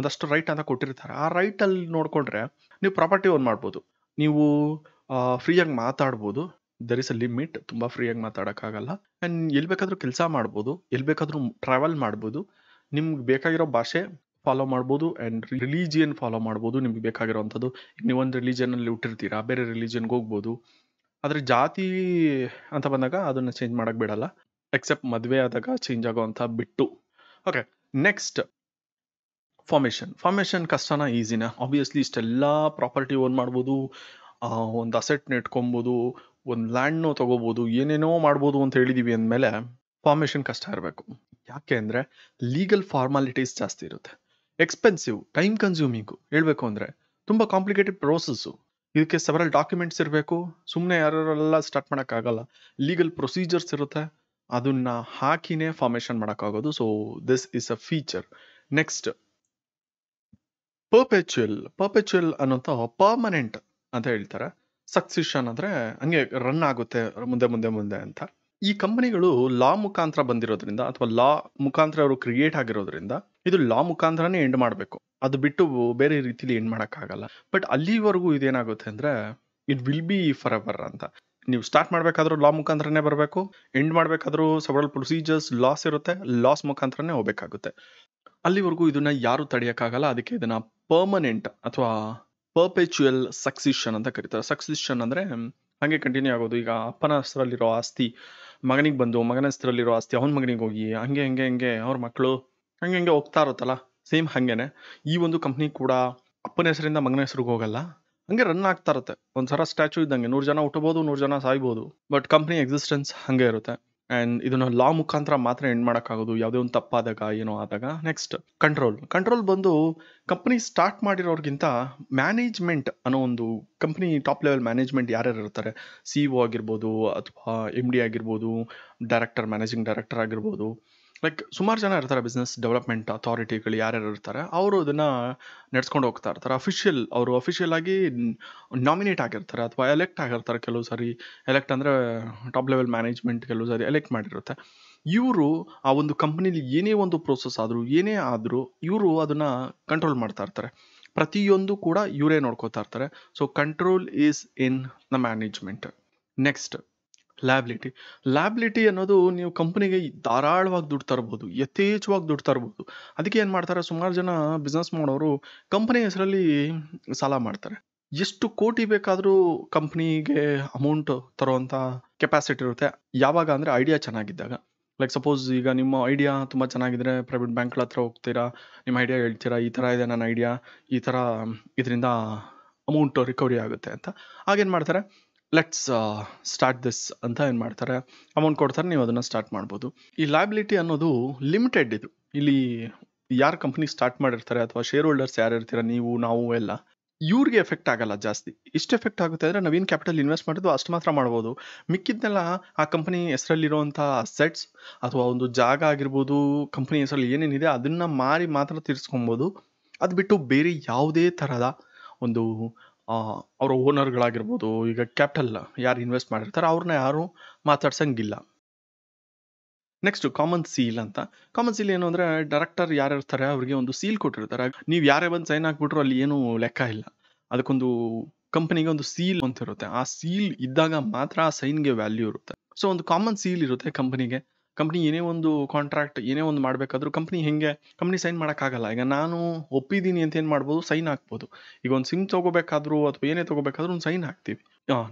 ಒಂದಷ್ಟು ರೈಟ್ ಅಂತ ಕೊಟ್ಟಿರ್ತಾರೆ. ಆ ರೈಟಲ್ಲಿ ನೋಡಿಕೊಂಡ್ರೆ ನೀವು ಪ್ರಾಪರ್ಟಿ ಓನ್ ಮಾಡ್ಬೋದು, ನೀವು ಫ್ರೀಯಾಗಿ ಮಾತಾಡ್ಬೋದು, there is a limit, ತುಂಬಾ ಫ್ರೀಯಾಗಿ ಮಾತಾಡೋಕ್ಕಾಗಲ್ಲ. ಆ್ಯಂಡ್ ಎಲ್ಲಿ ಬೇಕಾದರೂ ಕೆಲಸ ಮಾಡ್ಬೋದು, ಎಲ್ಲಿ ಬೇಕಾದರೂ ಟ್ರಾವೆಲ್ ಮಾಡ್ಬೋದು, ನಿಮ್ಗೆ ಬೇಕಾಗಿರೋ ಭಾಷೆ ಫಾಲೋ ಮಾಡ್ಬೋದು ಆ್ಯಂಡ್ ರಿಲಿಜಿಯನ್ ಫಾಲೋ ಮಾಡ್ಬೋದು ನಿಮ್ಗೆ ಬೇಕಾಗಿರೋವಂಥದ್ದು. ನೀವೊಂದು ರಿಲಿಜನಲ್ಲಿ ಹುಟ್ಟಿರ್ತೀರಾ, ಬೇರೆ ರಿಲಿಜನ್ಗೆ ಹೋಗ್ಬೋದು. ಆದರೆ ಜಾತಿ ಅಂತ ಬಂದಾಗ ಅದನ್ನು ಚೇಂಜ್ ಮಾಡೋಕ್ಕೆ ಬಿಡಲ್ಲ, ಎಕ್ಸೆಪ್ಟ್ ಮದುವೆ ಆದಾಗ ಚೇಂಜ್ ಆಗೋವಂಥ ಬಿಟ್ಟು. Okay, next formation. ಫಾರ್ಮೇಷನ್ ಕಷ್ಟನ ಈಸಿನ? ಆಬ್ವಿಯಸ್ಲಿ ಇಷ್ಟೆಲ್ಲ ಪ್ರಾಪರ್ಟಿ ಓನ್ ಮಾಡ್ಬೋದು, ಒಂದು ಅಸೆಟ್ನ ಇಟ್ಕೊಬೋದು, ಒಂದು ಲ್ಯಾಂಡ್ನೂ ತೊಗೋಬೋದು, ಏನೇನೋ ಮಾಡ್ಬೋದು ಅಂತ ಹೇಳಿದ್ದೀವಿ ಅಂದಮೇಲೆ ಫಾರ್ಮೇಷನ್ ಕಷ್ಟ ಇರಬೇಕು. ಯಾಕೆ ಅಂದರೆ ಲೀಗಲ್ ಫಾರ್ಮಾಲಿಟೀಸ್ ಜಾಸ್ತಿ ಇರುತ್ತೆ, ಎಕ್ಸ್ಪೆನ್ಸಿವ್, ಟೈಮ್ ಕನ್ಸ್ಯೂಮಿಂಗು, ಹೇಳಬೇಕು ಅಂದರೆ ತುಂಬ ಕಾಂಪ್ಲಿಕೇಟೆಡ್ ಪ್ರೋಸೆಸ್ಸು. ಇದಕ್ಕೆ ಸೆವರಲ್ ಡಾಕ್ಯುಮೆಂಟ್ಸ್ ಇರಬೇಕು, ಸುಮ್ಮನೆ ಯಾರೆಲ್ಲ ಸ್ಟಾರ್ಟ್ ಮಾಡೋಕ್ಕಾಗಲ್ಲ. ಲೀಗಲ್ ಪ್ರೊಸೀಜರ್ಸ್ ಇರುತ್ತೆ, ಅದನ್ನು ಹಾಕಿನೇ ಫಾರ್ಮೇಷನ್ ಮಾಡೋಕ್ಕಾಗೋದು. So this is a feature. Next perpetual. Perpetual ಅನ್ನೋಂಥ ಪರ್ಮನೆಂಟ್ ಅಂತ ಹೇಳ್ತಾರೆ. ಸಕ್ಸಿಷನ್ ಅಂದರೆ ಹಂಗೆ ರನ್ ಆಗುತ್ತೆ ಮುಂದೆ ಮುಂದೆ ಮುಂದೆ ಅಂತ. ಈ ಕಂಪನಿಗಳು ಲಾ ಮುಖಾಂತರ ಬಂದಿರೋದ್ರಿಂದ ಅಥವಾ ಲಾ ಮುಖಾಂತರ ಅವರು ಕ್ರಿಯೇಟ್ ಆಗಿರೋದ್ರಿಂದ ಇದು ಲಾ ಮುಖಾಂತರನೇ ಎಂಡ್ ಮಾಡಬೇಕು, ಅದು ಬಿಟ್ಟು ಬೇರೆ ರೀತಿಲಿ ಎಂಡ್ ಮಾಡೋಕ್ಕಾಗಲ್ಲ. ಬಟ್ ಅಲ್ಲಿವರೆಗೂ ಇದೇನಾಗುತ್ತೆ ಅಂದರೆ it will be forever ಅಂತ. ನೀವು ಸ್ಟಾರ್ಟ್ ಮಾಡಬೇಕಾದ್ರೂ ಲಾ ಮುಖಾಂತರನೇ ಬರಬೇಕು, ಎಂಡ್ ಮಾಡಬೇಕಾದ್ರೂ ಸೆವರಲ್ ಪ್ರೊಸೀಜರ್ಸ್, ಲಾಸ್ ಇರುತ್ತೆ, ಲಾಸ್ ಮುಖಾಂತರನೇ ಹೋಗಬೇಕಾಗುತ್ತೆ. ಅಲ್ಲಿವರೆಗೂ ಇದನ್ನು ಯಾರೂ ತಡೆಯೋಕ್ಕಾಗಲ್ಲ, ಅದಕ್ಕೆ ಇದನ್ನು ಪರ್ಮನೆಂಟ್ ಅಥವಾ ಪರ್ಪೆಚುಯಲ್ ಸಕ್ಸಿಷನ್ ಅಂತ ಕರೀತಾರೆ. ಸಕ್ಸಿಷನ್ ಅಂದರೆ ಹಾಗೆ ಕಂಟಿನ್ಯೂ ಆಗೋದು. ಈಗ ಅಪ್ಪನ ಹೆಸರಲ್ಲಿರೋ ಆಸ್ತಿ ಮಗನಿಗೆ ಬಂದು, ಮಗನ ಹೆಸರಲ್ಲಿರೋ ಆಸ್ತಿ ಅವನ ಮಗನಿಗೆ ಹೋಗಿ, ಹಂಗೆ ಹಂಗೆ ಹಂಗೆ ಅವ್ರ ಮಕ್ಕಳು ಹಂಗೆ ಹಂಗೆ ಹೋಗ್ತಾ ಇರುತ್ತಲ್ಲ, ಸೇಮ್ ಹಾಗೇನೆ ಈ ಒಂದು ಕಂಪ್ನಿ ಕೂಡ ಅಪ್ಪನ ಹೆಸರಿಂದ ಮಗನ ಹೆಸರಿಗೆ ಹೋಗಲ್ಲ, ಹಂಗೆ ರನ್ ಆಗ್ತಾ ಇರುತ್ತೆ. ಒಂಥರ ಸ್ಟ್ಯಾಚ್ಯೂ ಇದ್ದಂಗೆ, 100 ಜನ ಹುಟ್ಟಬೋದು, 100 ಜನ ಸಾಯ್ಬೋದು, ಬಟ್ ಕಂಪ್ನಿ ಎಕ್ಸಿಸ್ಟೆನ್ಸ್ ಹಾಗೆ ಇರುತ್ತೆ. ಆ್ಯಂಡ್ ಇದನ್ನು ಲಾ ಮುಖಾಂತರ ಮಾತ್ರ ಎಂಡ್ ಮಾಡೋಕ್ಕಾಗೋದು, ಯಾವುದೇ ಒಂದು ತಪ್ಪಾದಾಗ ಏನೋ ಆದಾಗ. Next control. ಕಂಟ್ರೋಲ್ ಬಂದು ಕಂಪ್ನಿ ಸ್ಟಾರ್ಟ್ ಮಾಡಿರೋರಿಗಿಂತ ಮ್ಯಾನೇಜ್ಮೆಂಟ್ ಅನ್ನೋ ಒಂದು ಕಂಪ್ನಿ ಟಾಪ್ ಲೆವೆಲ್ ಮ್ಯಾನೇಜ್ಮೆಂಟ್ ಯಾರ್ಯಾರು ಇರ್ತಾರೆ, ಸಿ ಇ ಒ ಆಗಿರ್ಬೋದು ಅಥವಾ ಎಮ್ ಡಿ ಆಗಿರ್ಬೋದು, ಡೈರೆಕ್ಟರ್, ಮ್ಯಾನೇಜಿಂಗ್ ಡೈರೆಕ್ಟರ್ ಆಗಿರ್ಬೋದು, ಲೈಕ್ ಸುಮಾರು ಜನ ಇರ್ತಾರೆ. ಬಿಸ್ನೆಸ್ ಡೆವಲಪ್ಮೆಂಟ್ ಅಥಾರಿಟಿಗಳು ಯಾರ್ಯಾರು ಇರ್ತಾರೆ ಅವರು ಇದನ್ನು ನಡೆಸ್ಕೊಂಡು ಹೋಗ್ತಾ ಇರ್ತಾರೆ. ಅಫಿಷಿಯಲ್, ಅವರು ಅಫಿಷಿಯಲ್ ಆಗಿ ನಾಮಿನೇಟ್ ಆಗಿರ್ತಾರೆ ಅಥವಾ ಎಲೆಕ್ಟ್ ಆಗಿರ್ತಾರೆ. ಕೆಲವು ಸಾರಿ ಎಲೆಕ್ಟ್ ಅಂದರೆ ಟಾಪ್ ಲೆವೆಲ್ ಮ್ಯಾನೇಜ್ಮೆಂಟ್ ಕೆಲವು ಸಾರಿ ಎಲೆಕ್ಟ್ ಮಾಡಿರುತ್ತೆ. ಇವರು ಆ ಒಂದು ಕಂಪ್ನಿಲಿ ಏನೇ ಒಂದು ಪ್ರೋಸೆಸ್ ಆದರೂ ಏನೇ ಆದರೂ ಇವರು ಅದನ್ನು ಕಂಟ್ರೋಲ್ ಮಾಡ್ತಾ ಇರ್ತಾರೆ. ಪ್ರತಿಯೊಂದು ಕೂಡ ಇವರೇ ನೋಡ್ಕೋತಾ ಇರ್ತಾರೆ. So control is in the management. Next liability. Liability ಅನ್ನೋದು ನೀವು ಕಂಪ್ನಿಗೆ ಧಾರಾಳವಾಗಿ ದುಡ್ಡು ತರ್ಬೋದು, ಯಥೇಚ್ಛವಾಗಿ ದುಡ್ಡು ತರ್ಬೋದು. ಅದಕ್ಕೆ ಏನು ಮಾಡ್ತಾರೆ, ಸುಮಾರು ಜನ ಬಿಸ್ನೆಸ್ ಮಾಡೋರು ಕಂಪ್ನಿ ಹೆಸರಲ್ಲಿ ಸಾಲ ಮಾಡ್ತಾರೆ. ಎಷ್ಟು ಕೋಟಿ ಬೇಕಾದರೂ ಕಂಪ್ನಿಗೆ ಅಮೌಂಟ್ ತರೋವಂಥ ಕೆಪಾಸಿಟಿ ಇರುತ್ತೆ. ಯಾವಾಗ ಅಂದರೆ ಐಡಿಯಾ ಚೆನ್ನಾಗಿದ್ದಾಗ. ಲೈಕ್ ಸಪೋಸ್ ಈಗ ನಿಮ್ಮ ಐಡಿಯಾ ತುಂಬ ಚೆನ್ನಾಗಿದ್ದರೆ ಪ್ರೈವೇಟ್ ಬ್ಯಾಂಕ್ಗಳ ಹತ್ರ ಹೋಗ್ತೀರಾ, ನಿಮ್ಮ ಐಡಿಯಾ ಹೇಳ್ತೀರಾ, ಈ ಥರ ಇದೆ ನನ್ನ ಐಡಿಯಾ, ಈ ಥರ ಇದರಿಂದ ಅಮೌಂಟ್ ರಿಕವರಿ ಆಗುತ್ತೆ ಅಂತ. ಆಗೇನು ಮಾಡ್ತಾರೆ, ಲೆಟ್ಸ್ ಸ್ಟಾರ್ಟ್ ದಿಸ್ ಅಂತ ಏನು ಮಾಡ್ತಾರೆ, ಅಮೌಂಟ್ ಕೊಡ್ತಾರೆ, ನೀವು ಅದನ್ನು ಸ್ಟಾರ್ಟ್ ಮಾಡ್ಬೋದು. ಈ ಲಯಬಿಲಿಟಿ ಅನ್ನೋದು ಲಿಮಿಟೆಡ್. ಇದು ಇಲ್ಲಿ ಯಾರು ಕಂಪ್ನಿ ಸ್ಟಾರ್ಟ್ ಮಾಡಿರ್ತಾರೆ ಅಥವಾ ಶೇರ್ ಹೋಲ್ಡರ್ಸ್ ಯಾರು ಇರ್ತೀರ, ನೀವು, ನಾವು ಎಲ್ಲ, ಇವ್ರಿಗೆ ಎಫೆಕ್ಟ್ ಆಗಲ್ಲ ಜಾಸ್ತಿ. ಇಷ್ಟು ಎಫೆಕ್ಟ್ ಆಗುತ್ತೆ ಅಂದರೆ ನಾವೇನು ಕ್ಯಾಪಿಟಲ್ ಇನ್ವೆಸ್ಟ್ ಮಾಡಿದ್ದು ಅಷ್ಟು ಮಾತ್ರ ಮಾಡ್ಬೋದು. ಮಿಕ್ಕಿದ್ದನ್ನೆಲ್ಲ ಆ ಕಂಪ್ನಿ ಹೆಸರಲ್ಲಿರುವಂಥ ಅಸೆಟ್ಸ್ ಅಥವಾ ಒಂದು ಜಾಗ ಆಗಿರ್ಬೋದು, ಕಂಪ್ನಿ ಹೆಸರಲ್ಲಿ ಏನೇನಿದೆ ಅದನ್ನು ಮಾರಿ ಮಾತ್ರ ತೀರಿಸ್ಕೊಬೋದು. ಅದು ಬಿಟ್ಟು ಬೇರೆ ಯಾವುದೇ ಥರದ ಒಂದು ಅವರ ಓನರ್ಗಳಾಗಿರ್ಬೋದು, ಈಗ ಕ್ಯಾಪಿಟಲ್ ಯಾರು ಇನ್ವೆಸ್ಟ್ ಮಾಡಿರ್ತಾರೆ ಅವ್ರನ್ನ ಯಾರೂ ಮಾತಾಡ್ಸಂಗಿಲ್ಲ. ನೆಕ್ಸ್ಟು ಕಾಮನ್ ಸೀಲ್ ಅಂತ. ಕಾಮನ್ ಸೀಲ್ ಏನು ಅಂದರೆ ಡೈರೆಕ್ಟರ್ ಯಾರಿರ್ತಾರೆ ಅವರಿಗೆ ಒಂದು ಸೀಲ್ ಕೊಟ್ಟಿರ್ತಾರೆ. ನೀವು ಯಾರೇ ಬಂದು ಸೈನ್ ಹಾಕ್ಬಿಟ್ರು ಅಲ್ಲಿ ಏನೂ ಲೆಕ್ಕ ಇಲ್ಲ. ಅದಕ್ಕೊಂದು ಕಂಪನಿಗೆ ಒಂದು ಸೀಲ್ ಅಂತ ಇರುತ್ತೆ. ಆ ಸೀಲ್ ಇದ್ದಾಗ ಮಾತ್ರ ಆ ಸೈನ್ಗೆ ವ್ಯಾಲ್ಯೂ ಇರುತ್ತೆ. ಸೊ ಒಂದು ಕಾಮನ್ ಸೀಲ್ ಇರುತ್ತೆ ಕಂಪ್ನಿಗೆ. ಕಂಪ್ನಿ ಏನೇ ಒಂದು ಕಾಂಟ್ರಾಕ್ಟ್ ಏನೇ ಒಂದು ಮಾಡಬೇಕಾದ್ರೂ ಕಂಪ್ನಿ ಹೆಂಗೆ, ಕಂಪ್ನಿ ಸೈನ್ ಮಾಡೋಕ್ಕಾಗಲ್ಲ. ಈಗ ನಾನು ಒಪ್ಪಿದ್ದೀನಿ ಅಂತ ಏನು ಮಾಡ್ಬೋದು, ಸೈನ್ ಹಾಕ್ಬೋದು. ಈಗ ಒಂದು ಸಿಮ್ ತೊಗೋಬೇಕಾದ್ರೂ ಅಥವಾ ಏನೇ ತೊಗೋಬೇಕಾದ್ರೂ ಒಂದು ಸೈನ್ ಹಾಕ್ತೀವಿ,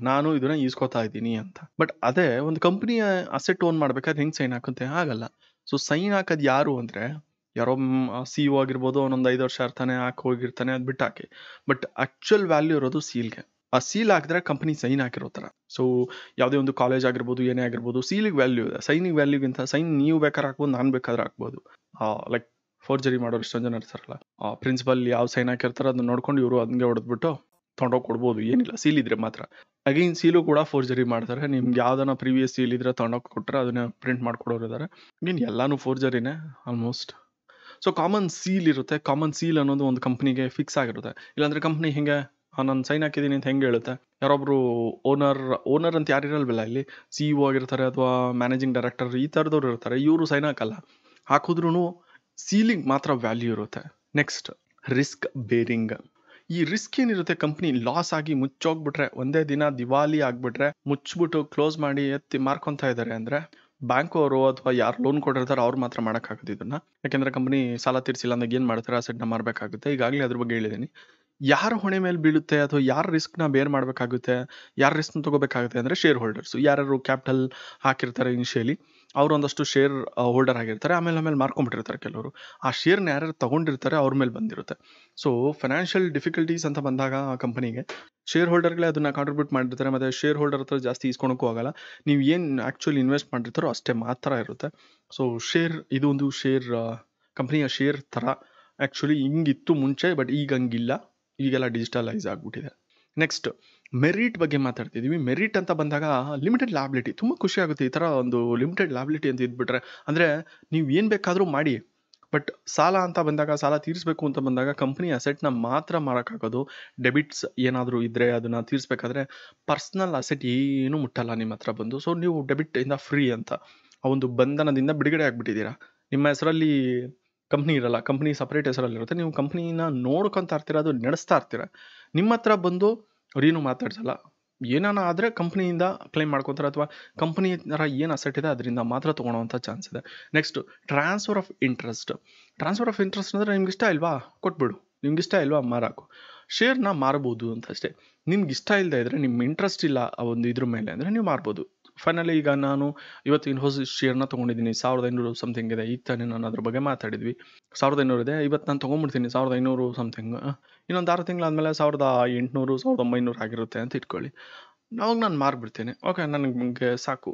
ನಾನು ಇದನ್ನು ಈಸ್ಕೊತಾ ಇದ್ದೀನಿ ಅಂತ. ಬಟ್ ಅದೇ ಒಂದು ಕಂಪ್ನಿಯ ಅಸೆಟ್ ಓನ್ ಮಾಡಬೇಕಾದ್ರೆ ಹೆಂಗೆ ಸೈನ್ ಹಾಕುತ್ತೆ, ಆಗಲ್ಲ. ಸೊ ಸೈನ್ ಹಾಕೋದು ಯಾರು ಅಂದರೆ ಯಾರೋ ಸಿ ಇ ಒ ಆಗಿರ್ಬೋದು, ಅವನೊಂದು 5 ವರ್ಷ ಇರ್ತಾನೆ, ಹಾಕಿ ಹೋಗಿರ್ತಾನೆ, ಅದು ಬಿಟ್ಟು ಹಾಕಿ. ಬಟ್ ಆ್ಯಕ್ಚುಯಲ್ ವ್ಯಾಲ್ಯೂ ಇರೋದು ಸೀಲ್ಗೆ. ಆ ಸೀಲ್ ಹಾಕಿದ್ರೆ ಕಂಪ್ನಿ ಸೈನ್ ಹಾಕಿರೋ ಥರ. ಸೊ ಯಾವುದೇ ಒಂದು ಕಾಲೇಜ್ ಆಗಿರ್ಬೋದು ಏನೇ ಆಗಿರ್ಬೋದು ಸೀಲಿಗೆ ವ್ಯಾಲ್ಯೂ ಇದೆ, ಸೈನಿಗೆ ವ್ಯಾಲ್ಯೂಗಿಂತ. ಸೈನ್ ನೀವು ಬೇಕಾದ್ರೆ ಹಾಕ್ಬೋದು, ನಾನು ಬೇಕಾದ್ರೆ ಹಾಕ್ಬೋದು. ಲೈಕ್ ಫೋರ್ಜರಿ ಮಾಡೋರು ಎಷ್ಟೊಂದು ಜನ ಇರ್ತಾರಲ್ಲ, ಪ್ರಿನ್ಸಿಪಲ್ ಯಾವ ಸೈನ್ ಹಾಕಿರ್ತಾರೆ ಅದನ್ನ ನೋಡ್ಕೊಂಡು ಇವರು ಹಂಗೆ ಹೊಡೆದ್ಬಿಟ್ಟು ತೊಗೊಂಡೋಗಿ ಕೊಡ್ಬೋದು, ಏನಿಲ್ಲ ಸೀಲ್ ಇದ್ರೆ ಮಾತ್ರ. ಅಗೈನ್ ಸೀಲು ಕೂಡ ಫೋರ್ಜರಿ ಮಾಡ್ತಾರೆ. ನಿಮ್ಗೆ ಯಾವ್ದಾನ ಪ್ರೀವಿಯಸ್ ಸೀಲ್ ಇದ್ರೆ ತೊಗೊಂಡೋಗಿ ಕೊಟ್ಟರೆ ಅದನ್ನ ಪ್ರಿಂಟ್ ಮಾಡ್ಕೊಡೋರು ಇದ್ದಾರೆ. ಅಗೇನ್ ಎಲ್ಲಾನು ಫೋರ್ಜರಿನೇ ಆಲ್ಮೋಸ್ಟ್. ಸೊ ಕಾಮನ್ ಸೀಲ್ ಇರುತ್ತೆ. ಕಾಮನ್ ಸೀಲ್ ಅನ್ನೋದು ಒಂದು ಕಂಪ್ನಿಗೆ ಫಿಕ್ಸ್ ಆಗಿರುತ್ತೆ. ಇಲ್ಲಾಂದರೆ ಕಂಪ್ನಿ ಹೆಂಗೆ, ನಾನು ಸೈನ್ ಹಾಕಿದ್ದೀನಿ ಅಂತ ಹೆಂಗೆ ಹೇಳುತ್ತೆ, ಯಾರೊಬ್ರು ಓನರ್ ಅಂತ ಯಾರು ಇರಲ್ವಲ್ಲ, ಇಲ್ಲಿ ಸಿ ಇ ಒ ಆಗಿರ್ತಾರೆ ಅಥವಾ ಮ್ಯಾನೇಜಿಂಗ್ ಡೈರೆಕ್ಟರ್ ಈ ಥರದವ್ರು ಇರ್ತಾರೆ, ಇವರು ಸೈನ್ ಹಾಕಲ್ಲ. ಹಾಕಿದ್ರೂ ಸೀಲಿಂಗ್ ಮಾತ್ರ ವ್ಯಾಲ್ಯೂ ಇರುತ್ತೆ. Next risk bearing. ಈ ರಿಸ್ಕ್ ಏನಿರುತ್ತೆ, ಕಂಪ್ನಿ ಲಾಸ್ ಆಗಿ ಮುಚ್ಚೋಗ್ಬಿಟ್ರೆ, ಒಂದೇ ದಿನ ದಿವಾಲಿ ಆಗ್ಬಿಟ್ರೆ, ಮುಚ್ಚಿಬಿಟ್ಟು ಕ್ಲೋಸ್ ಮಾಡಿ ಎತ್ತಿ ಮಾರ್ಕೊಂತ ಇದ್ದಾರೆ ಅಂದ್ರೆ ಬ್ಯಾಂಕು ಅವರು ಅಥವಾ ಯಾರು ಲೋನ್ ಕೊಟ್ಟಿರ್ತಾರೋ ಅವ್ರು ಮಾತ್ರ ಮಾಡೋಕ್ಕಾಗುತ್ತೆ ಇದನ್ನ. ಯಾಕೆಂದ್ರೆ ಕಂಪ್ನಿ ಸಾಲ ತೀರಿಸಿಲ್ಲ ಅಂದಾಗ ಏನು ಮಾಡ್ತಾರೆ, ಅಸೆಟ್ನ ಮಾರಬೇಕಾಗುತ್ತೆ. ಈಗಾಗಲೇ ಅದ್ರ ಬಗ್ಗೆ ಹೇಳಿದ್ದೀನಿ. ಯಾರ ಹೊಣೆ ಮೇಲೆ ಬೀಳುತ್ತೆ ಅಥವಾ ಯಾರು ರಿಸ್ಕ್ನ ಬೇರ್ ಮಾಡಬೇಕಾಗುತ್ತೆ, ಯಾರು ರಿಸ್ಕ್ನ ತೊಗೋಬೇಕಾಗುತ್ತೆ ಅಂದರೆ ಶೇರ್ ಹೋಲ್ಡರ್ಸು. ಯಾರ್ಯಾರು ಕ್ಯಾಪಿಟಲ್ ಹಾಕಿರ್ತಾರೆ ಇನಿಷಿಯಲಿ, ಅವರು ಒಂದಷ್ಟು ಶೇರ್ ಹೋಲ್ಡರ್ ಆಗಿರ್ತಾರೆ. ಆಮೇಲೆ ಮಾರ್ಕೊಂಡ್ಬಿಟ್ಟಿರ್ತಾರೆ ಕೆಲವರು. ಆ ಶೇರ್ನ ಯಾರ್ಯಾರು ತೊಗೊಂಡಿರ್ತಾರೆ ಅವ್ರ ಮೇಲೆ ಬಂದಿರುತ್ತೆ. ಸೊ ಫೈನಾನ್ಷಿಯಲ್ ಡಿಫಿಕಲ್ಟೀಸ್ ಅಂತ ಬಂದಾಗ ಕಂಪನಿಗೆ ಶೇರ್ ಹೋಲ್ಡರ್ಗಳೇ ಅದನ್ನು ಕಾಂಟ್ರಿಬ್ಯೂಟ್ ಮಾಡಿರ್ತಾರೆ. ಮತ್ತು ಶೇರ್ ಹೋಲ್ಡರ್ ಹತ್ರ ಜಾಸ್ತಿ ಇಸ್ಕೊಳಕ್ಕೂ ಆಗಲ್ಲ. ನೀವು ಏನು ಆ್ಯಕ್ಚುಲಿ ಇನ್ವೆಸ್ಟ್ ಮಾಡಿರ್ತಾರೋ ಅಷ್ಟೇ ಮಾತ್ರ ಇರುತ್ತೆ. ಸೊ ಶೇರ್ ಇದು ಒಂದು ಶೇರ್ ಕಂಪ್ನಿಯ ಶೇರ್ ಥರ ಆ್ಯಕ್ಚುಲಿ ಹಿಂಗಿತ್ತು ಮುಂಚೆ, ಬಟ್ ಈಗ ಹಂಗಿಲ್ಲ. ಈಗೆಲ್ಲ ಡಿಜಿಟಲೈಸ್ ಆಗಿಬಿಟ್ಟಿದೆ. ನೆಕ್ಸ್ಟ್ ಮೆರಿಟ್ ಬಗ್ಗೆ ಮಾತಾಡ್ತಿದ್ದೀವಿ. ಮೆರಿಟ್ ಅಂತ ಬಂದಾಗ ಲಿಮಿಟೆಡ್ ಲ್ಯಾಬಿಲಿಟಿ ತುಂಬ ಖುಷಿಯಾಗುತ್ತೆ. ಈ ಥರ ಒಂದು ಲಿಮಿಟೆಡ್ ಲ್ಯಾಬಿಲಿಟಿ ಅಂತ ಇದ್ಬಿಟ್ರೆ, ಅಂದರೆ ನೀವು ಏನು ಬೇಕಾದರೂ ಮಾಡಿ, ಬಟ್ ಸಾಲ ಅಂತ ಬಂದಾಗ, ಸಾಲ ತೀರಿಸಬೇಕು ಅಂತ ಬಂದಾಗ ಕಂಪ್ನಿ ಅಸೆಟ್ನ ಮಾತ್ರ ಮಾರೋಕ್ಕಾಗೋದು. ಡೆಬಿಟ್ಸ್ ಏನಾದರೂ ಇದ್ದರೆ ಅದನ್ನು ತೀರಿಸಬೇಕಾದ್ರೆ ಪರ್ಸ್ನಲ್ ಅಸೆಟ್ ಏನೂ ಮುಟ್ಟಲ್ಲ ನಿಮ್ಮ ಹತ್ರ ಬಂದು. ಸೊ ನೀವು ಡೆಬಿಟಿಂದ ಫ್ರೀ ಅಂತ ಆ ಒಂದು ಬಂಧನದಿಂದ ಬಿಡುಗಡೆ ಆಗಿಬಿಟ್ಟಿದ್ದೀರಾ. ನಿಮ್ಮ ಹೆಸರಲ್ಲಿ ಕಂಪ್ನಿ ಇರಲ್ಲ, ಕಂಪ್ನಿ ಸಪ್ರೇಟ್ ಹೆಸರಲ್ಲಿರುತ್ತೆ. ನೀವು ಕಂಪ್ನಿನ ನೋಡ್ಕೊತಾ ಇರ್ತೀರ, ಅದು ನಡೆಸ್ತಾ ಇರ್ತೀರ. ನಿಮ್ಮ ಹತ್ರ ಬಂದು ಅವ್ರೇನು ಮಾತಾಡ್ಸಲ್ಲ. ಏನಾನ ಆದರೆ ಕಂಪ್ನಿಯಿಂದ ಕ್ಲೈಮ್ ಮಾಡ್ಕೊತಾರೆ, ಅಥವಾ ಕಂಪ್ನಿ ಥರ ಏನು ಅಸೆಟ್ ಇದೆ ಅದರಿಂದ ಮಾತ್ರ ತೊಗೊಳೋವಂಥ ಚಾನ್ಸ್ ಇದೆ. Next transfer of interest. Transfer of interest ಅಂದರೆ ನಿಮ್ಗೆ ಇಷ್ಟ ಇಲ್ವಾ ಕೊಟ್ಬಿಡು, ನಿಮ್ಗೆ ಇಷ್ಟ ಇಲ್ವಾ ಮಾರಾಕು, ಶೇರ್ನ ಮಾರ್ಬೋದು ಅಂತ ಅಷ್ಟೇ. ನಿಮ್ಗೆ ಇಷ್ಟ ಇಲ್ಲದೆ ಇದ್ದರೆ, ನಿಮ್ಮ ಇಂಟ್ರೆಸ್ಟ್ ಇಲ್ಲ ಆ ಒಂದು ಇದ್ರ ಮೇಲೆ ಅಂದರೆ ನೀವು ಮಾರ್ಬೋದು. ಫೈನಲಿ ಈಗ ನಾನು ಇವತ್ತು ಇನ್ಫೋಸಿಸ್ ಶೇರ್ನ ತೊಗೊಂಡಿದ್ದೀನಿ, 1500 ಸಮಥಿಂಗ್ ಇದೆ. ಈಗ ತಾನೇ ನಾನು ಅದ್ರ ಬಗ್ಗೆ ಮಾತಾಡಿದ್ವಿ. 1500 ಇದೆ, ಇವತ್ತು ನಾನು ತೊಗೊಂಡ್ಬಿಡ್ತೀನಿ 1500 ಸಮಥಿಂಗ್. ಇನ್ನೊಂದು 6 ತಿಂಗಳಾದಮೇಲೆ 1800 1900 ಆಗಿರುತ್ತೆ ಅಂತ ಇಟ್ಕೊಳ್ಳಿ. ಅವಾಗ ನಾನು ಮಾರ್ಬಿಡ್ತೇನೆ. ಓಕೆ, ನನಗೆ ಸಾಕು,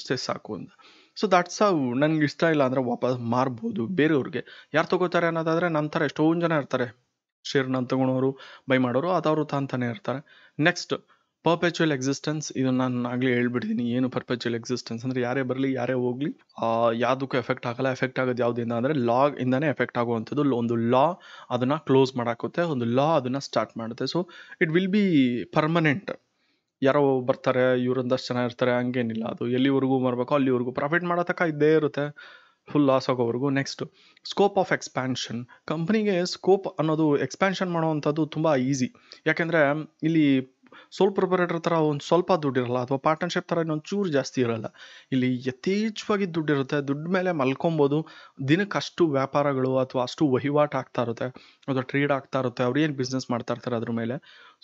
ಇಷ್ಟೇ ಸಾಕು ಅಂತ. ಸೊ ದಾಟ್ಸ್ ಅವು. ನನಗೆ ಇಷ್ಟ ಇಲ್ಲ ಅಂದರೆ ವಾಪಸ್ ಮಾರ್ಬೋದು ಬೇರೆಯವ್ರಿಗೆ. ಯಾರು ತೊಗೋತಾರೆ ಅನ್ನೋದಾದರೆ, ನಮ್ಮ ಥರ ಎಷ್ಟೊಂದು ಜನ ಇರ್ತಾರೆ ಶೇರ್ನ ತೊಗೊಳೋರು, ಬೈ ಮಾಡೋರು, ಅದವರು ತಾಂತಾನೆ ಇರ್ತಾರೆ. Next perpetual existence. ಇದನ್ನು ನಾನು ಆಗಲೇ ಹೇಳ್ಬಿಡ್ತೀನಿ ಏನು ಪರ್ಪೆಚುವಲ್ ಎಕ್ಸಿಸ್ಟೆನ್ಸ್ ಅಂದರೆ. ಯಾರೇ ಬರಲಿ ಯಾರೇ ಹೋಗಲಿ ಯಾವುದಕ್ಕೂ ಎಫೆಕ್ಟ್ ಆಗಲ್ಲ. ಎಫೆಕ್ಟ್ ಆಗೋದು ಯಾವುದಿಂದ ಅಂದರೆ ಲಾ ಇಂದನೇ ಎಫೆಕ್ಟ್ ಆಗುವಂಥದ್ದು. ಒಂದು ಲಾ ಅದನ್ನು ಕ್ಲೋಸ್ ಮಾಡಾಕುತ್ತೆ, ಒಂದು ಲಾ ಅದನ್ನು ಸ್ಟಾರ್ಟ್ ಮಾಡುತ್ತೆ. So it will be permanent. ಯಾರೋ ಬರ್ತಾರೆ, ಇವರೊಂದಷ್ಟು ಜನ ಇರ್ತಾರೆ, ಹಂಗೇನಿಲ್ಲ. ಅದು ಎಲ್ಲಿವರೆಗೂ ಬರಬೇಕೋ ಅಲ್ಲಿವರೆಗೂ ಪ್ರಾಫಿಟ್ ಮಾಡೋ ತನಕ ಇದ್ದೇ ಇರುತ್ತೆ, ಫುಲ್ ಲಾಸ್ ಆಗೋವರೆಗೂ. Next scope of expansion. ಕಂಪ್ನಿಗೆ ಸ್ಕೋಪ್ ಅನ್ನೋದು ಎಕ್ಸ್ಪ್ಯಾನ್ಷನ್ ಮಾಡೋವಂಥದ್ದು ತುಂಬ ಈಸಿ. ಯಾಕೆಂದರೆ ಇಲ್ಲಿ ಸೋಲ್ ಪ್ರೊಪ್ರೈಟರ್ ಥರ ಒಂದು ಸ್ವಲ್ಪ ದುಡ್ಡಿರಲ್ಲ, ಅಥವಾ ಪಾರ್ಟ್ನರ್ಶಿಪ್ ಥರ ಇನ್ನೊಂದು ಚೂರು ಜಾಸ್ತಿ ಇರೋಲ್ಲ. ಇಲ್ಲಿ ಯಥೇಚ್ಛವಾಗಿ ದುಡ್ಡಿರುತ್ತೆ, ದುಡ್ಡು ಮೇಲೆ ಮಲ್ಕೊಬೋದು. ದಿನಕ್ಕೆ ಅಷ್ಟು ವ್ಯಾಪಾರಗಳು ಅಥವಾ ಅಷ್ಟು ವಹಿವಾಟು ಆಗ್ತಾ ಇರುತ್ತೆ, ಅಥವಾ ಟ್ರೇಡ್ ಆಗ್ತಾ ಇರುತ್ತೆ. ಅವ್ರು ಏನು ಬಿಸ್ನೆಸ್ ಮಾಡ್ತಾ ಇರ್ತಾರೆ ಅದ್ರ ಮೇಲೆ.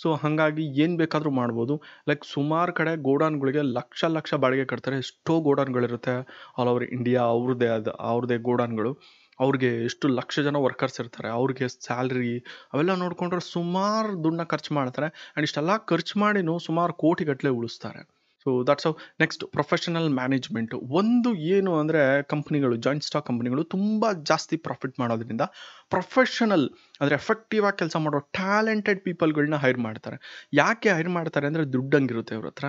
ಸೊ ಹಾಗಾಗಿ ಏನು ಬೇಕಾದರೂ ಮಾಡ್ಬೋದು. ಲೈಕ್ ಸುಮಾರು ಕಡೆ ಗೋಡಾನ್ಗಳಿಗೆ ಲಕ್ಷ ಬಾಡಿಗೆ ಕಟ್ತಾರೆ. ಎಷ್ಟೋ ಗೋಡಾನ್ಗಳಿರುತ್ತೆ ಆಲ್ ಓವರ್ ಇಂಡಿಯಾ. ಅವ್ರದ್ದೇ ಗೋಡಾನ್ಗಳು, ಅವ್ರಿಗೆ ಎಷ್ಟು ಲಕ್ಷ ಜನ ವರ್ಕರ್ಸ್ ಇರ್ತಾರೆ, ಅವ್ರಿಗೆ ಸ್ಯಾಲ್ರಿ ಅವೆಲ್ಲ ನೋಡಿಕೊಂಡ್ರೆ ಸುಮಾರು ದುಡ್ಡನ್ನ ಖರ್ಚು ಮಾಡ್ತಾರೆ. ಆ್ಯಂಡ್ ಇಷ್ಟೆಲ್ಲ ಖರ್ಚು ಮಾಡಿನೂ ಸುಮಾರು ಕೋಟಿಗಟ್ಟಲೆ ಉಳಿಸ್ತಾರೆ. So that's how. Next professional management. ಒಂದು ಏನು ಅಂದರೆ ಕಂಪ್ನಿಗಳು, ಜಾಯಿಂಟ್ ಸ್ಟಾಕ್ ಕಂಪ್ನಿಗಳು ತುಂಬ ಜಾಸ್ತಿ ಪ್ರಾಫಿಟ್ ಮಾಡೋದ್ರಿಂದ ಪ್ರೊಫೆಷನಲ್ ಅಂದರೆ ಎಫೆಕ್ಟಿವ್ ಆಗಿ ಕೆಲಸ ಮಾಡೋ ಟ್ಯಾಲೆಂಟೆಡ್ ಪೀಪಲ್ಗಳನ್ನ ಹೈರ್ ಮಾಡ್ತಾರೆ. ಯಾಕೆ ಹೈರ್ ಮಾಡ್ತಾರೆ ಅಂದರೆ ದುಡ್ಡು ಹಂಗಿರುತ್ತೆ ಇವ್ರ ಹತ್ರ.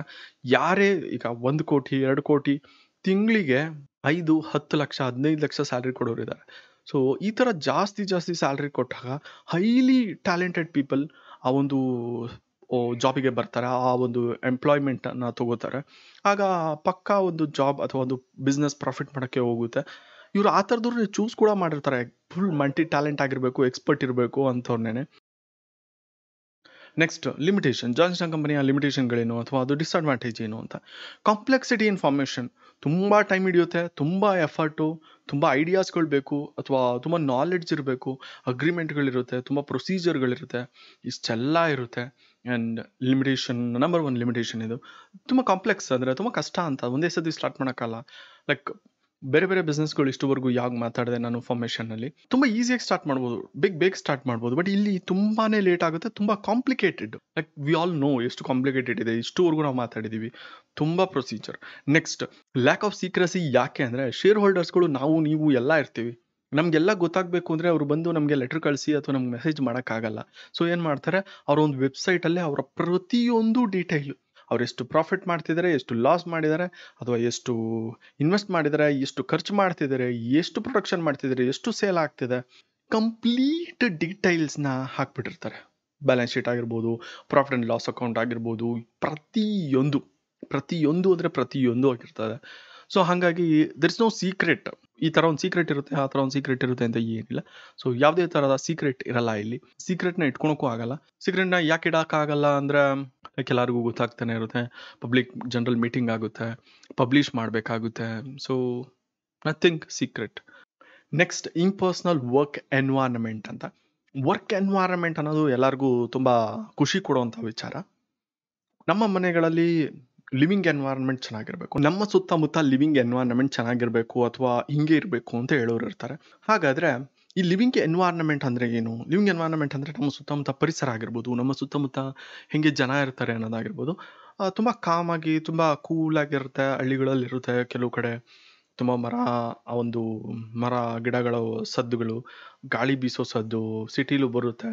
ಯಾರೇ ಈಗ 1 ಕೋಟಿ 2 ಕೋಟಿ ತಿಂಗಳಿಗೆ 5 10 ಲಕ್ಷ 15 ಲಕ್ಷ ಸ್ಯಾಲ್ರಿ ಕೊಡೋರು ಇದ್ದಾರೆ. ಸೊ ಈ ಥರ ಜಾಸ್ತಿ ಸ್ಯಾಲ್ರಿ ಕೊಟ್ಟಾಗ ಹೈಲಿ ಟ್ಯಾಲೆಂಟೆಡ್ ಪೀಪಲ್ ಆ ಒಂದು ಜಾಬಿಗೆ ಬರ್ತಾರೆ, ಆ ಒಂದು ಎಂಪ್ಲಾಯ್ಮೆಂಟನ್ನು ತೊಗೋತಾರೆ. ಆಗ ಪಕ್ಕಾ ಒಂದು ಜಾಬ್ ಅಥವಾ ಒಂದು ಬಿಸ್ನೆಸ್ ಪ್ರಾಫಿಟ್ ಮಾಡೋಕ್ಕೆ ಹೋಗುತ್ತೆ. ಇವರು ಆ ಥರದವ್ರನ್ನ ಚೂಸ್ ಕೂಡ ಮಾಡಿರ್ತಾರೆ. ಫುಲ್ ಮಲ್ಟಿ ಟ್ಯಾಲೆಂಟ್ ಆಗಿರಬೇಕು, ಎಕ್ಸ್ಪರ್ಟ್ ಇರಬೇಕು ಅಂಥವ್ರನ್ನೇ. Next limitation. ಜಾಯಿಂಟ್ ಸ್ಟಾಕ್ ಕಂಪನಿಯ ಲಿಮಿಟೇಷನ್ಗಳೇನು ಅಥವಾ ಅದು ಡಿಸ್ಅಡ್ವಾಂಟೇಜ್ ಏನು ಅಂತ. Complexity information. ತುಂಬ ಟೈಮ್ ಹಿಡಿಯುತ್ತೆ, ತುಂಬ ಎಫರ್ಟು, ತುಂಬ ಐಡಿಯಾಸ್ಗಳು ಬೇಕು, ಅಥವಾ ತುಂಬ ನಾಲೆಡ್ಜ್ ಇರಬೇಕು. ಅಗ್ರಿಮೆಂಟ್ಗಳಿರುತ್ತೆ, ತುಂಬ ಪ್ರೊಸೀಜರ್ಗಳಿರುತ್ತೆ, ಇಷ್ಟೆಲ್ಲ ಇರುತ್ತೆ. And limitation number 1 limitation. ಇದು ತುಂಬ ಕಾಂಪ್ಲೆಕ್ಸ್, ಅಂದರೆ ತುಂಬ ಕಷ್ಟ ಅಂತ ಒಂದೇ ಸತಿ ಸ್ಟಾರ್ಟ್ ಮಾಡೋಕ್ಕಲ್ಲ. ಲೈಕ್ ಬೇರೆ ಬಿಸ್ನೆಸ್ಗಳು ಇಷ್ಟುವರೆಗೂ ಯಾವಾಗ ಮಾತಾಡಿದೆ ನಾನು ಫಾರ್ಮೇಷನಲ್ಲಿ, ತುಂಬ ಈಸಿಯಾಗಿ ಸ್ಟಾರ್ಟ್ ಮಾಡ್ಬೋದು, ಬೇಗ ಸ್ಟಾರ್ಟ್ ಮಾಡ್ಬೋದು. ಬಟ್ ಇಲ್ಲಿ ತುಂಬಾ ಲೇಟ್ ಆಗುತ್ತೆ, ತುಂಬ complicated. Like we all know ಎಷ್ಟು ಕಾಂಪ್ಲಿಕೇಟೆಡ್ ಇದೆ, ಇಷ್ಟುವರೆಗೂ ನಾವು ಮಾತಾಡಿದ್ದೀವಿ, ತುಂಬ procedure. Next lack of secrecy. ಯಾಕೆ ಅಂದರೆ ಶೇರ್ ಹೋಲ್ಡರ್ಸ್ಗಳು ನಾವು ನೀವು ಎಲ್ಲ ಇರ್ತೀವಿ. ನಮಗೆಲ್ಲ ಗೊತ್ತಾಗಬೇಕು ಅಂದರೆ ಅವರು ಬಂದು ನಮಗೆ ಲೆಟ್ರ್ ಕಳಿಸಿ ಅಥವಾ ನಮ್ಗೆ ಮೆಸೇಜ್ ಮಾಡೋಕ್ಕಾಗಲ್ಲ. ಸೊ ಏನು ಮಾಡ್ತಾರೆ, ಅವರೊಂದು ವೆಬ್ಸೈಟಲ್ಲೇ ಅವರ ಪ್ರತಿಯೊಂದು ಡೀಟೇಲು, ಅವರೆಷ್ಟು ಪ್ರಾಫಿಟ್ ಮಾಡ್ತಿದ್ದಾರೆ, ಎಷ್ಟು ಲಾಸ್ ಮಾಡಿದ್ದಾರೆ, ಅಥವಾ ಎಷ್ಟು ಇನ್ವೆಸ್ಟ್ ಮಾಡಿದ್ದಾರೆ, ಎಷ್ಟು ಖರ್ಚು ಮಾಡ್ತಿದ್ದಾರೆ, ಎಷ್ಟು ಪ್ರೊಡಕ್ಷನ್ ಮಾಡ್ತಿದ್ದಾರೆ, ಎಷ್ಟು ಸೇಲ್ ಆಗ್ತಿದೆ, ಕಂಪ್ಲೀಟ್ ಡೀಟೈಲ್ಸ್ನ ಹಾಕ್ಬಿಟ್ಟಿರ್ತಾರೆ. ಬ್ಯಾಲೆನ್ಸ್ ಶೀಟ್ ಆಗಿರ್ಬೋದು, ಪ್ರಾಫಿಟ್ ಆ್ಯಂಡ್ ಲಾಸ್ ಅಕೌಂಟ್ ಆಗಿರ್ಬೋದು, ಪ್ರತಿಯೊಂದು ಅಂದರೆ ಪ್ರತಿಯೊಂದು ಆಗಿರ್ತದೆ. ಸೊ ಹಾಗಾಗಿ ದೆರ್ ಇಸ್ ನೋ ಸೀಕ್ರೆಟ್. ಈ ತರ ಒಂದು ಸೀಕ್ರೆಟ್ ಇರುತ್ತೆ, ಆ ತರ ಒಂದು ಸೀಕ್ರೆಟ್ ಇರುತ್ತೆ ಅಂತ ಏನಿಲ್ಲ. ಸೊ ಯಾವುದೇ ತರಹದ ಸೀಕ್ರೆಟ್ ಇರಲ್ಲ ಇಲ್ಲಿ, ಸೀಕ್ರೆಟ್ನ ಇಟ್ಕೊಳಕ್ಕೂ ಆಗಲ್ಲ. ಸೀಕ್ರೆಟ್ನ ಯಾಕೆ ಇಡೋಕ್ಕಾಗಲ್ಲ ಅಂದರೆ ಲೈಕ್ ಎಲ್ಲರಿಗೂ ಗೊತ್ತಾಗ್ತಾನೆ ಇರುತ್ತೆ, ಪಬ್ಲಿಕ್ ಜನರಲ್ ಮೀಟಿಂಗ್ ಆಗುತ್ತೆ, ಪಬ್ಲಿಷ್ ಮಾಡಬೇಕಾಗುತ್ತೆ. So nothing secret. Next impersonal work environment ಅಂತ. ವರ್ಕ್ ಎನ್ವೈರನ್ಮೆಂಟ್ ಅನ್ನೋದು ಎಲ್ಲರಿಗೂ ತುಂಬ ಖುಷಿ ಕೊಡುವಂಥ ವಿಚಾರ. ನಮ್ಮ ಮನೆಗಳಲ್ಲಿ ಲಿವಿಂಗ್ ಎನ್ವೈರನ್ಮೆಂಟ್ ಚೆನ್ನಾಗಿರಬೇಕು, ನಮ್ಮ ಸುತ್ತಮುತ್ತ ಲಿವಿಂಗ್ ಎನ್ವೈರನ್ಮೆಂಟ್ ಚೆನ್ನಾಗಿರಬೇಕು ಅಥವಾ ಹಿಂಗೆ ಇರಬೇಕು ಅಂತ ಹೇಳೋರು ಇರ್ತಾರೆ. ಹಾಗಾದರೆ ಈ ಲಿವಿಂಗ್ ಎನ್ವೈರನ್ಮೆಂಟ್ ಅಂದರೆ ಏನು? ಲಿವಿಂಗ್ ಎನ್ವೈರನ್ಮೆಂಟ್ ಅಂದರೆ ನಮ್ಮ ಸುತ್ತಮುತ್ತ ಪರಿಸರ ಆಗಿರ್ಬೋದು, ನಮ್ಮ ಸುತ್ತಮುತ್ತ ಹೇಗೆ ಜನ ಇರ್ತಾರೆ ಅನ್ನೋದಾಗಿರ್ಬೋದು. ತುಂಬ ಕಾಮಾಗಿ ತುಂಬ ಕೂಲಾಗಿರುತ್ತೆ. ಹಳ್ಳಿಗಳಲ್ಲಿರುತ್ತೆ, ಕೆಲವು ಕಡೆ ತುಂಬ ಮರ ಗಿಡಗಳ ಸದ್ದುಗಳು, ಗಾಳಿ ಬೀಸೋ ಸದ್ದು. ಸಿಟಿಲೂ ಬರುತ್ತೆ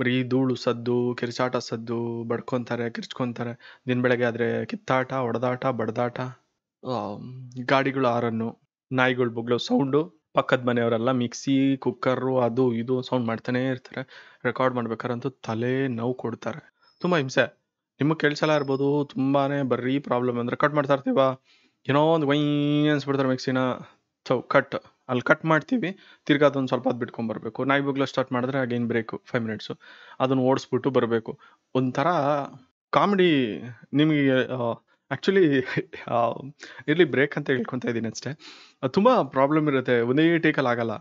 ಬರೀ ಧೂಳು ಸದ್ದು, ಕಿರ್ಚಾಟ ಸದ್ದು, ಬಡ್ಕೊತಾರೆ, ಕಿರ್ಚ್ಕೊತಾರೆ. ದಿನ ಬೆಳಗ್ಗೆ ಆದರೆ ಕಿತ್ತಾಟ, ಹೊಡೆದಾಟ, ಬಡ್ದಾಟ, ಗಾಡಿಗಳು ಆರನ್ನು, ನಾಯಿಗಳು ಬೊಗ್ಲೋ ಸೌಂಡು, ಪಕ್ಕದ ಮನೆಯವರೆಲ್ಲ ಮಿಕ್ಸಿ ಕುಕ್ಕರು ಅದು ಇದು ಸೌಂಡ್ ಮಾಡ್ತಾನೆ ಇರ್ತಾರೆ. ರೆಕಾರ್ಡ್ ಮಾಡ್ಬೇಕಾರಂತೂ ತಲೆ ನೋವು ಕೊಡ್ತಾರೆ, ತುಂಬ ಹಿಂಸೆ. ನಿಮಗೆ ಕೆಲಸಲ್ಲ ಇರ್ಬೋದು, ತುಂಬಾ ಬರೀ ಪ್ರಾಬ್ಲಮ್ ಅಂದರೆ ಕಟ್ ಮಾಡ್ತಾ ಇರ್ತೀವ, ಏನೋ ಒಂದು ವೈ ಅನ್ಸ್ಬಿಡ್ತಾರೆ ಮಿಕ್ಸಿನ, ಕಟ್ ಅಲ್ಲಿ ಕಟ್ ಮಾಡ್ತೀವಿ, ತಿರ್ಗಿ ಅದೊಂದು ಸ್ವಲ್ಪ ಅದು ಬಿಟ್ಕೊಂಡ್ಬರ್ಬೇಕು. ನಾಯಿ ಬಗ್ಲ ಸ್ಟಾರ್ಟ್ ಮಾಡಿದ್ರೆ ಅಗೇನ್ ಬ್ರೇಕು 5 minutes, ಅದನ್ನು ಓಡಿಸ್ಬಿಟ್ಟು ಬರಬೇಕು. ಒಂಥರ ಕಾಮಿಡಿ ನಿಮಗೆ. ಆ್ಯಕ್ಚುಲಿ ಇರಲಿ ಬ್ರೇಕ್ ಅಂತ ಹೇಳ್ಕೊತಾ ಇದ್ದೀನಿ ಅಷ್ಟೇ. ತುಂಬ ಪ್ರಾಬ್ಲಮ್ ಇರುತ್ತೆ, ಒಂದೇ ಟೇಕಲ್ಲಿ ಆಗಲ್ಲ.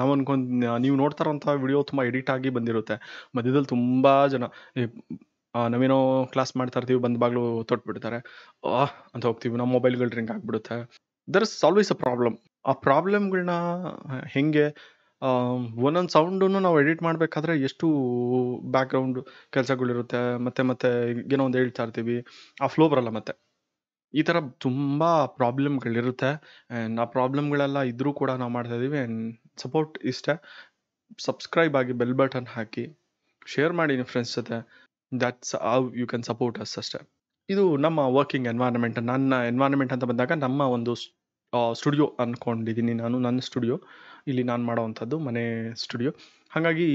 ನಾವು ಅನ್ಕೊಂಡು ನೀವು ನೋಡ್ತಾರೋಂಥ ವಿಡಿಯೋ ತುಂಬ ಎಡಿಟ್ ಆಗಿ ಬಂದಿರುತ್ತೆ. ಮಧ್ಯದಲ್ಲಿ ತುಂಬ ಜನ ನಾವೇನೋ ಕ್ಲಾಸ್ ಮಾಡ್ತಾ ಇರ್ತೀವಿ, ಬಂದ ಬಾಗಿಲು ತೊಟ್ಬಿಡ್ತಾರೆ, ಅಂತ ಹೋಗ್ತೀವಿ, ನಮ್ಮ ಮೊಬೈಲ್ಗಳು ರಿಂಗ್ ಆಗಿಬಿಡುತ್ತೆ. There is always a problem. ಆ ಪ್ರಾಬ್ಲಮ್ಗಳನ್ನ ಹೇಗೆ ಒಂದೊಂದು ಸೌಂಡನ್ನು ನಾವು ಎಡಿಟ್ ಮಾಡಬೇಕಾದ್ರೆ ಎಷ್ಟು ಬ್ಯಾಕ್ಗ್ರೌಂಡ್ ಕೆಲಸಗಳಿರುತ್ತೆ, ಮತ್ತೆ ಮತ್ತೆ ಏನೋ ಒಂದು ಹೇಳ್ತಾ ಇರ್ತೀವಿ, ಆ ಫ್ಲೋ ಬರಲ್ಲ. ಮತ್ತೆ ಈ ಥರ ತುಂಬ ಪ್ರಾಬ್ಲಮ್ಗಳಿರುತ್ತೆ. ಆ್ಯಂಡ್ ಆ ಪ್ರಾಬ್ಲಮ್ಗಳೆಲ್ಲ ಇದ್ರೂ ಕೂಡ ನಾವು ಮಾಡ್ತಾ ಇದ್ದೀವಿ. ಆ್ಯಂಡ್ ಸಪೋರ್ಟ್ ಇಷ್ಟೇ, ಸಬ್ಸ್ಕ್ರೈಬ್ ಆಗಿ ಬೆಲ್ ಬಟನ್ ಹಾಕಿ, ಶೇರ್ ಮಾಡಿ ನಿಮ್ಮ ಫ್ರೆಂಡ್ಸ್ ಜೊತೆ. That's how you can support us ಅಷ್ಟೇ. ಇದು ನಮ್ಮ ವರ್ಕಿಂಗ್ ಎನ್ವೈರನ್ಮೆಂಟ್. ನನ್ನ ಎನ್ವೈರನ್ಮೆಂಟ್ ಅಂತ ಬಂದಾಗ ನಮ್ಮ ಒಂದು ಸ್ಟುಡಿಯೋ ಅಂದ್ಕೊಂಡಿದ್ದೀನಿ ನಾನು, ನನ್ನ ಸ್ಟುಡಿಯೋ ಇಲ್ಲಿ ನಾನು ಮಾಡೋವಂಥದ್ದು, ಮನೆ ಸ್ಟುಡಿಯೋ. ಹಾಗಾಗಿ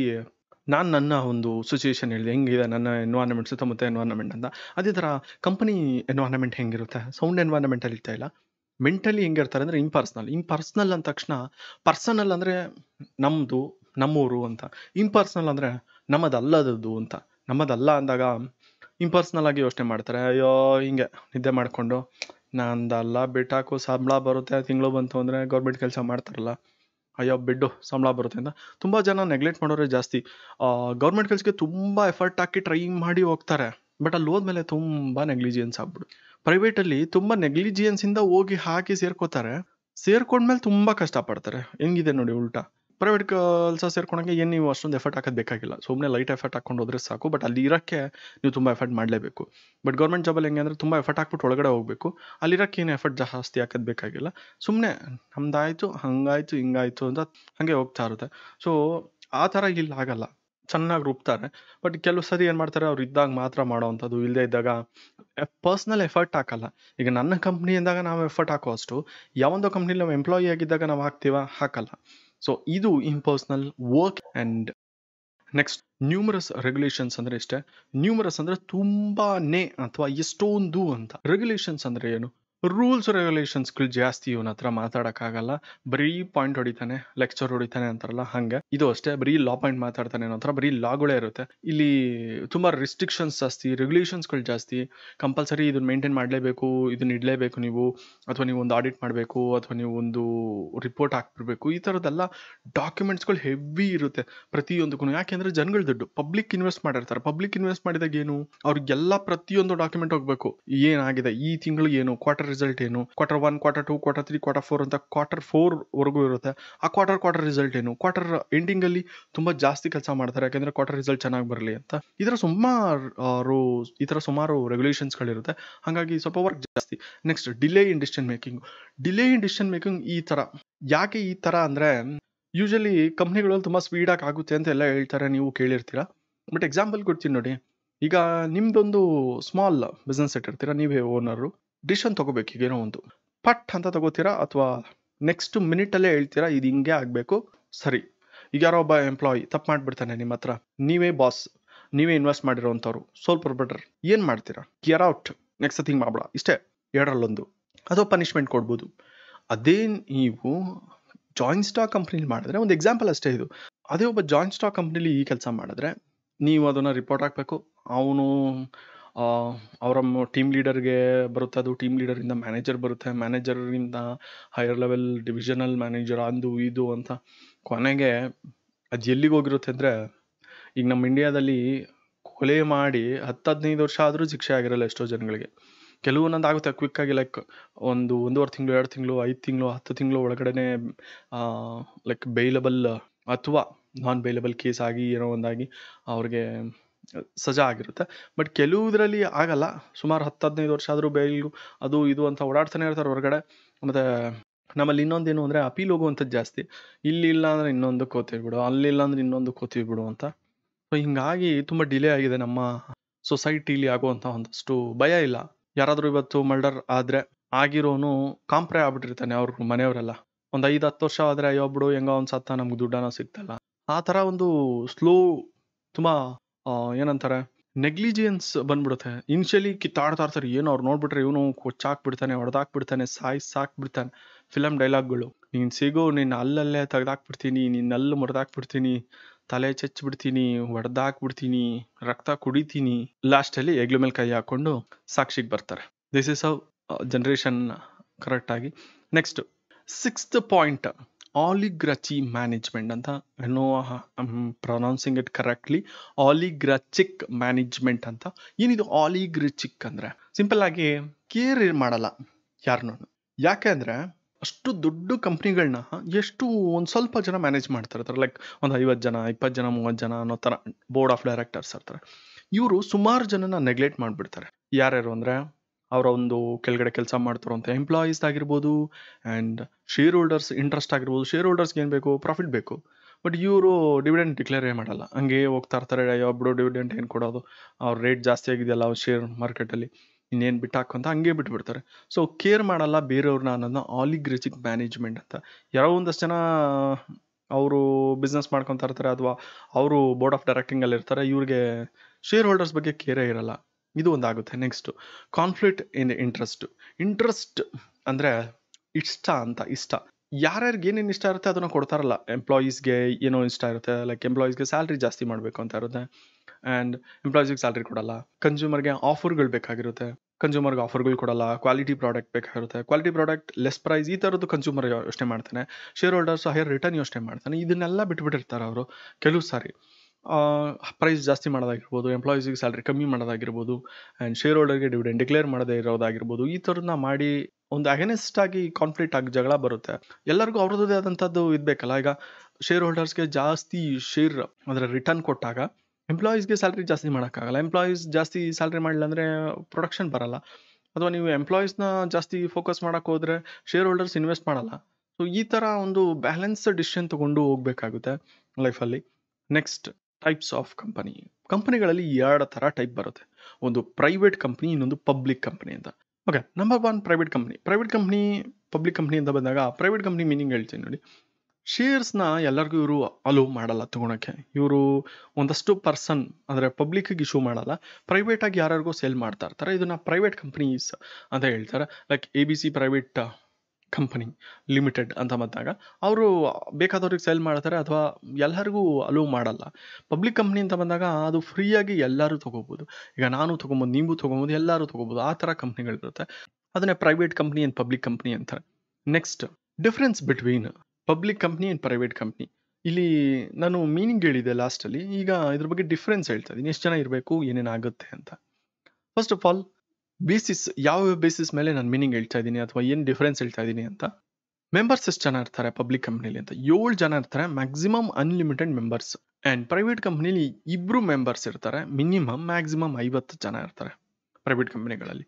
ನಾನು ನನ್ನ ಒಂದು ಸಿಚುಯೇಷನ್ ಹೇಳಿದೆ, ಹೆಂಗಿದೆ ನನ್ನ ಎನ್ವೈರನ್ಮೆಂಟ್, ಸುತ್ತಮುತ್ತ ಎನ್ವೈರನ್ಮೆಂಟ್ ಅಂತ. ಅದೇ ಥರ ಕಂಪನಿ ಎನ್ವೈರನ್ಮೆಂಟ್ ಹೆಂಗಿರುತ್ತೆ, ಸೌಂಡ್ ಎನ್ವೈರನ್ಮೆಂಟಲ್ಲಿ ಇರ್ತಾ ಇಲ್ಲ, ಮೆಂಟಲಿ ಹೆಂಗಿರ್ತಾರೆ ಅಂದರೆ ಇಂಪರ್ಸ್ನಲ್. ಇಂಪರ್ಸ್ನಲ್ ಅಂದ ತಕ್ಷಣ ಪರ್ಸನಲ್ ಅಂದರೆ ನಮ್ಮದು, ನಮ್ಮೂರು ಅಂತ. ಇಂಪರ್ಸ್ನಲ್ ಅಂದರೆ ನಮ್ಮದಲ್ಲದದ್ದು ಅಂತ. ನಮ್ಮದಲ್ಲ ಅಂದಾಗ ಇಂಪರ್ಸ್ನಲ್ ಆಗಿ ಯೋಚನೆ ಮಾಡ್ತಾರೆ, ಅಯ್ಯೋ ಹಿಂಗೆ ನಿದ್ದೆ ಮಾಡಿಕೊಂಡು ನಂದಲ್ಲ ಬಿಟ್ಟಾಕು, ಸಂಬಳ ಬರುತ್ತೆ ತಿಂಗಳು ಬಂತು ಅಂದರೆ ಗೌರ್ಮೆಂಟ್ ಕೆಲಸ ಮಾಡ್ತಾರಲ್ಲ, ಅಯ್ಯೋ ಬಿಡ್ಡು ಸಂಬಳ ಬರುತ್ತೆ ಅಂತ. ತುಂಬ ಜನ ನೆಗ್ಲೆಕ್ಟ್ ಮಾಡೋರೆ ಜಾಸ್ತಿ. ಗೌರ್ಮೆಂಟ್ ಕೆಲಸಕ್ಕೆ ತುಂಬ ಎಫರ್ಟ್ ಹಾಕಿ ಟ್ರೈ ಮಾಡಿ ಹೋಗ್ತಾರೆ, ಬಟ್ ಅಲ್ಲಿ ಹೋದ್ಮೇಲೆ ತುಂಬ ನೆಗ್ಲಿಜಿಯೆನ್ಸ್ ಆಗ್ಬಿಡು. ಪ್ರೈವೇಟಲ್ಲಿ ತುಂಬ ನೆಗ್ಲಿಜಿಯೆನ್ಸಿಂದ ಹೋಗಿ ಹಾಕಿ ಸೇರ್ಕೋತಾರೆ, ಸೇರ್ಕೊಂಡ್ಮೇಲೆ ತುಂಬ ಕಷ್ಟಪಡ್ತಾರೆ. ಹೆಂಗಿದೆ ನೋಡಿ ಉಲ್ಟಾ. ಪ್ರೈವೇಟ್ ಕೆಲಸ ಸೇರ್ಕೊಂಡಾಗೆ ಏನು ನೀವು ಅಷ್ಟೊಂದು ಎಫರ್ಟ್ ಹಾಕೋದು ಬೇಕಾಗಿಲ್ಲ, ಸುಮ್ಮನೆ ಲೈಟ್ ಎಫರ್ಟ್ ಹಾಕೊಂಡು ಹೋದರೆ ಸಾಕು. ಬಟ್ ಅಲ್ಲಿ ಇರೋಕ್ಕೆ ನೀವು ತುಂಬ ಎಫರ್ಟ್ ಮಾಡಲೇಬೇಕು. ಬಟ್ ಗೌರ್ಮೆಂಟ್ ಜಾಬಲ್ಲಿ ಹೆಂಗೆ ಅಂದರೆ ತುಂಬ ಎಫರ್ಟ್ ಹಾಕ್ಬಿಟ್ಟು ಒಳಗಡೆ ಹೋಗಬೇಕು, ಅಲ್ಲಿರೋಕ್ಕೇನು ಎಫರ್ಟ್ ಜಾಸ್ತಿ ಹಾಕೋದು ಬೇಕಾಗಿಲ್ಲ. ಸುಮ್ಮನೆ ನಮ್ದಾಯಿತು ಹಂಗಾಯಿತು ಹಿಂಗಾಯಿತು ಅಂತ ಹಾಗೆ ಹೋಗ್ತಾ ಇರುತ್ತೆ. ಸೊ ಆ ಥರ ಇಲ್ಲಿ ಆಗಲ್ಲ, ಚೆನ್ನಾಗಿ ರೂಪ್ತಾರೆ. ಬಟ್ ಕೆಲವು ಸರಿ ಏನು ಮಾಡ್ತಾರೆ, ಅವ್ರು ಇದ್ದಾಗ ಮಾತ್ರ ಮಾಡೋವಂಥದ್ದು, ಇಲ್ಲದೆ ಇದ್ದಾಗ ಪರ್ಸ್ನಲ್ ಎಫರ್ಟ್ ಹಾಕಲ್ಲ. ಈಗ ನನ್ನ ಕಂಪ್ನಿ ಅಂದಾಗ ನಾವು ಎಫರ್ಟ್ ಹಾಕೋ ಅಷ್ಟು ಯಾವೊಂದೋ ಕಂಪ್ನಿಲಿ ನಾವು ಎಂಪ್ಲಾಯಿ ಆಗಿದ್ದಾಗ ನಾವು ಹಾಕ್ತೀವ, ಹಾಕಲ್ಲ. ಸೊ ಇದು impersonal work. And next numerous regulations ಅಂದರೆ ಇಷ್ಟೇ. ನ್ಯೂಮರಸ್ ಅಂದರೆ ತುಂಬಾನೇ ಅಥವಾ ಎಷ್ಟೊಂದು ಅಂತ. ರೆಗ್ಯುಲೇಷನ್ಸ್ ಅಂದರೆ ಏನು? ರೂಲ್ಸ್ ರೆಗ್ಯುಲೇಷನ್ಸ್ಗಳು ಜಾಸ್ತಿ, ಇವನ ಹತ್ರ ಮಾತಾಡೋಕ್ಕಾಗಲ್ಲ, ಬರೀ ಪಾಯಿಂಟ್ ಹೊಡಿತಾನೆ, ಲೆಕ್ಚರ್ ಹೊಡಿತಾನೆ ಅಂತಾರಲ್ಲ ಹಾಗೆ. ಇದು ಅಷ್ಟೇ, ಬರೀ ಲಾ ಪಾಯಿಂಟ್ ಮಾತಾಡ್ತಾನೆ ಅನ್ನೋ ಹತ್ರ ಬರೀ ಲಾಗಳೇ ಇರುತ್ತೆ. ಇಲ್ಲಿ ತುಂಬ ರಿಸ್ಟ್ರಿಕ್ಷನ್ಸ್ ಜಾಸ್ತಿ, ರೆಗ್ಯುಲೇಷನ್ಸ್ಗಳು ಜಾಸ್ತಿ. ಕಂಪಲ್ಸರಿ ಇದನ್ನು ಮೇಂಟೈನ್ ಮಾಡಲೇಬೇಕು, ಇದನ್ನ ಇಡಲೇಬೇಕು ನೀವು, ಅಥವಾ ನೀವು ಒಂದು ಆಡಿಟ್ ಮಾಡಬೇಕು, ಅಥವಾ ನೀವು ಒಂದು ರಿಪೋರ್ಟ್ ಹಾಕ್ಬಿಡ್ಬೇಕು. ಈ ಥರದ್ದೆಲ್ಲ ಡಾಕ್ಯುಮೆಂಟ್ಸ್ಗಳು ಹೆವಿ ಇರುತ್ತೆ ಪ್ರತಿಯೊಂದಕ್ಕೂ. ಯಾಕೆಂದರೆ ಜನಗಳ ದುಡ್ಡು, ಪಬ್ಲಿಕ್ ಇನ್ವೆಸ್ಟ್ ಮಾಡಿರ್ತಾರೆ. ಪಬ್ಲಿಕ್ ಇನ್ವೆಸ್ಟ್ ಮಾಡಿದಾಗ ಏನು, ಅವ್ರಿಗೆಲ್ಲ ಪ್ರತಿಯೊಂದು ಡಾಕ್ಯುಮೆಂಟ್ ಹೋಗಬೇಕು. ಏನಾಗಿದೆ ಈ ತಿಂಗಳು, ಏನು ಕ್ವಾರ್ಟರ್ ರಿಸಲ್ಟ್, ಏನು ಕ್ವಾರ್ಟರ್ 1, ಕ್ವಾರ್ಟರ್ 2, ಕ್ವಾರ್ಟರ್ 3, ಕ್ವಾರ್ಟರ್ 4 ಅಂತ ಕ್ವಾರ್ಟರ್ 4 ವರೆಗೂ ಇರುತ್ತೆ. ಆ ಕ್ವಾರ್ಟರ್ ರಿಸಲ್ಟ್ ಏನು, ಕ್ವಾರ್ಟರ್ ಎಂಡಿಂಗ್ ಅಲ್ಲಿ ತುಂಬಾ ಜಾಸ್ತಿ ಕೆಲಸ ಮಾಡ್ತಾರೆ, ಯಾಕೆಂದ್ರೆ ಕ್ವಾರ್ಟರ್ ರಿಸಲ್ಟ್ ಚೆನ್ನಾಗಿ ಬರಲಿ ಅಂತ. ಈ ತರ ಸುಮಾರು ರೆಗ್ಯುಲೇಷನ್ಸ್ ಗಳಿರುತ್ತೆ, ಹಾಗಾಗಿ ಸ್ವಲ್ಪ ವರ್ಕ್ ಜಾಸ್ತಿ. Next delay in decision making. Delay in decision making ಈ ತರ ಯಾಕೆ ಈ ತರ ಅಂದ್ರೆ, ಯೂಶಲಿ ಕಂಪ್ನಿಗಳಲ್ಲಿ ತುಂಬಾ ಸ್ಪೀಡ್ ಆಗಿ ಆಗುತ್ತೆ ಅಂತ ಎಲ್ಲ ಹೇಳ್ತಾರೆ, ನೀವು ಕೇಳಿರ್ತೀರಾ. ಬಟ್ ಎಕ್ಸಾಂಪಲ್ ಕೊಡ್ತೀನಿ ನೋಡಿ. ಈಗ ನಿಮ್ದೊಂದು ಸ್ಮಾಲ್ ಬಿಸ್ನೆಸ್ ಇಟ್ಟಿರ್ತೀರಾ, ನೀವೇ ಓನರು. ಡಿಸಿಷನ್ ತೊಗೋಬೇಕು, ಏನೋ ಒಂದು ಪಟ್ ಅಂತ ತಗೋತೀರಾ, ಅಥವಾ ನೆಕ್ಸ್ಟ್ ಮಿನಿಟಲ್ಲೇ ಹೇಳ್ತೀರಾ ಇದು ಹಿಂಗೆ ಆಗಬೇಕು. ಸರಿ, ಈಗ ಯಾರೋ ಒಬ್ಬ ಎಂಪ್ಲಾಯಿ ತಪ್ಪು ಮಾಡಿಬಿಡ್ತಾನೆ, ನಿಮ್ಮ ಹತ್ರ ನೀವೇ ಬಾಸ್, ನೀವೇ ಇನ್ವೆಸ್ಟ್ ಮಾಡಿರೋವಂಥವ್ರು, ಸೋಲ್ ಪ್ರೊಪ್ರೈಟರ್. ಏನು ಮಾಡ್ತೀರಾ? ಗಿಯರ್ ಔಟ್, ನೆಕ್ಸ್ಟ್ ಥಿಂಗ್ ಮಾಡಬೇಡ, ಇಷ್ಟೇ. 2ರಲ್ಲೊಂದು, ಅಥವಾ ಪನಿಷ್ಮೆಂಟ್ ಕೊಡ್ಬೋದು. ಅದೇ ನೀವು ಜಾಯಿಂಟ್ ಸ್ಟಾಕ್ ಕಂಪ್ನಿಲಿ ಮಾಡಿದ್ರೆ ಒಂದು ಎಕ್ಸಾಂಪಲ್ ಅಷ್ಟೇ ಇದು. ಅದೇ ಒಬ್ಬ ಜಾಯಿಂಟ್ ಸ್ಟಾಕ್ ಕಂಪ್ನಿಲಿ ಈ ಕೆಲಸ ಮಾಡಿದ್ರೆ ನೀವು ಅದನ್ನು ರಿಪೋರ್ಟ್ ಹಾಕಬೇಕು. ಅವನು ಅವರ ಟೀಮ್ ಲೀಡರ್ಗೆ ಬರುತ್ತೆ, ಅದು ಟೀಮ್ ಲೀಡರಿಂದ ಮ್ಯಾನೇಜರ್ ಬರುತ್ತೆ, ಮ್ಯಾನೇಜರಿಂದ ಹೈಯರ್ ಲೆವೆಲ್ ಡಿವಿಷನಲ್ ಮ್ಯಾನೇಜರ್ ಅಂದು ಇದು ಅಂತ ಕೊನೆಗೆ ಅದು ಎಲ್ಲಿಗೆ ಹೋಗಿರುತ್ತೆ ಅಂದರೆ, ಈಗ ನಮ್ಮ ಇಂಡಿಯಾದಲ್ಲಿ ಕೊಲೆ ಮಾಡಿ 10-15 ವರ್ಷ ಆದರೂ ಶಿಕ್ಷೆ ಆಗಿರಲ್ಲ ಎಷ್ಟೋ ಜನಗಳಿಗೆ. ಕೆಲವು ಒಂದೊಂದು ಆಗುತ್ತೆ ಕ್ವಿಕ್ಕಾಗಿ, ಲೈಕ್ ಒಂದೂವರೆ ತಿಂಗಳು 2 ತಿಂಗಳು 5 ತಿಂಗಳು 10 ತಿಂಗಳು ಒಳಗಡೆನೆ ಲೈಕ್ ಬೇಲಬಲ್ ಅಥವಾ ನಾನ್ ಬೇಲಬಲ್ ಕೇಸ್ ಆಗಿ ಏನೋ ಒಂದಾಗಿ ಅವ್ರಿಗೆ ಸಜಾ ಆಗಿರುತ್ತೆ. ಬಟ್ ಕೆಲವುದರಲ್ಲಿ ಆಗಲ್ಲ, ಸುಮಾರು 10-15 ವರ್ಷ ಆದರೂ ಬೇಲ್ ಅದು ಇದು ಅಂತ ಓಡಾಡ್ತಾನೆ ಇರ್ತಾರೆ ಹೊರಗಡೆ. ಮತ್ತು ನಮ್ಮಲ್ಲಿ ಇನ್ನೊಂದೇನು ಅಂದರೆ ಅಪೀಲ್ ಹೋಗುವಂಥದ್ದು ಜಾಸ್ತಿ, ಇಲ್ಲಿಲ್ಲ ಅಂದರೆ ಇನ್ನೊಂದಕ್ಕೆ ಹೋಗ್ತೀವಿ ಬಿಡು, ಅಲ್ಲಿಲ್ಲ ಅಂದರೆ ಇನ್ನೊಂದಕ್ಕೆ ಹೋಗ್ತೀವಿ ಬಿಡು ಅಂತ. ಸೊ ಹಿಂಗಾಗಿ ತುಂಬ ಡಿಲೇ ಆಗಿದೆ ನಮ್ಮ ಸೊಸೈಟಿಲಿ ಆಗುವಂಥ ಒಂದಷ್ಟು ಭಯ ಇಲ್ಲ. ಯಾರಾದರೂ ಇವತ್ತು ಮರ್ಡರ್ ಆದರೆ ಆಗಿರೋನು ಕಾಂಪ್ರೆ ಆಗ್ಬಿಟ್ಟಿರ್ತಾನೆ ಅವ್ರ ಮನೆಯವರೆಲ್ಲ. ಒಂದು 5-10 ವರ್ಷ ಆದರೆ ಅಯ್ಯೋ ಬಿಡು ಹೆಂಗೋ ಅವ್ನು ಸತ್ತ, ನಮ್ಗೆ ದುಡ್ಡನ ಸಿಗ್ತಲ್ಲ, ಆ ಥರ ಒಂದು ಸ್ಲೋ ತುಂಬ ಏನಂತಾರೆ ನೆಗ್ಲಿಜಿಯೆನ್ಸ್ ಬಂದ್ಬಿಡುತ್ತೆ. ಇನಿಷಿಯಲಿ ಕಿತ್ತಾಡ್ತಾರ್ತಾರೆ, ಏನು ಅವ್ರು ನೋಡ್ಬಿಟ್ರೆ ಇವನು ಕೊಚ್ಚಾಕ್ಬಿಡ್ತಾನೆ, ಹೊಡೆದಾಕ್ಬಿಡ್ತಾನೆ, ಸಾಯಿಸಾಕ್ಬಿಡ್ತಾನೆ. ಫಿಲಮ್ ಡೈಲಾಗ್ಗಳು, ನೀನು ಸಿಗೋ ನೀನು ಅಲ್ಲಲ್ಲೇ ತೆಗೆದಾಕ್ಬಿಡ್ತೀನಿ, ನೀನು ಅಲ್ಲಿ ಮುರಿದಾಕ್ಬಿಡ್ತೀನಿ, ತಲೆ ಚಚ್ಚಿಬಿಡ್ತೀನಿ, ಹೊಡೆದಾಕ್ಬಿಡ್ತೀನಿ, ರಕ್ತ ಕುಡಿತೀನಿ, ಲಾಸ್ಟಲ್ಲಿ ಹೆಗ್ಲ ಮೇಲೆ ಕೈ ಹಾಕ್ಕೊಂಡು ಸಾಕ್ಷಿಗೆ ಬರ್ತಾರೆ. ದಿಸ್ ಇಸ್ ಹೌ ಜನ್ರೇಷನ್ ಕರೆಕ್ಟಾಗಿ. Next 6th point, oligarchy management ಅಂತ. No pronouncing it correctly, oligarchic management ಅಂತ. ಏನಿದು ಆಲಿಗ್ರಚಿಕ್ ಅಂದರೆ, ಸಿಂಪಲ್ ಆಗಿ ಕೇರ್ ಮಾಡಲ್ಲ ಯಾರನ್ನೂ. ಯಾಕೆ ಅಂದರೆ ಅಷ್ಟು ದೊಡ್ಡ ಕಂಪ್ನಿಗಳನ್ನ ಎಷ್ಟು ಒಂದು ಸ್ವಲ್ಪ ಜನ ಮ್ಯಾನೇಜ್ ಮಾಡ್ತಿರ್ತಾರೆ, ಲೈಕ್ ಒಂದು 50 ಜನ 20 ಜನ 30 ಜನ ಅನ್ನೋ ಥರ ಬೋರ್ಡ್ ಆಫ್ ಡೈರೆಕ್ಟರ್ಸ್ ಇರ್ತಾರೆ. ಇವರು ಸುಮಾರು ಜನನ ನೆಗ್ಲೆಕ್ಟ್ ಮಾಡಿಬಿಡ್ತಾರೆ. ಯಾರ್ಯಾರು ಅಂದರೆ ಅವರ ಒಂದು ಕೆಳಗಡೆ ಕೆಲಸ ಮಾಡ್ತಾರೋಂಥ ಎಂಪ್ಲಾಯೀಸ್ ಆಗಿರ್ಬೋದು, ಆ್ಯಂಡ್ ಶೇರ್ ಹೋಲ್ಡರ್ಸ್ ಇಂಟ್ರೆಸ್ಟ್ ಆಗಿರ್ಬೋದು. ಶೇರ್ ಹೋಲ್ಡರ್ಸ್ಗೆ ಏನು ಬೇಕು? ಪ್ರಾಫಿಟ್ ಬೇಕು. ಬಟ್ ಇವರು ಡಿವಿಡೆಂಡ್ ಡಿಕ್ಲೇರೇ ಮಾಡಲ್ಲ, ಹಂಗೆ ಹೋಗ್ತಾ ಇರ್ತಾರೆ. ಯಾವೊಬ್ಬರು ಡಿವಿಡೆಂಟ್ ಏನು ಕೊಡೋದು, ಅವ್ರ ರೇಟ್ ಜಾಸ್ತಿ ಆಗಿದೆಯಲ್ಲ ಅವ್ರ ಶೇರ್ ಮಾರ್ಕೆಟಲ್ಲಿ, ಇನ್ನೇನು ಬಿಟ್ಟಾಕಂತ ಹಂಗೆ ಬಿಟ್ಬಿಡ್ತಾರೆ. ಸೊ ಕೇರ್ ಮಾಡಲ್ಲ ಬೇರೆಯವ್ರನ್ನ ಅನ್ನೋದನ್ನ ಆಲಿಗ್ರಚಿಕ್ ಮ್ಯಾನೇಜ್ಮೆಂಟ್ ಅಂತ. ಯಾರೋ ಒಂದಷ್ಟು ಜನ ಅವರು ಬಿಸ್ನೆಸ್ ಮಾಡ್ಕೊತಾ ಇರ್ತಾರೆ, ಅಥವಾ ಅವರು ಬೋರ್ಡ್ ಆಫ್ ಡೈರೆಕ್ಟಿಂಗಲ್ಲಿ ಇರ್ತಾರೆ, ಇವ್ರಿಗೆ ಶೇರ್ ಹೋಲ್ಡರ್ಸ್ ಬಗ್ಗೆ ಕೇರೇ ಇರಲ್ಲ. ಇದು ಒಂದಾಗುತ್ತೆ. Next conflict in interest. Interest ಅಂದರೆ ಇಷ್ಟ ಅಂತ, ಇಷ್ಟ. ಯಾರ್ಯಾರಿಗೆ ಏನೇನು ಇಷ್ಟ ಇರುತ್ತೆ ಅದನ್ನು ಕೊಡ್ತಾರಲ್ಲ. ಎಂಪ್ಲಾಯೀಸ್ಗೆ ಏನೋ ಇಷ್ಟ ಇರುತ್ತೆ, ಲೈಕ್ ಎಂಪ್ಲಾಯೀಸ್ಗೆ ಸ್ಯಾಲ್ರಿ ಜಾಸ್ತಿ ಮಾಡಬೇಕು ಅಂತ ಇರುತ್ತೆ, ಆ್ಯಂಡ್ ಎಂಪ್ಲಾಯೀಸ್ಗೆ ಸ್ಯಾಲ್ರಿ ಕೊಡಲ್ಲ. ಕನ್ಸ್ಯೂಮರ್ಗೆ ಆಫರ್ಗಳು ಬೇಕಾಗಿರುತ್ತೆ, ಕನ್ಸ್ಯೂಮರ್ಗೆ ಆಫರ್ಗಳು ಕೊಡಲ್ಲ. ಕ್ವಾಲಿಟಿ ಪ್ರಾಡಕ್ಟ್ ಬೇಕಾಗಿರುತ್ತೆ, ಕ್ವಾಲಿಟಿ ಪ್ರಾಡಕ್ಟ್ ಲೆಸ್ ಪ್ರೈಸ್, ಈ ಥರದ್ದು ಕನ್ಸ್ಯೂಮರ್ ಯೋಚನೆ ಮಾಡ್ತಾನೆ. ಶೇರ್ ಹೋಲ್ಡರ್ಸ್ ಹೈಯರ್ ರಿಟರ್ನ್ ಯೋಚನೆ ಮಾಡ್ತಾನೆ. ಇದನ್ನೆಲ್ಲ ಬಿಟ್ಬಿಟ್ಟಿರ್ತಾರೆ ಅವರು. ಕೆಲವು ಸಾರಿ ಪ್ರೈಸ್ ಜಾಸ್ತಿ ಮಾಡೋದಾಗಿರ್ಬೋದು, ಎಂಪ್ಲಾಯೀಸ್ಗೆ ಸ್ಯಾಲ್ರಿ ಕಮ್ಮಿ ಮಾಡೋದಾಗಿರ್ಬೋದು, ಆ್ಯಂಡ್ ಶೇರ್ ಹೋಲ್ಡರ್ಗೆ ಡಿವಿಡೆಂಡ್ ಡಿಕ್ಲೇರ್ ಮಾಡದೇ ಇರೋದಾಗಿರ್ಬೋದು, ಈ ಥರನ್ನ ಮಾಡಿ ಒಂದು ಅಗೇನೆಸ್ಟ್ ಆಗಿ ಕಾನ್ಫ್ಲಿಕ್ಟ್ ಆಗಿ ಜಗಳ ಬರುತ್ತೆ. ಎಲ್ಲರಿಗೂ ಅವ್ರದ್ದೇ ಆದಂಥದ್ದು ಇದ್ಬೇಕಲ್ಲ. ಈಗ ಶೇರ್ ಹೋಲ್ಡರ್ಸ್ಗೆ ಜಾಸ್ತಿ ಶೇರ್ ಅದರ ರಿಟರ್ನ್ ಕೊಟ್ಟಾಗ ಎಂಪ್ಲಾಯೀಸ್ಗೆ ಸ್ಯಾಲ್ರಿ ಜಾಸ್ತಿ ಮಾಡೋಕ್ಕಾಗಲ್ಲ. ಎಂಪ್ಲಾಯೀಸ್ ಜಾಸ್ತಿ ಸ್ಯಾಲ್ರಿ ಮಾಡಿಲ್ಲ ಅಂದರೆ ಪ್ರೊಡಕ್ಷನ್ ಬರಲ್ಲ, ಅಥವಾ ನೀವು ಎಂಪ್ಲಾಯೀಸ್ನ ಜಾಸ್ತಿ ಫೋಕಸ್ ಮಾಡೋಕ್ಕೆ ಹೋದರೆ ಶೇರ್ ಹೋಲ್ಡರ್ಸ್ ಇನ್ವೆಸ್ಟ್ ಮಾಡಲ್ಲ. ಸೊ ಈ ಥರ ಒಂದು ಬ್ಯಾಲೆನ್ಸ್ ಡಿಸಿಷನ್ ತೊಗೊಂಡು ಹೋಗಬೇಕಾಗುತ್ತೆ ಲೈಫಲ್ಲಿ. Next types of company. ಕಂಪನಿಗಳಲ್ಲಿ 2 ಥರ ಟೈಪ್ ಬರುತ್ತೆ, ಒಂದು ಪ್ರೈವೇಟ್ ಕಂಪ್ನಿ, ಇನ್ನೊಂದು ಪಬ್ಲಿಕ್ ಕಂಪ್ನಿ ಅಂತ. Okay, number 1 private company. Private company public company ಅಂತ ಬಂದಾಗ, ಪ್ರೈವೇಟ್ ಕಂಪ್ನಿ ಮೀನಿಂಗ್ ಹೇಳ್ತೀನಿ ನೋಡಿ, ಶೇರ್ಸ್ನ ಎಲ್ಲರಿಗೂ ಇವರು ಅಲೋ ಮಾಡಲ್ಲ ತೊಗೊಳಕ್ಕೆ. ಇವರು ಒಂದಷ್ಟು ಪರ್ಸನ್ ಅಂದರೆ ಪಬ್ಲಿಕ್ಕಿಗೆ ಇಶ್ಯೂ ಮಾಡಲ್ಲ, ಪ್ರೈವೇಟಾಗಿ ಯಾರ್ಯಾರಿಗೂ ಸೇಲ್ ಮಾಡ್ತಾ ಇರ್ತಾರೆ. ಇದನ್ನು ಪ್ರೈವೇಟ್ ಕಂಪ್ನೀಸ್ ಅಂತ ಹೇಳ್ತಾರೆ. Like ABC private company limited ಅಂತ ಬಂದಾಗ ಅವರು ಬೇಕಾದವ್ರಿಗೆ ಸೇಲ್ ಮಾಡ್ತಾರೆ, ಅಥವಾ ಎಲ್ಲರಿಗೂ ಅಲೋ ಮಾಡಲ್ಲ. ಪಬ್ಲಿಕ್ ಕಂಪ್ನಿ ಅಂತ ಬಂದಾಗ ಅದು ಫ್ರೀಯಾಗಿ ಎಲ್ಲರೂ ತೊಗೋಬೋದು. ಈಗ ನಾನು ತೊಗೊಬೋದು, ನೀವು ತೊಗೊಬೋದು, ಎಲ್ಲರೂ ತೊಗೋಬೋದು, ಆ ಥರ ಕಂಪ್ನಿಗಳಿರುತ್ತೆ. ಅದನ್ನೇ private company and public company ಅಂತಾರೆ. Next difference between public company and private company. ಇಲ್ಲಿ ನಾನು ಮೀನಿಂಗ್ ಹೇಳಿದೆ ಲಾಸ್ಟಲ್ಲಿ, ಈಗ ಇದ್ರ ಬಗ್ಗೆ ಡಿಫ್ರೆನ್ಸ್ ಹೇಳ್ತಾ ಇದ್ದೀನಿ, ಎಷ್ಟು ಜನ ಇರಬೇಕು, ಏನೇನಾಗುತ್ತೆ ಅಂತ. ಫಸ್ಟ್ ಆಫ್ ಆಲ್ ಬೇಸಿಸ್, ಯಾವ ಬೇಸಿಸ್ ಮೇಲೆ ನಾನು ಮೀನಿಂಗ್ ಹೇಳ್ತಾ ಇದ್ದೀನಿ ಅಥವಾ ಏನು ಡಿಫ್ರೆನ್ಸ್ ಹೇಳ್ತಾ ಇದ್ದೀನಿ ಅಂತ. ಮೆಂಬರ್ಸ್ ಎಷ್ಟು ಜನ ಇರ್ತಾರೆ ಪಬ್ಲಿಕ್ ಕಂಪ್ನಿಲಿ ಅಂತ? 7 ಜನ ಇರ್ತಾರೆ maximum, unlimited members. And private ಕಂಪ್ನಿಲಿ 2 ಮೆಂಬರ್ಸ್ ಇರ್ತಾರೆ ಮಿನಿಮಮ್, ಮ್ಯಾಕ್ಸಿಮಮ್ 50 ಜನ ಇರ್ತಾರೆ ಪ್ರೈವೇಟ್ ಕಂಪ್ನಿಗಳಲ್ಲಿ.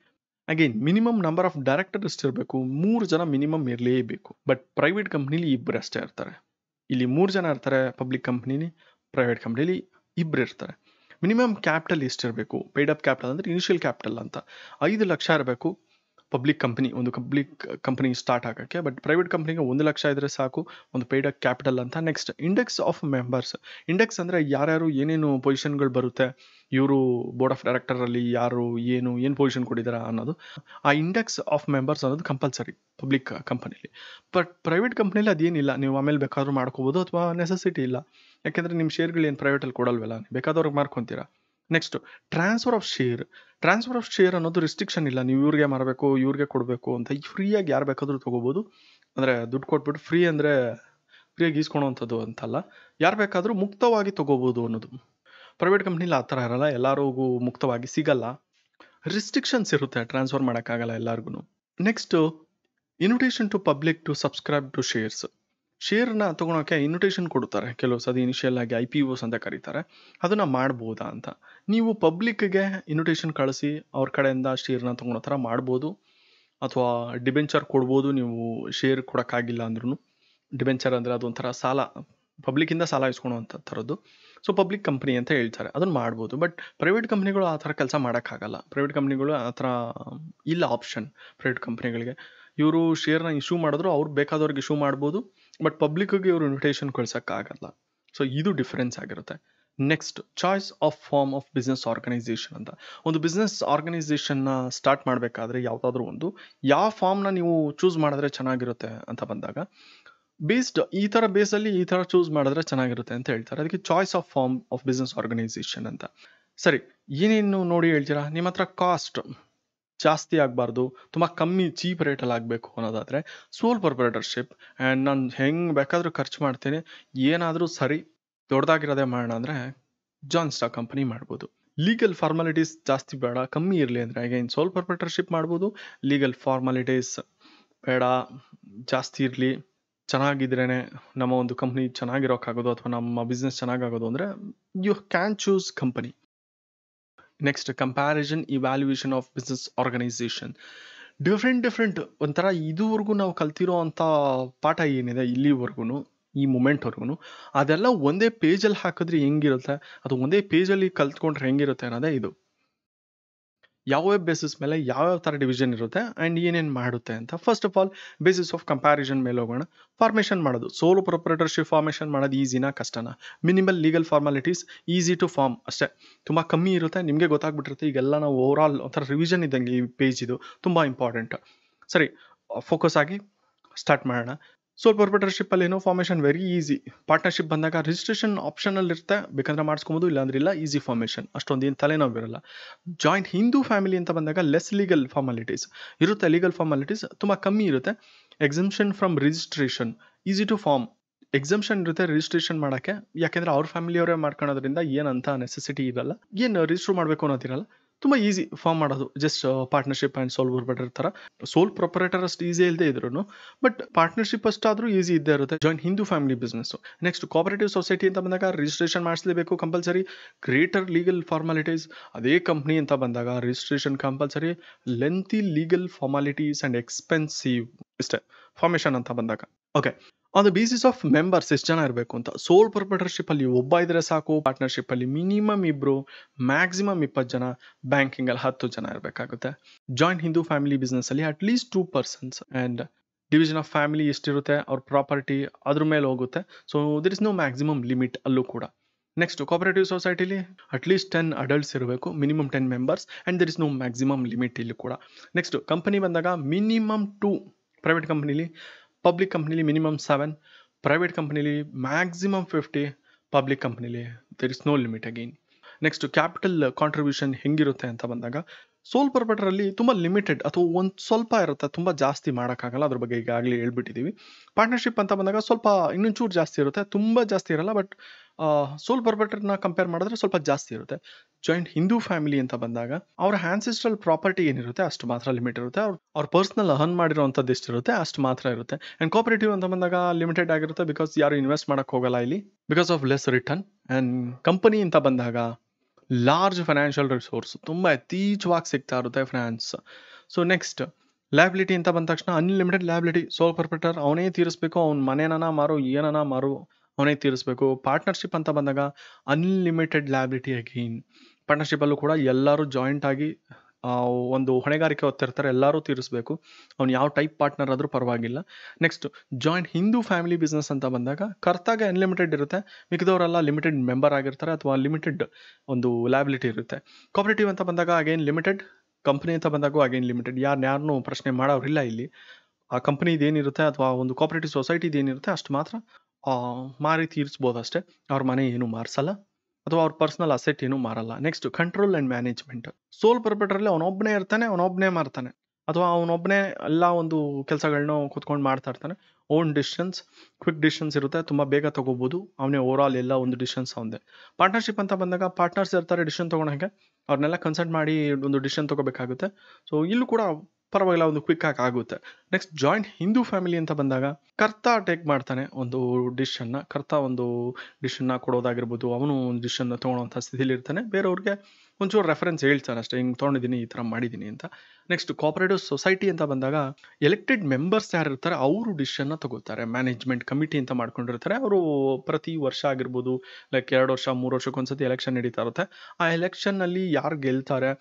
Again minimum number of director ಎಷ್ಟಿರಬೇಕು? 3 ಜನ ಮಿನಿಮಮ್ ಇರಲೇಬೇಕು. ಬಟ್ ಪ್ರೈವೇಟ್ ಕಂಪ್ನಿಲಿ 2 ಅಷ್ಟೇ ಇರ್ತಾರೆ. ಇಲ್ಲಿ 3 ಜನ ಇರ್ತಾರೆ ಪಬ್ಲಿಕ್ ಕಂಪ್ನಿಲಿ, ಪ್ರೈವೇಟ್ ಕಂಪ್ನಿಲಿ 2 ಇರ್ತಾರೆ. ಮಿನಿಮಮ್ ಕ್ಯಾಪಿಟಲ್ ಎಷ್ಟಿರಬೇಕು? ಪೇಯ್ಡ್ ಅಪ್ ಕ್ಯಾಪಿಟಲ್ ಅಂದರೆ ಇನಿಷಿಯಲ್ ಕ್ಯಾಪಿಟಲ್ ಅಂತ 5 ಲಕ್ಷ ಇರಬೇಕು. Public company public company start आगे बट प्रईवेट कंपनी लक्ष इतने साकु पेड कैपिटल अंत next index of members index अरे यार्यारू ऐनेनु पोजिशन बरुत्ते इवरु बोर्ड आफ डायरेक्टर यारू ऐनु पोजिशन कोडिद्दारे अन्नोदु आ इंडेक्स आफ मेंबर्स अन्नोदु कंपल्सरी पब्लिक कंपनीली बट प्रईवेट कंपनीली अदेनिल्ल नीवु आमेले बेकादरू माड्कोबहुदु अथवा नेसेसिटी इल्ल याकेंद्रे निम्म शेर्गळेनु प्रईवेटल्ली कोडल्वल्ल बेकादवरिगे मार्कोंतीरा नेक्स्ट ट्रांसफर ऑफ शेयर ಅನ್ನೋದು ರಿಸ್ಟ್ರಿಕ್ಷನ್ ಇಲ್ಲ ನೀವು ಇವರಿಗೆ ಮಾರಬೇಕು ಇವರಿಗೆ ಕೊಡಬೇಕು ಅಂತ ಫ್ರೀಯಾಗಿ ಯಾರು ಬೇಕಾದರೂ ತಗೋಬಹುದು ಅಂದ್ರೆ ದುಡ್ಡು ಕೊಟ್ಬಿಟ್ಟು ಫ್ರೀ ಅಂದ್ರೆ ಫ್ರೀಯಾಗಿ ಇಸ್ಕೊಳ್ಳೋಂತದ್ದು ಅಂತಲ್ಲ ಯಾರು ಬೇಕಾದರೂ ಮುಕ್ತವಾಗಿ ತಗೋಬಹುದು ಅನ್ನೋದು ಪ್ರೈವೇಟ್ ಕಂಪನಿಲಿ ಆ ತರ ಇರಲ್ಲ ಎಲ್ಲರಿಗೂ ಮುಕ್ತವಾಗಿ ಸಿಗಲ್ಲ ರಿಸ್ಟ್ರಿಕ್ಷನ್ಸ್ ಇರುತ್ತೆ ಟ್ರಾನ್ಸ್‌ಫರ್ ಮಾಡಕಾಗಲ್ಲ ಎಲ್ಲರಿಗೂ next invitation to public to subscribe to shares ಶೇರ್ನ ತಗೊಳ್ಳೋಕೆ ಇನ್ವಿಟೇಷನ್ ಕೊಡುತ್ತಾರೆ ಕೆಲವು ಸದಿ ಇನಿಷಿಯಲ್ ಆಗಿ IPOs ಅಂತ ಕರೀತಾರೆ ಅದನ್ನ ಮಾಡಬಹುದು ಅಂತ ನೀವು ಪಬ್ಲಿಕ್ ಗೆ ಇನ್ವಿಟೇಷನ್ ಕಳಿಸಿ ಅವರ ಕಡೆಯಿಂದ ಶೇರ್ನ ತಗೊಳ್ಳೋ ತರ ಮಾಡಬಹುದು ಅಥವಾ ಡಿಬೆಂಚರ್ ಕೊಡಬಹುದು ನೀವು ಶೇರ್ ಕೊಡಕಾಗಿಲ್ಲ ಅಂದ್ರೂ ಡಿಬೆಂಚರ್ ಅಂದ್ರೆ ಅದು ಒಂತರ ಸಾಲ ಪಬ್ಲಿಕ್ ಇಂದ ಸಾಲ ಇಸ್ಕೊಳ್ಳೋ ಅಂತ ತರದು ಸೋ ಪಬ್ಲಿಕ್ ಕಂಪನಿ ಅಂತ ಹೇಳ್ತಾರೆ ಅದನ್ನ ಮಾಡಬಹುದು ಬಟ್ ಪ್ರೈವೇಟ್ ಕಂಪನಿಗಳು ಆ ತರ ಕೆಲಸ ಮಾಡಕಾಗಲ್ಲ ಪ್ರೈವೇಟ್ ಕಂಪನಿಗಳು ಆ ತರ ಇಲ್ಲ ಆಪ್ಷನ್ ಪ್ರೈವೇಟ್ ಕಂಪನಿಗಳಿಗೆ ಇವರು ಶೇರ್ನ ಇಶ್ಯೂ ಮಾಡಿದ್ರು ಅವರು ಬೇಕಾದವರಿಗೆ ಇಶ್ಯೂ ಮಾಡಬಹುದು बट पब्लिक इवर इन्विटेशन कल्सोक्कागल्ल सो इदु डिफरेंस आगिरुत्ते next choice of form of business organisation अंत ओंदु बिजनेस ऑर्गनाइजेशन ना स्टार्ट ಮಾಡಬೇಕಾದ್ರೆ ಯಾವುದಾದರೂ ಒಂದು ಯಾವ ಫಾರ್ಮ್ ನ ನೀವು ಚೂಸ್ ಮಾಡಿದ್ರೆ ಚೆನ್ನಾಗಿರುತ್ತೆ ಅಂತ ಬಂದಾಗ बेस्ड ಈ ತರ ಬೇಸ್ ಅಲ್ಲಿ ಈ ತರ ಚೂಸ್ ಮಾಡಿದ್ರೆ ಚೆನ್ನಾಗಿರುತ್ತೆ ಅಂತ ಹೇಳ್ತಾರೆ ಅದಕ್ಕೆ choice of form of business organisation ಅಂತ ಸರಿ ಏನೇನು ನೋಡಿ ಹೇಳ್ತೀರಾ ನಿಮ್ಮತ್ರ ಕಾಸ್ಟ್ ಜಾಸ್ತಿ ಆಗಬಾರದು ತುಂಬಾ ಕಮ್ಮಿ ಚೀಪ್ ರೇಟ್ ಅಲ್ಲಿ ಆಗಬೇಕು ಅನ್ನೋದಾದ್ರೆ ಸೋಲ್ ಪ್ರೊಪ್ರೈಟರ್‌ಶಿಪ್ ಅಂಡ್ ನಾನು ಹೆಂಗ್ ಬೇಕಾದರೂ ಖರ್ಚು ಮಾಡ್ತೇನೆ ಏನಾದರೂ ಸರಿ ದೊಡ್ಡದಾಗಿರೋದೇ ಮಾಡೋಣ ಅಂದ್ರೆ ಜಾನ್ ಸ್ಟಾಕ್ ಕಂಪನಿ ಮಾಡಬಹುದು ಲೀಗಲ್ ಫಾರ್ಮಾಲಿಟೀಸ್ ಜಾಸ್ತಿ ಬೇಡ ಕಮ್ಮಿ ಇರಲಿ ಅಂದ್ರೆ ಅಗೇನ್ ಸೋಲ್ ಪ್ರೊಪ್ರೈಟರ್‌ಶಿಪ್ ಮಾಡಬಹುದು ಲೀಗಲ್ ಫಾರ್ಮಾಲಿಟೀಸ್ ಬೇಡ ಜಾಸ್ತಿ ಇರಲಿ ಚೆನ್ನಾಗಿದ್ರೇನೆ ನಮ್ಮ ಒಂದು ಕಂಪನಿ ಚೆನ್ನಾಗಿರೋಕಾಗೋದು ಅಥವಾ ನಮ್ಮ ಬಿಸ್ನೆಸ್ ಚೆನ್ನಾಗಾಗೋದು ಅಂದ್ರೆ you can choose company next comparison evaluation of business organisation different different ಒಂತರ ಇದುವರೆಗೂ ನಾವು ಕಲ್ತಿರೋ ಅಂತ ಪಾಠ ಏನಿದೆ ಇಲ್ಲಿವರೆಗೂ ಈ ಮೊಮೆಂಟ್ ವರೆಗೂ ಅದೆಲ್ಲ ಒಂದೇ ಪೇಜ್ ಅಲ್ಲಿ ಹಾಕಿದ್ರೆ ಹೆಂಗಿರುತ್ತೆ ಅದು ಒಂದೇ ಪೇಜ್ ಅಲ್ಲಿ ಕಲ್ತ್ಕೊಂಡ್ರೆ ಹೆಂಗಿರುತ್ತೆ ಅನ್ನೋದೇ ಇದು ಯಾವ ಬೇಸಿಸ್ ಮೇಲೆ ಯಾವ ತರ ಡಿವಿಷನ್ ಇರುತ್ತೆ ಅಂಡ್ ಏನೇನ್ ಮಾಡುತ್ತೆ ಅಂತ first of all basis of comparison ಮೇಲೆ ಹೋಗೋಣ ಫಾರ್ಮೇಷನ್ ಮಾಡೋದು ಸೋಲ್ ಪ್ರೊಪ್ರೈಟರ್‌ಶಿಪ್ ಫಾರ್ಮೇಷನ್ ಮಾಡೋದು ಈಜಿನಾ ಕಷ್ಟನಾ minimal legal formalities easy to form ಅಷ್ಟೇ ತುಂಬಾ ಕಮ್ಮಿ ಇರುತ್ತೆ ನಿಮಗೆ ಗೊತ್ತಾಗ್ಬಿಟ್ಟಿರುತ್ತೆ ಈಗೆಲ್ಲ ನಾವು ಓವರ್ ಆಲ್ ಒಂಥರ ರಿವಿಷನ್ ಇದ್ದಂಗೆ ಈ ಪೇಜ್ ಇದು ತುಂಬಾ ಇಂಪಾರ್ಟೆಂಟ್ ಸರಿ ಫೋಕಸ್ ಆಗಿ ಸ್ಟಾರ್ಟ್ ಮಾಡೋಣ ಸೋಲ್ ಪ್ರೊಪ್ರೈಟರ್‌ಶಿಪ್ ಅಲ್ಲಿ ಏನೋ ಫಾರ್ಮೇಷನ್ ವೆರಿ ಈಸಿ ಪಾರ್ಟ್ನರ್‌ಶಿಪ್ ಬಂದಾಗ ರಿಜಿಸ್ಟ್ರೇಷನ್ ಆಪ್ಷನ್ ಅಲ್ಲಿ ಇರುತ್ತೆ ಬೇಕಂದ್ರೆ ಮಾಡ್ಸ್ಕೊಬಹುದು ಇಲ್ಲ ಅಂದ್ರೆ ಇಲ್ಲ ಈಸಿ ಫಾರ್ಮೇಷನ್ ಅಷ್ಟೊಂದು ಏನು ತಲೆನೋವು ಇರಲ್ಲ ಜಾಯಿಂಟ್ ಹಿಂದೂ ಫ್ಯಾಮಿಲಿ ಅಂತ ಬಂದಾಗ ಲೆಸ್ ಲೀಗಲ್ ಫಾರ್ಮಾಲಿಟೀಸ್ ಇರುತ್ತೆ ಲೀಗಲ್ ಫಾರ್ಮಾಲಿಟೀಸ್ ತುಂಬಾ ಕಮ್ಮಿ ಇರುತ್ತೆ exemption from registration easy to form exemption ಇರುತ್ತೆ ರಿಜಿಸ್ಟ್ರೇಷನ್ ಮಾಡೋಕ್ಕೆ ಯಾಕೆಂದ್ರೆ ಅವ್ರ ಫ್ಯಾಮಿಲಿಯವರೇ ಮಾಡ್ಕೊಳ್ಳೋದ್ರಿಂದ ಏನಂತ ನೆಸೆಸಿಟಿ ಇರಲ್ಲ ಏನು ರಿಜಿಸ್ಟರ್ ಮಾಡಬೇಕು ಅನ್ನೋದಿರಲ್ಲ ತುಂಬಾ ಈಸಿ ಫಾರ್ಮ್ ಮಾಡೋದು just partnership and sole proprietor ತರ ಸೋಲ್ ಪ್ರೊಪ್ರೈಟರ್ ಅಷ್ಟು ಈಸಿ ಇಲ್ಲದೆ ಇದ್ರು ಬಟ್ ಪಾರ್ಟ್ನರ್ಶಿಪ್ ಅಷ್ಟಾದ್ರೂ ಈಸಿ ಇದ್ದೇ ಇರುತ್ತೆ joint Hindu family business next cooperative society ಅಂತ ಬಂದಾಗ ರಿಜಿಸ್ಟ್ರೇಷನ್ ಮಾಡಿಸಲೇಬೇಕು ಕಂಪಲ್ಸರಿ ಗ್ರೇಟರ್ ಲೀಗಲ್ ಫಾರ್ಮಾಲಿಟೀಸ್ ಅದೇ ಕಂಪ್ನಿ ಅಂತ ಬಂದಾಗ registration compulsory lengthy legal formalities and expensive ಇಷ್ಟೇ ಫಾರ್ಮೇಷನ್ ಅಂತ ಬಂದಾಗ okay on the basis of members ಎಷ್ಟು ಜನ ಇರಬೇಕು ಅಂತ ಸೋಲ್ ಪ್ರೊಪ್ರೈಟರ್‌ಶಿಪ್ ಅಲ್ಲಿ ಒಬ್ಬ ಇದ್ರೆ ಸಾಕು ಪಾರ್ಟ್ನರ್‌ಶಿಪ್ ಅಲ್ಲಿ ಮಿನಿಮಮ್ ಇಬ್ರು ಮ್ಯಾಕ್ಸಿಮಮ್ 20 ಜನ ಬ್ಯಾಂಕಿಂಗ್ ಅಲ್ಲಿ 10 ಜನ ಇರಬೇಕಾಗುತ್ತೆ ಜಾಯಿಂಟ್ ಹಿಂದೂ ಫ್ಯಾಮಿಲಿ ಬಿಸ್ನೆಸ್ ಅಲ್ಲಿ at least 2 persons and division of family ಎಷ್ಟಿರುತ್ತೆ ಅವ್ರ ಪ್ರಾಪರ್ಟಿ ಅದ್ರ ಮೇಲೆ ಹೋಗುತ್ತೆ so there is no maximum limit ಅಲ್ಲೂ ಕೂಡ ನೆಕ್ಸ್ಟ್ ಕೋಆಪರೇಟಿವ್ ಸೊಸೈಟಿಲಿ ಅಟ್ ಲೀಸ್ಟ್ 10 ಅಡಲ್ಟ್ಸ್ ಇರಬೇಕು minimum 10 members and there is no maximum limit ಇಲ್ಲೂ ಕೂಡ ನೆಕ್ಸ್ಟ್ ಕಂಪನಿ ಬಂದಾಗ ಮಿನಿಮಮ್ 2 ಪ್ರೈವೇಟ್ ಕಂಪನಿಲಿ public company minimum 7 private company maximum 50 public company there is no limit again next capital contribution ಹೆಂಗಿರುತ್ತೆ ಅಂತ ಬಂದಾಗ ಸೋಲ್ ಪ್ರೊಪ್ರೈಟರ್ ಅಲ್ಲಿ ತುಂಬಾ ಲಿಮಿಟೆಡ್ ಅಥವಾ ಒಂದು ಸ್ವಲ್ಪ ಇರುತ್ತೆ ತುಂಬಾ ಜಾಸ್ತಿ ಮಾಡೋಕ್ಕಾಗಲ್ಲ ಅದರ ಬಗ್ಗೆ ಈಗಾಗಲೇ ಹೇಳ್ಬಿಟ್ಟಿದ್ದೀವಿ ಪಾರ್ಟ್ನರ್‌ಶಿಪ್ ಅಂತ ಬಂದಾಗ ಸ್ವಲ್ಪ ಇನ್ನೊಂಚೂರು ಜಾಸ್ತಿ ಇರುತ್ತೆ ತುಂಬಾ ಜಾಸ್ತಿ ಇರಲ್ಲ ಬಟ್ ಸೋಲ್ ಪ್ರೊಪ್ರೈಟರ್‌ನ ಕಂಪೇರ್ ಮಾಡಿದ್ರೆ ಸ್ವಲ್ಪ ಜಾಸ್ತಿ ಇರುತ್ತೆ ಜಾಯಿಂಟ್ ಹಿಂದೂ ಫ್ಯಾಮಿಲಿ ಅಂತ ಬಂದಾಗ ಅವರ ಆನ್ಸೆಸ್ಟ್ರಲ್ ಪ್ರಾಪರ್ಟಿ ಏನಿರುತ್ತೆ ಅಷ್ಟು ಮಾತ್ರ ಲಿಮಿಟ್ ಇರುತ್ತೆ ಅವ್ರ ಪರ್ಸನಲ್ ಅರ್ನ್ ಮಾಡಿರೋಂಥದ್ದು ಎಷ್ಟಿರುತ್ತೆ ಅಷ್ಟು ಮಾತ್ರ ಇರುತ್ತೆ ಆ್ಯಂಡ್ ಕೋಆಪರೇಟಿವ್ ಅಂತ ಬಂದಾಗ ಲಿಮಿಟೆಡ್ ಆಗಿರುತ್ತೆ ಬಿಕಾಸ್ ಯಾರು ಇನ್ವೆಸ್ಟ್ ಮಾಡೋಕ್ಕೆ ಹೋಗಲ್ಲ ಇಲ್ಲಿ because of less return and company ಅಂತ ಬಂದಾಗ ಲಾರ್ಜ್ ಫೈನಾನ್ಷಿಯಲ್ ರಿಸೋರ್ಸ್ ತುಂಬ ಯಥೇಚ್ಛವಾಗಿ ಸಿಗ್ತಾ ಇರುತ್ತೆ ಫೈನಾನ್ಸ್ ಸೊ ನೆಕ್ಸ್ಟ್ ಲಯಬಿಲಿಟಿ ಅಂತ ಬಂದ ತಕ್ಷಣ ಅನ್ಲಿಮಿಟೆಡ್ ಲಯಬಿಲಿಟಿ ಸೋಲ್ ಪ್ರೊಪ್ರೈಟರ್ ಅವನೇ ತೀರಿಸಬೇಕು ಅವ್ನ ಮನೇನ ಮಾರು ಏನನ ಮಾರು ಅವನೇ ತೀರಿಸಬೇಕು ಪಾರ್ಟ್ನರ್ಶಿಪ್ ಅಂತ ಬಂದಾಗ ಅನ್ಲಿಮಿಟೆಡ್ ಲಯಬಿಲಿಟಿ ಅಗೇನ್ ಪಾರ್ಟ್ನರ್ಶಿಪ್ಪಲ್ಲೂ ಕೂಡ ಎಲ್ಲರೂ ಜಾಯಿಂಟ್ ಆಗಿ ಒಂದು ಹೊಣೆಗಾರಿಕೆ ಹೊತ್ತಿರ್ತಾರೆ ಎಲ್ಲರೂ ತೀರಿಸಬೇಕು, ಅವನು ಯಾವ ಟೈಪ್ ಪಾರ್ಟ್ನರ್ ಆದರೂ ಪರವಾಗಿಲ್ಲ. Next joint Hindu family business ಅಂತ ಬಂದಾಗ ಕರ್ತಾಗೆ ಅನ್ಲಿಮಿಟೆಡ್ ಇರುತ್ತೆ, ಮಿಕ್ಕಿದವರೆಲ್ಲ ಲಿಮಿಟೆಡ್ ಮೆಂಬರ್ ಆಗಿರ್ತಾರೆ ಅಥವಾ ಲಿಮಿಟೆಡ್ ಒಂದು ಲ್ಯಾಬಿಲಿಟಿ ಇರುತ್ತೆ. ಕೋಪರೇಟಿವ್ ಅಂತ ಬಂದಾಗ ಅಗೇನ್ ಲಿಮಿಟೆಡ್, ಕಂಪ್ನಿ ಅಂತ ಬಂದಾಗೂ ಅಗೇನ್ ಲಿಮಿಟೆಡ್, ಯಾರನ್ನೂ ಪ್ರಶ್ನೆ ಮಾಡೋರಿಲ್ಲ ಇಲ್ಲಿ. ಆ ಕಂಪ್ನಿದೇನಿರುತ್ತೆ ಅಥವಾ ಒಂದು ಕೋಪರೇಟಿವ್ ಸೊಸೈಟಿದು ಏನಿರುತ್ತೆ ಅಷ್ಟು ಮಾತ್ರ ಮಾರಿ ತೀರಿಸ್ಬೋದು ಅಷ್ಟೇ, ಅವ್ರ ಮನೆ ಏನು ಮಾರಿಸಲ್ಲ ಅಥವಾ ಅವ್ರ ಪರ್ಸನಲ್ ಅಸೆಟ್ ಏನೂ ಮಾರಲ್ಲ. Next control and management, sole ಪರ್ಪೆಟ್ರಲ್ಲಿ ಅವನೊಬ್ಬನೇ ಇರ್ತಾನೆ, ಅವನೊಬ್ಬನೇ ಮಾರ್ತಾನೆ ಅಥವಾ ಅವನೊಬ್ಬನೇ ಎಲ್ಲ ಒಂದು ಕೆಲಸಗಳನ್ನ ಕೂತ್ಕೊಂಡು ಮಾಡ್ತಾ ಇರ್ತಾನೆ. ಓನ್ ಡಿಸಿಷನ್ಸ್, ಕ್ವಿಕ್ ಡಿಸಿಷನ್ಸ್ ಇರುತ್ತೆ, ತುಂಬ ಬೇಗ ತೊಗೋಬೋದು, ಅವನೇ ಓವರಾಲ್ ಎಲ್ಲ ಒಂದು ಡಿಸಿಷನ್ಸ್ ಅವನದೇ. ಪಾರ್ಟ್ನರ್ಶಿಪ್ ಅಂತ ಬಂದಾಗ ಪಾರ್ಟ್ನರ್ಸ್ ಇರ್ತಾರೆ ಡಿಸಿಷನ್ ತೊಗೊಳಕ್ಕೆ, ಅವ್ರನ್ನೆಲ್ಲ ಕನ್ಸಲ್ಟ್ ಮಾಡಿ ಒಂದು ಡಿಸಿಷನ್ ತೊಗೋಬೇಕಾಗುತ್ತೆ. ಸೊ ಇಲ್ಲೂ ಕೂಡ ಪರವಾಗಿಲ್ಲ, ಒಂದು ಕ್ವಿಕ್ ಆಗಿ ಆಗುತ್ತೆ. ನೆಕ್ಸ್ಟ್ ಜಾಯಿಂಟ್ ಹಿಂದೂ ಫ್ಯಾಮಿಲಿ ಅಂತ ಬಂದಾಗ ಕರ್ತ ಟೇಕ್ ಮಾಡ್ತಾನೆ ಒಂದು ಡಿಶನ್ನ, ಕರ್ತ ಒಂದು ಡಿಶನ್ನ ಕೊಡೋದಾಗಿರ್ಬೋದು, ಅವನು ಒಂದು ಡಿಶನ್ನ ತೊಗೊಳೋಂಥ ಸ್ಥಿತಿಲಿ ಇರ್ತಾನೆ, ಬೇರೆಯವ್ರಿಗೆ ಒಂಚೂರು ರೆಫರೆನ್ಸ್ ಹೇಳ್ತಾನೆ ಅಷ್ಟೇ, ಹಿಂಗೆ ತೊಗೊಂಡಿದ್ದೀನಿ ಈ ಥರ ಮಾಡಿದ್ದೀನಿ ಅಂತ. ನೆಕ್ಸ್ಟ್ ಕೋಪರೇಟಿವ್ ಸೊಸೈಟಿ ಅಂತ ಬಂದಾಗ ಎಲೆಕ್ಟೆಡ್ ಮೆಂಬರ್ಸ್ ಯಾರು ಇರ್ತಾರೆ ಅವರು ಡಿಸಿಷನ್ನ ತೊಗೋತಾರೆ, ಮ್ಯಾನೇಜ್ಮೆಂಟ್ ಕಮಿಟಿ ಅಂತ ಮಾಡ್ಕೊಂಡಿರ್ತಾರೆ, ಅವರು ಪ್ರತಿ ವರ್ಷ ಆಗಿರ್ಬೋದು ಲೈಕ್ 2 ವರ್ಷ 3 ವರ್ಷಕ್ಕೆ ಒಂದ್ಸತಿ ಎಲೆಕ್ಷನ್ ನಡೀತಾ ಇರುತ್ತೆ, ಆ ಎಲೆಕ್ಷನ್ನಲ್ಲಿ ಯಾರು ಗೆಲ್ತಾರೆ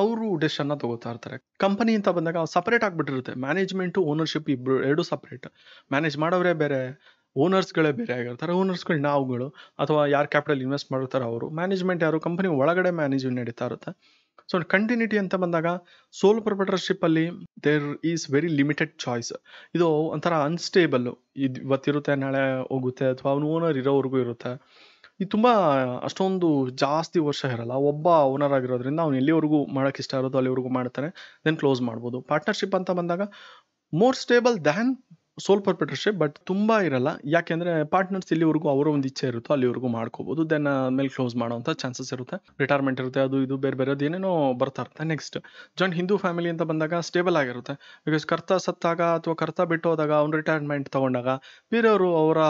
ಅವರು ಡಿಸಿಷನ್ನ ತೊಗೋತಾ ಇರ್ತಾರೆ. ಕಂಪನಿ ಅಂತ ಬಂದಾಗ ಸಪ್ರೇಟ್ ಆಗಿಬಿಟ್ಟಿರುತ್ತೆ, ಮ್ಯಾನೇಜ್ಮೆಂಟು ಓನರ್ಶಿಪ್ ಎರಡೂ ಸಪ್ರೇಟ್, ಮ್ಯಾನೇಜ್ ಮಾಡೋರೇ ಬೇರೆ, ಓನರ್ಸ್ಗಳೇ ಬೇರೆ ಆಗಿರ್ತಾರೆ, ಓನರ್ಸ್ಗಳು ನಾವುಗಳು ಅಥವಾ ಯಾರು ಕ್ಯಾಪಿಟಲ್ ಇನ್ವೆಸ್ಟ್ ಮಾಡಿರ್ತಾರೆ ಅವರು, ಮ್ಯಾನೇಜ್ಮೆಂಟ್ ಯಾರು ಕಂಪನಿ ಒಳಗಡೆ ಮ್ಯಾನೇಜ್ ನಡೀತಾ ಇರುತ್ತೆ. ಸೊ ಕಂಟಿನ್ಯೂಟಿ ಅಂತ ಬಂದಾಗ ಸೋಲ್ ಪ್ರೊಪ್ರೈಟರ್ಶಿಪ್ಪಲ್ಲಿ there is very limited choice, ಇದು ಒಂಥರ ಅನ್ಸ್ಟೇಬಲ್ಲು, ಇದು ಇವತ್ತಿರುತ್ತೆ ನಾಳೆ ಹೋಗುತ್ತೆ ಅಥವಾ ಅವನು ಓನರ್ ಇರೋವರೆಗೂ ಇರುತ್ತೆ, ಇದು ತುಂಬ ಅಷ್ಟೊಂದು ಜಾಸ್ತಿ ವರ್ಷ ಇರಲ್ಲ. ಒಬ್ಬ ಓನರ್ ಆಗಿರೋದ್ರಿಂದ ಅವ್ನು ಎಲ್ಲಿವರೆಗೂ ಮಾಡೋಕ್ಕೆ ಇಷ್ಟ ಇರೋದು ಅಲ್ಲಿವರೆಗೂ ಮಾಡ್ತಾನೆ, ದೆನ್ ಕ್ಲೋಸ್ ಮಾಡ್ಬೋದು. ಪಾರ್ಟ್ನರ್ಶಿಪ್ ಅಂತ ಬಂದಾಗ more stable than sole proprietorship, but ತುಂಬ ಇರಲ್ಲ, ಯಾಕೆಂದರೆ ಪಾರ್ಟ್ನರ್ಸ್ ಇಲ್ಲಿವರೆಗೂ ಅವರ ಒಂದು ಇಚ್ಛೆ ಇರುತ್ತೋ ಅಲ್ಲಿವರೆಗೂ ಮಾಡ್ಕೋಬೋದು, ದೆನ್ ಮೇಲೆ ಕ್ಲೋಸ್ ಮಾಡೋವಂಥ ಚಾನ್ಸಸ್ ಇರುತ್ತೆ, ರಿಟೈರ್ಮೆಂಟ್ ಇರುತ್ತೆ, ಅದು ಇದು ಬೇರೆ ಬೇರೆದು ಏನೇನೋ ಬರ್ತಾ ಇರುತ್ತೆ. ನೆಕ್ಸ್ಟ್ ಜಾಯಿಂಟ್ ಹಿಂದೂ ಫ್ಯಾಮಿಲಿ ಅಂತ ಬಂದಾಗ ಸ್ಟೇಬಲ್ ಆಗಿರುತ್ತೆ, ಬಿಕಾಸ್ ಕರ್ತ ಸತ್ತಾಗ ಅಥವಾ ಕರ್ತ ಬಿಟ್ಟು ಹೋದಾಗ ಅವ್ನು ರಿಟೈರ್ಮೆಂಟ್ ತೊಗೊಂಡಾಗ ಬೇರೆಯವರು ಅವರ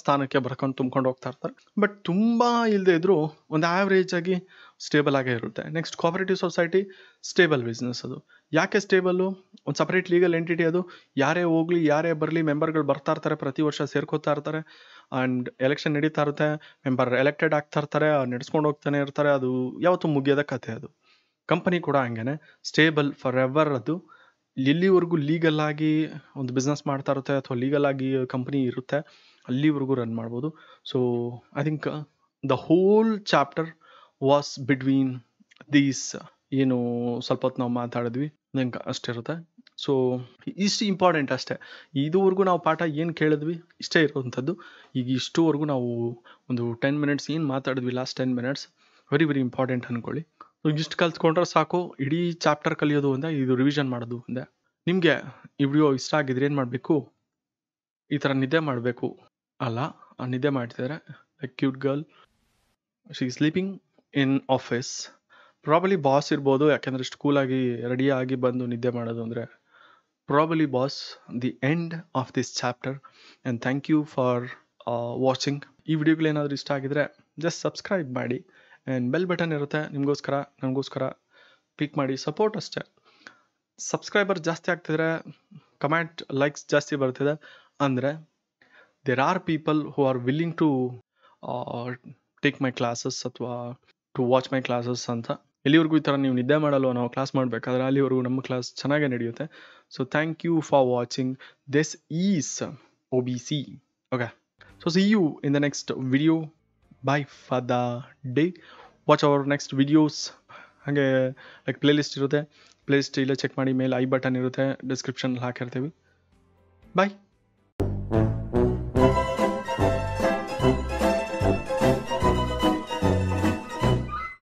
ಸ್ಥಾನಕ್ಕೆ ಬರ್ಕೊಂಡು ತುಂಬ್ಕೊಂಡು ಹೋಗ್ತಾ ಇರ್ತಾರೆ, ಬಟ್ ತುಂಬ ಇಲ್ಲದೆ ಇದ್ದರೂ ಒಂದು ಆ್ಯಾವ್ರೇಜಾಗಿ ಸ್ಟೇಬಲ್ ಆಗೇ ಇರುತ್ತೆ. Next cooperative society stable business, ಅದು ಯಾಕೆ ಸ್ಟೇಬಲ್ಲು, ಒಂದು ಸಪ್ರೇಟ್ ಲೀಗಲ್ ಎಂಟಿಟಿ, ಅದು ಯಾರೇ ಹೋಗಲಿ ಯಾರೇ ಬರಲಿ ಮೆಂಬರ್ಗಳು ಬರ್ತಾ ಇರ್ತಾರೆ, ಪ್ರತಿ ವರ್ಷ ಸೇರ್ಕೋತಾ ಇರ್ತಾರೆ, ಆ್ಯಂಡ್ ಎಲೆಕ್ಷನ್ ನಡೀತಾ ಇರುತ್ತೆ, ಮೆಂಬರ್ ಎಲೆಕ್ಟೆಡ್ ಆಗ್ತಾ ಇರ್ತಾರೆ, ನಡೆಸ್ಕೊಂಡು ಹೋಗ್ತಾನೆ ಇರ್ತಾರೆ, ಅದು ಯಾವತ್ತೂ ಮುಗಿಯೋದ ಕಥೆ. ಅದು ಕಂಪನಿ ಕೂಡ ಹಂಗೇನೆ ಸ್ಟೇಬಲ್ ಫಾರ್ ಎವರ್, ಅದು ಎಲ್ಲಿವರೆಗೂ ಲೀಗಲ್ ಆಗಿ ಒಂದು ಬಿಸ್ನೆಸ್ ಮಾಡ್ತಾ ಇರುತ್ತೆ ಅಥವಾ ಲೀಗಲ್ ಆಗಿ ಕಂಪನಿ ಇರುತ್ತೆ ಅಲ್ಲಿವರೆಗೂ ರನ್ ಮಾಡ್ಬೋದು. So I think the whole chapter was between these, ಏನು ಸ್ವಲ್ಪ ಹೊತ್ತು ನಾವು ಮಾತಾಡಿದ್ವಿ ನಂಗೆ ಅಷ್ಟಿರುತ್ತೆ. ಸೊ ಇಷ್ಟು ಇಂಪಾರ್ಟೆಂಟ್ ಅಷ್ಟೇ, ಇದುವರೆಗೂ ನಾವು ಪಾಠ ಏನು ಕೇಳಿದ್ವಿ ಇಷ್ಟೇ ಇರುವಂಥದ್ದು. ಈಗ ಇಷ್ಟುವರೆಗೂ ನಾವು ಒಂದು 10 ಮಿನಿಟ್ಸ್ ಏನು ಮಾತಾಡಿದ್ವಿ, last 10 minutes very very important ಅಂದ್ಕೊಳ್ಳಿ. ಸೊ ಇಷ್ಟು ಕಲ್ತ್ಕೊಂಡ್ರೆ ಸಾಕು, ಇಡೀ ಚಾಪ್ಟರ್ ಕಲಿಯೋದು ಒಂದೇ, ಇದು ರಿವಿಷನ್ ಮಾಡೋದು ಒಂದೇ. ನಿಮಗೆ ಈ ವಿಡಿಯೋ ಇಷ್ಟ ಆಗಿದ್ರೆ ಏನು ಮಾಡಬೇಕು, ಈ ಥರ ನಿದ್ದೆ ಮಾಡಬೇಕು ಅಲ್ಲ, ಆ ನಿದ್ದೆ ಮಾಡ್ತಿದ್ದಾರೆ like cute girl, she sleeping in office, probably boss ಇರ್ಬೋದು, ಯಾಕೆಂದರೆ ಸ್ಕೂಲಾಗಿ ರೆಡಿಯಾಗಿ ಬಂದು ನಿದ್ದೆ ಮಾಡೋದು ಅಂದರೆ probably boss. The end of this chapter and thank you for watching. ಈ ವಿಡಿಯೋಗಳೇನಾದರೂ ಇಷ್ಟ ಆಗಿದ್ರೆ ಜಸ್ಟ್ ಸಬ್ಸ್ಕ್ರೈಬ್ ಮಾಡಿ ಆ್ಯಂಡ್ ಬೆಲ್ ಬಟನ್ ಇರುತ್ತೆ, ನಿಮಗೋಸ್ಕರ ನನಗೋಸ್ಕರ ಕ್ಲಿಕ್ ಮಾಡಿ, ಸಪೋರ್ಟ್ ಅಷ್ಟೇ. ಸಬ್ಸ್ಕ್ರೈಬರ್ ಜಾಸ್ತಿ ಆಗ್ತಿದ್ರೆ ಕಮೆಂಟ್ ಲೈಕ್ಸ್ ಜಾಸ್ತಿ ಬರ್ತಿದೆ ಅಂದರೆ there are people who are willing to take my classes ಅಥವಾ ಟು ವಾಚ್ ಮೈ ಕ್ಲಾಸಸ್ ಅಂತ. ಎಲ್ಲಿವರೆಗೂ ಈ ಥರ ನೀವು ನಿದ್ದೆ ಮಾಡಲ್ವ ನಾವು ಕ್ಲಾಸ್ ಮಾಡಬೇಕಾದ್ರೆ, ಅಲ್ಲಿವರೆಗೂ ನಮ್ಮ ಕ್ಲಾಸ್ ಚೆನ್ನಾಗೇ ನಡೆಯುತ್ತೆ. So thank you for watching. This is OBC. Okay, so see you in the next video. Bye for the day. Watch our next videos. ಹಾಗೆ ಲೈಕ್ ಪ್ಲೇಲಿಸ್ಟ್ ಇರುತ್ತೆ, ಪ್ಲೇಲಿಸ್ಟ್ ಇಲ್ಲೇ ಚೆಕ್ ಮಾಡಿ, ಮೇಲೆ ಐ ಬಟನ್ ಇರುತ್ತೆ, ಡಿಸ್ಕ್ರಿಪ್ಷನಲ್ಲಿ ಹಾಕಿರ್ತೀವಿ. ಬಾಯ್.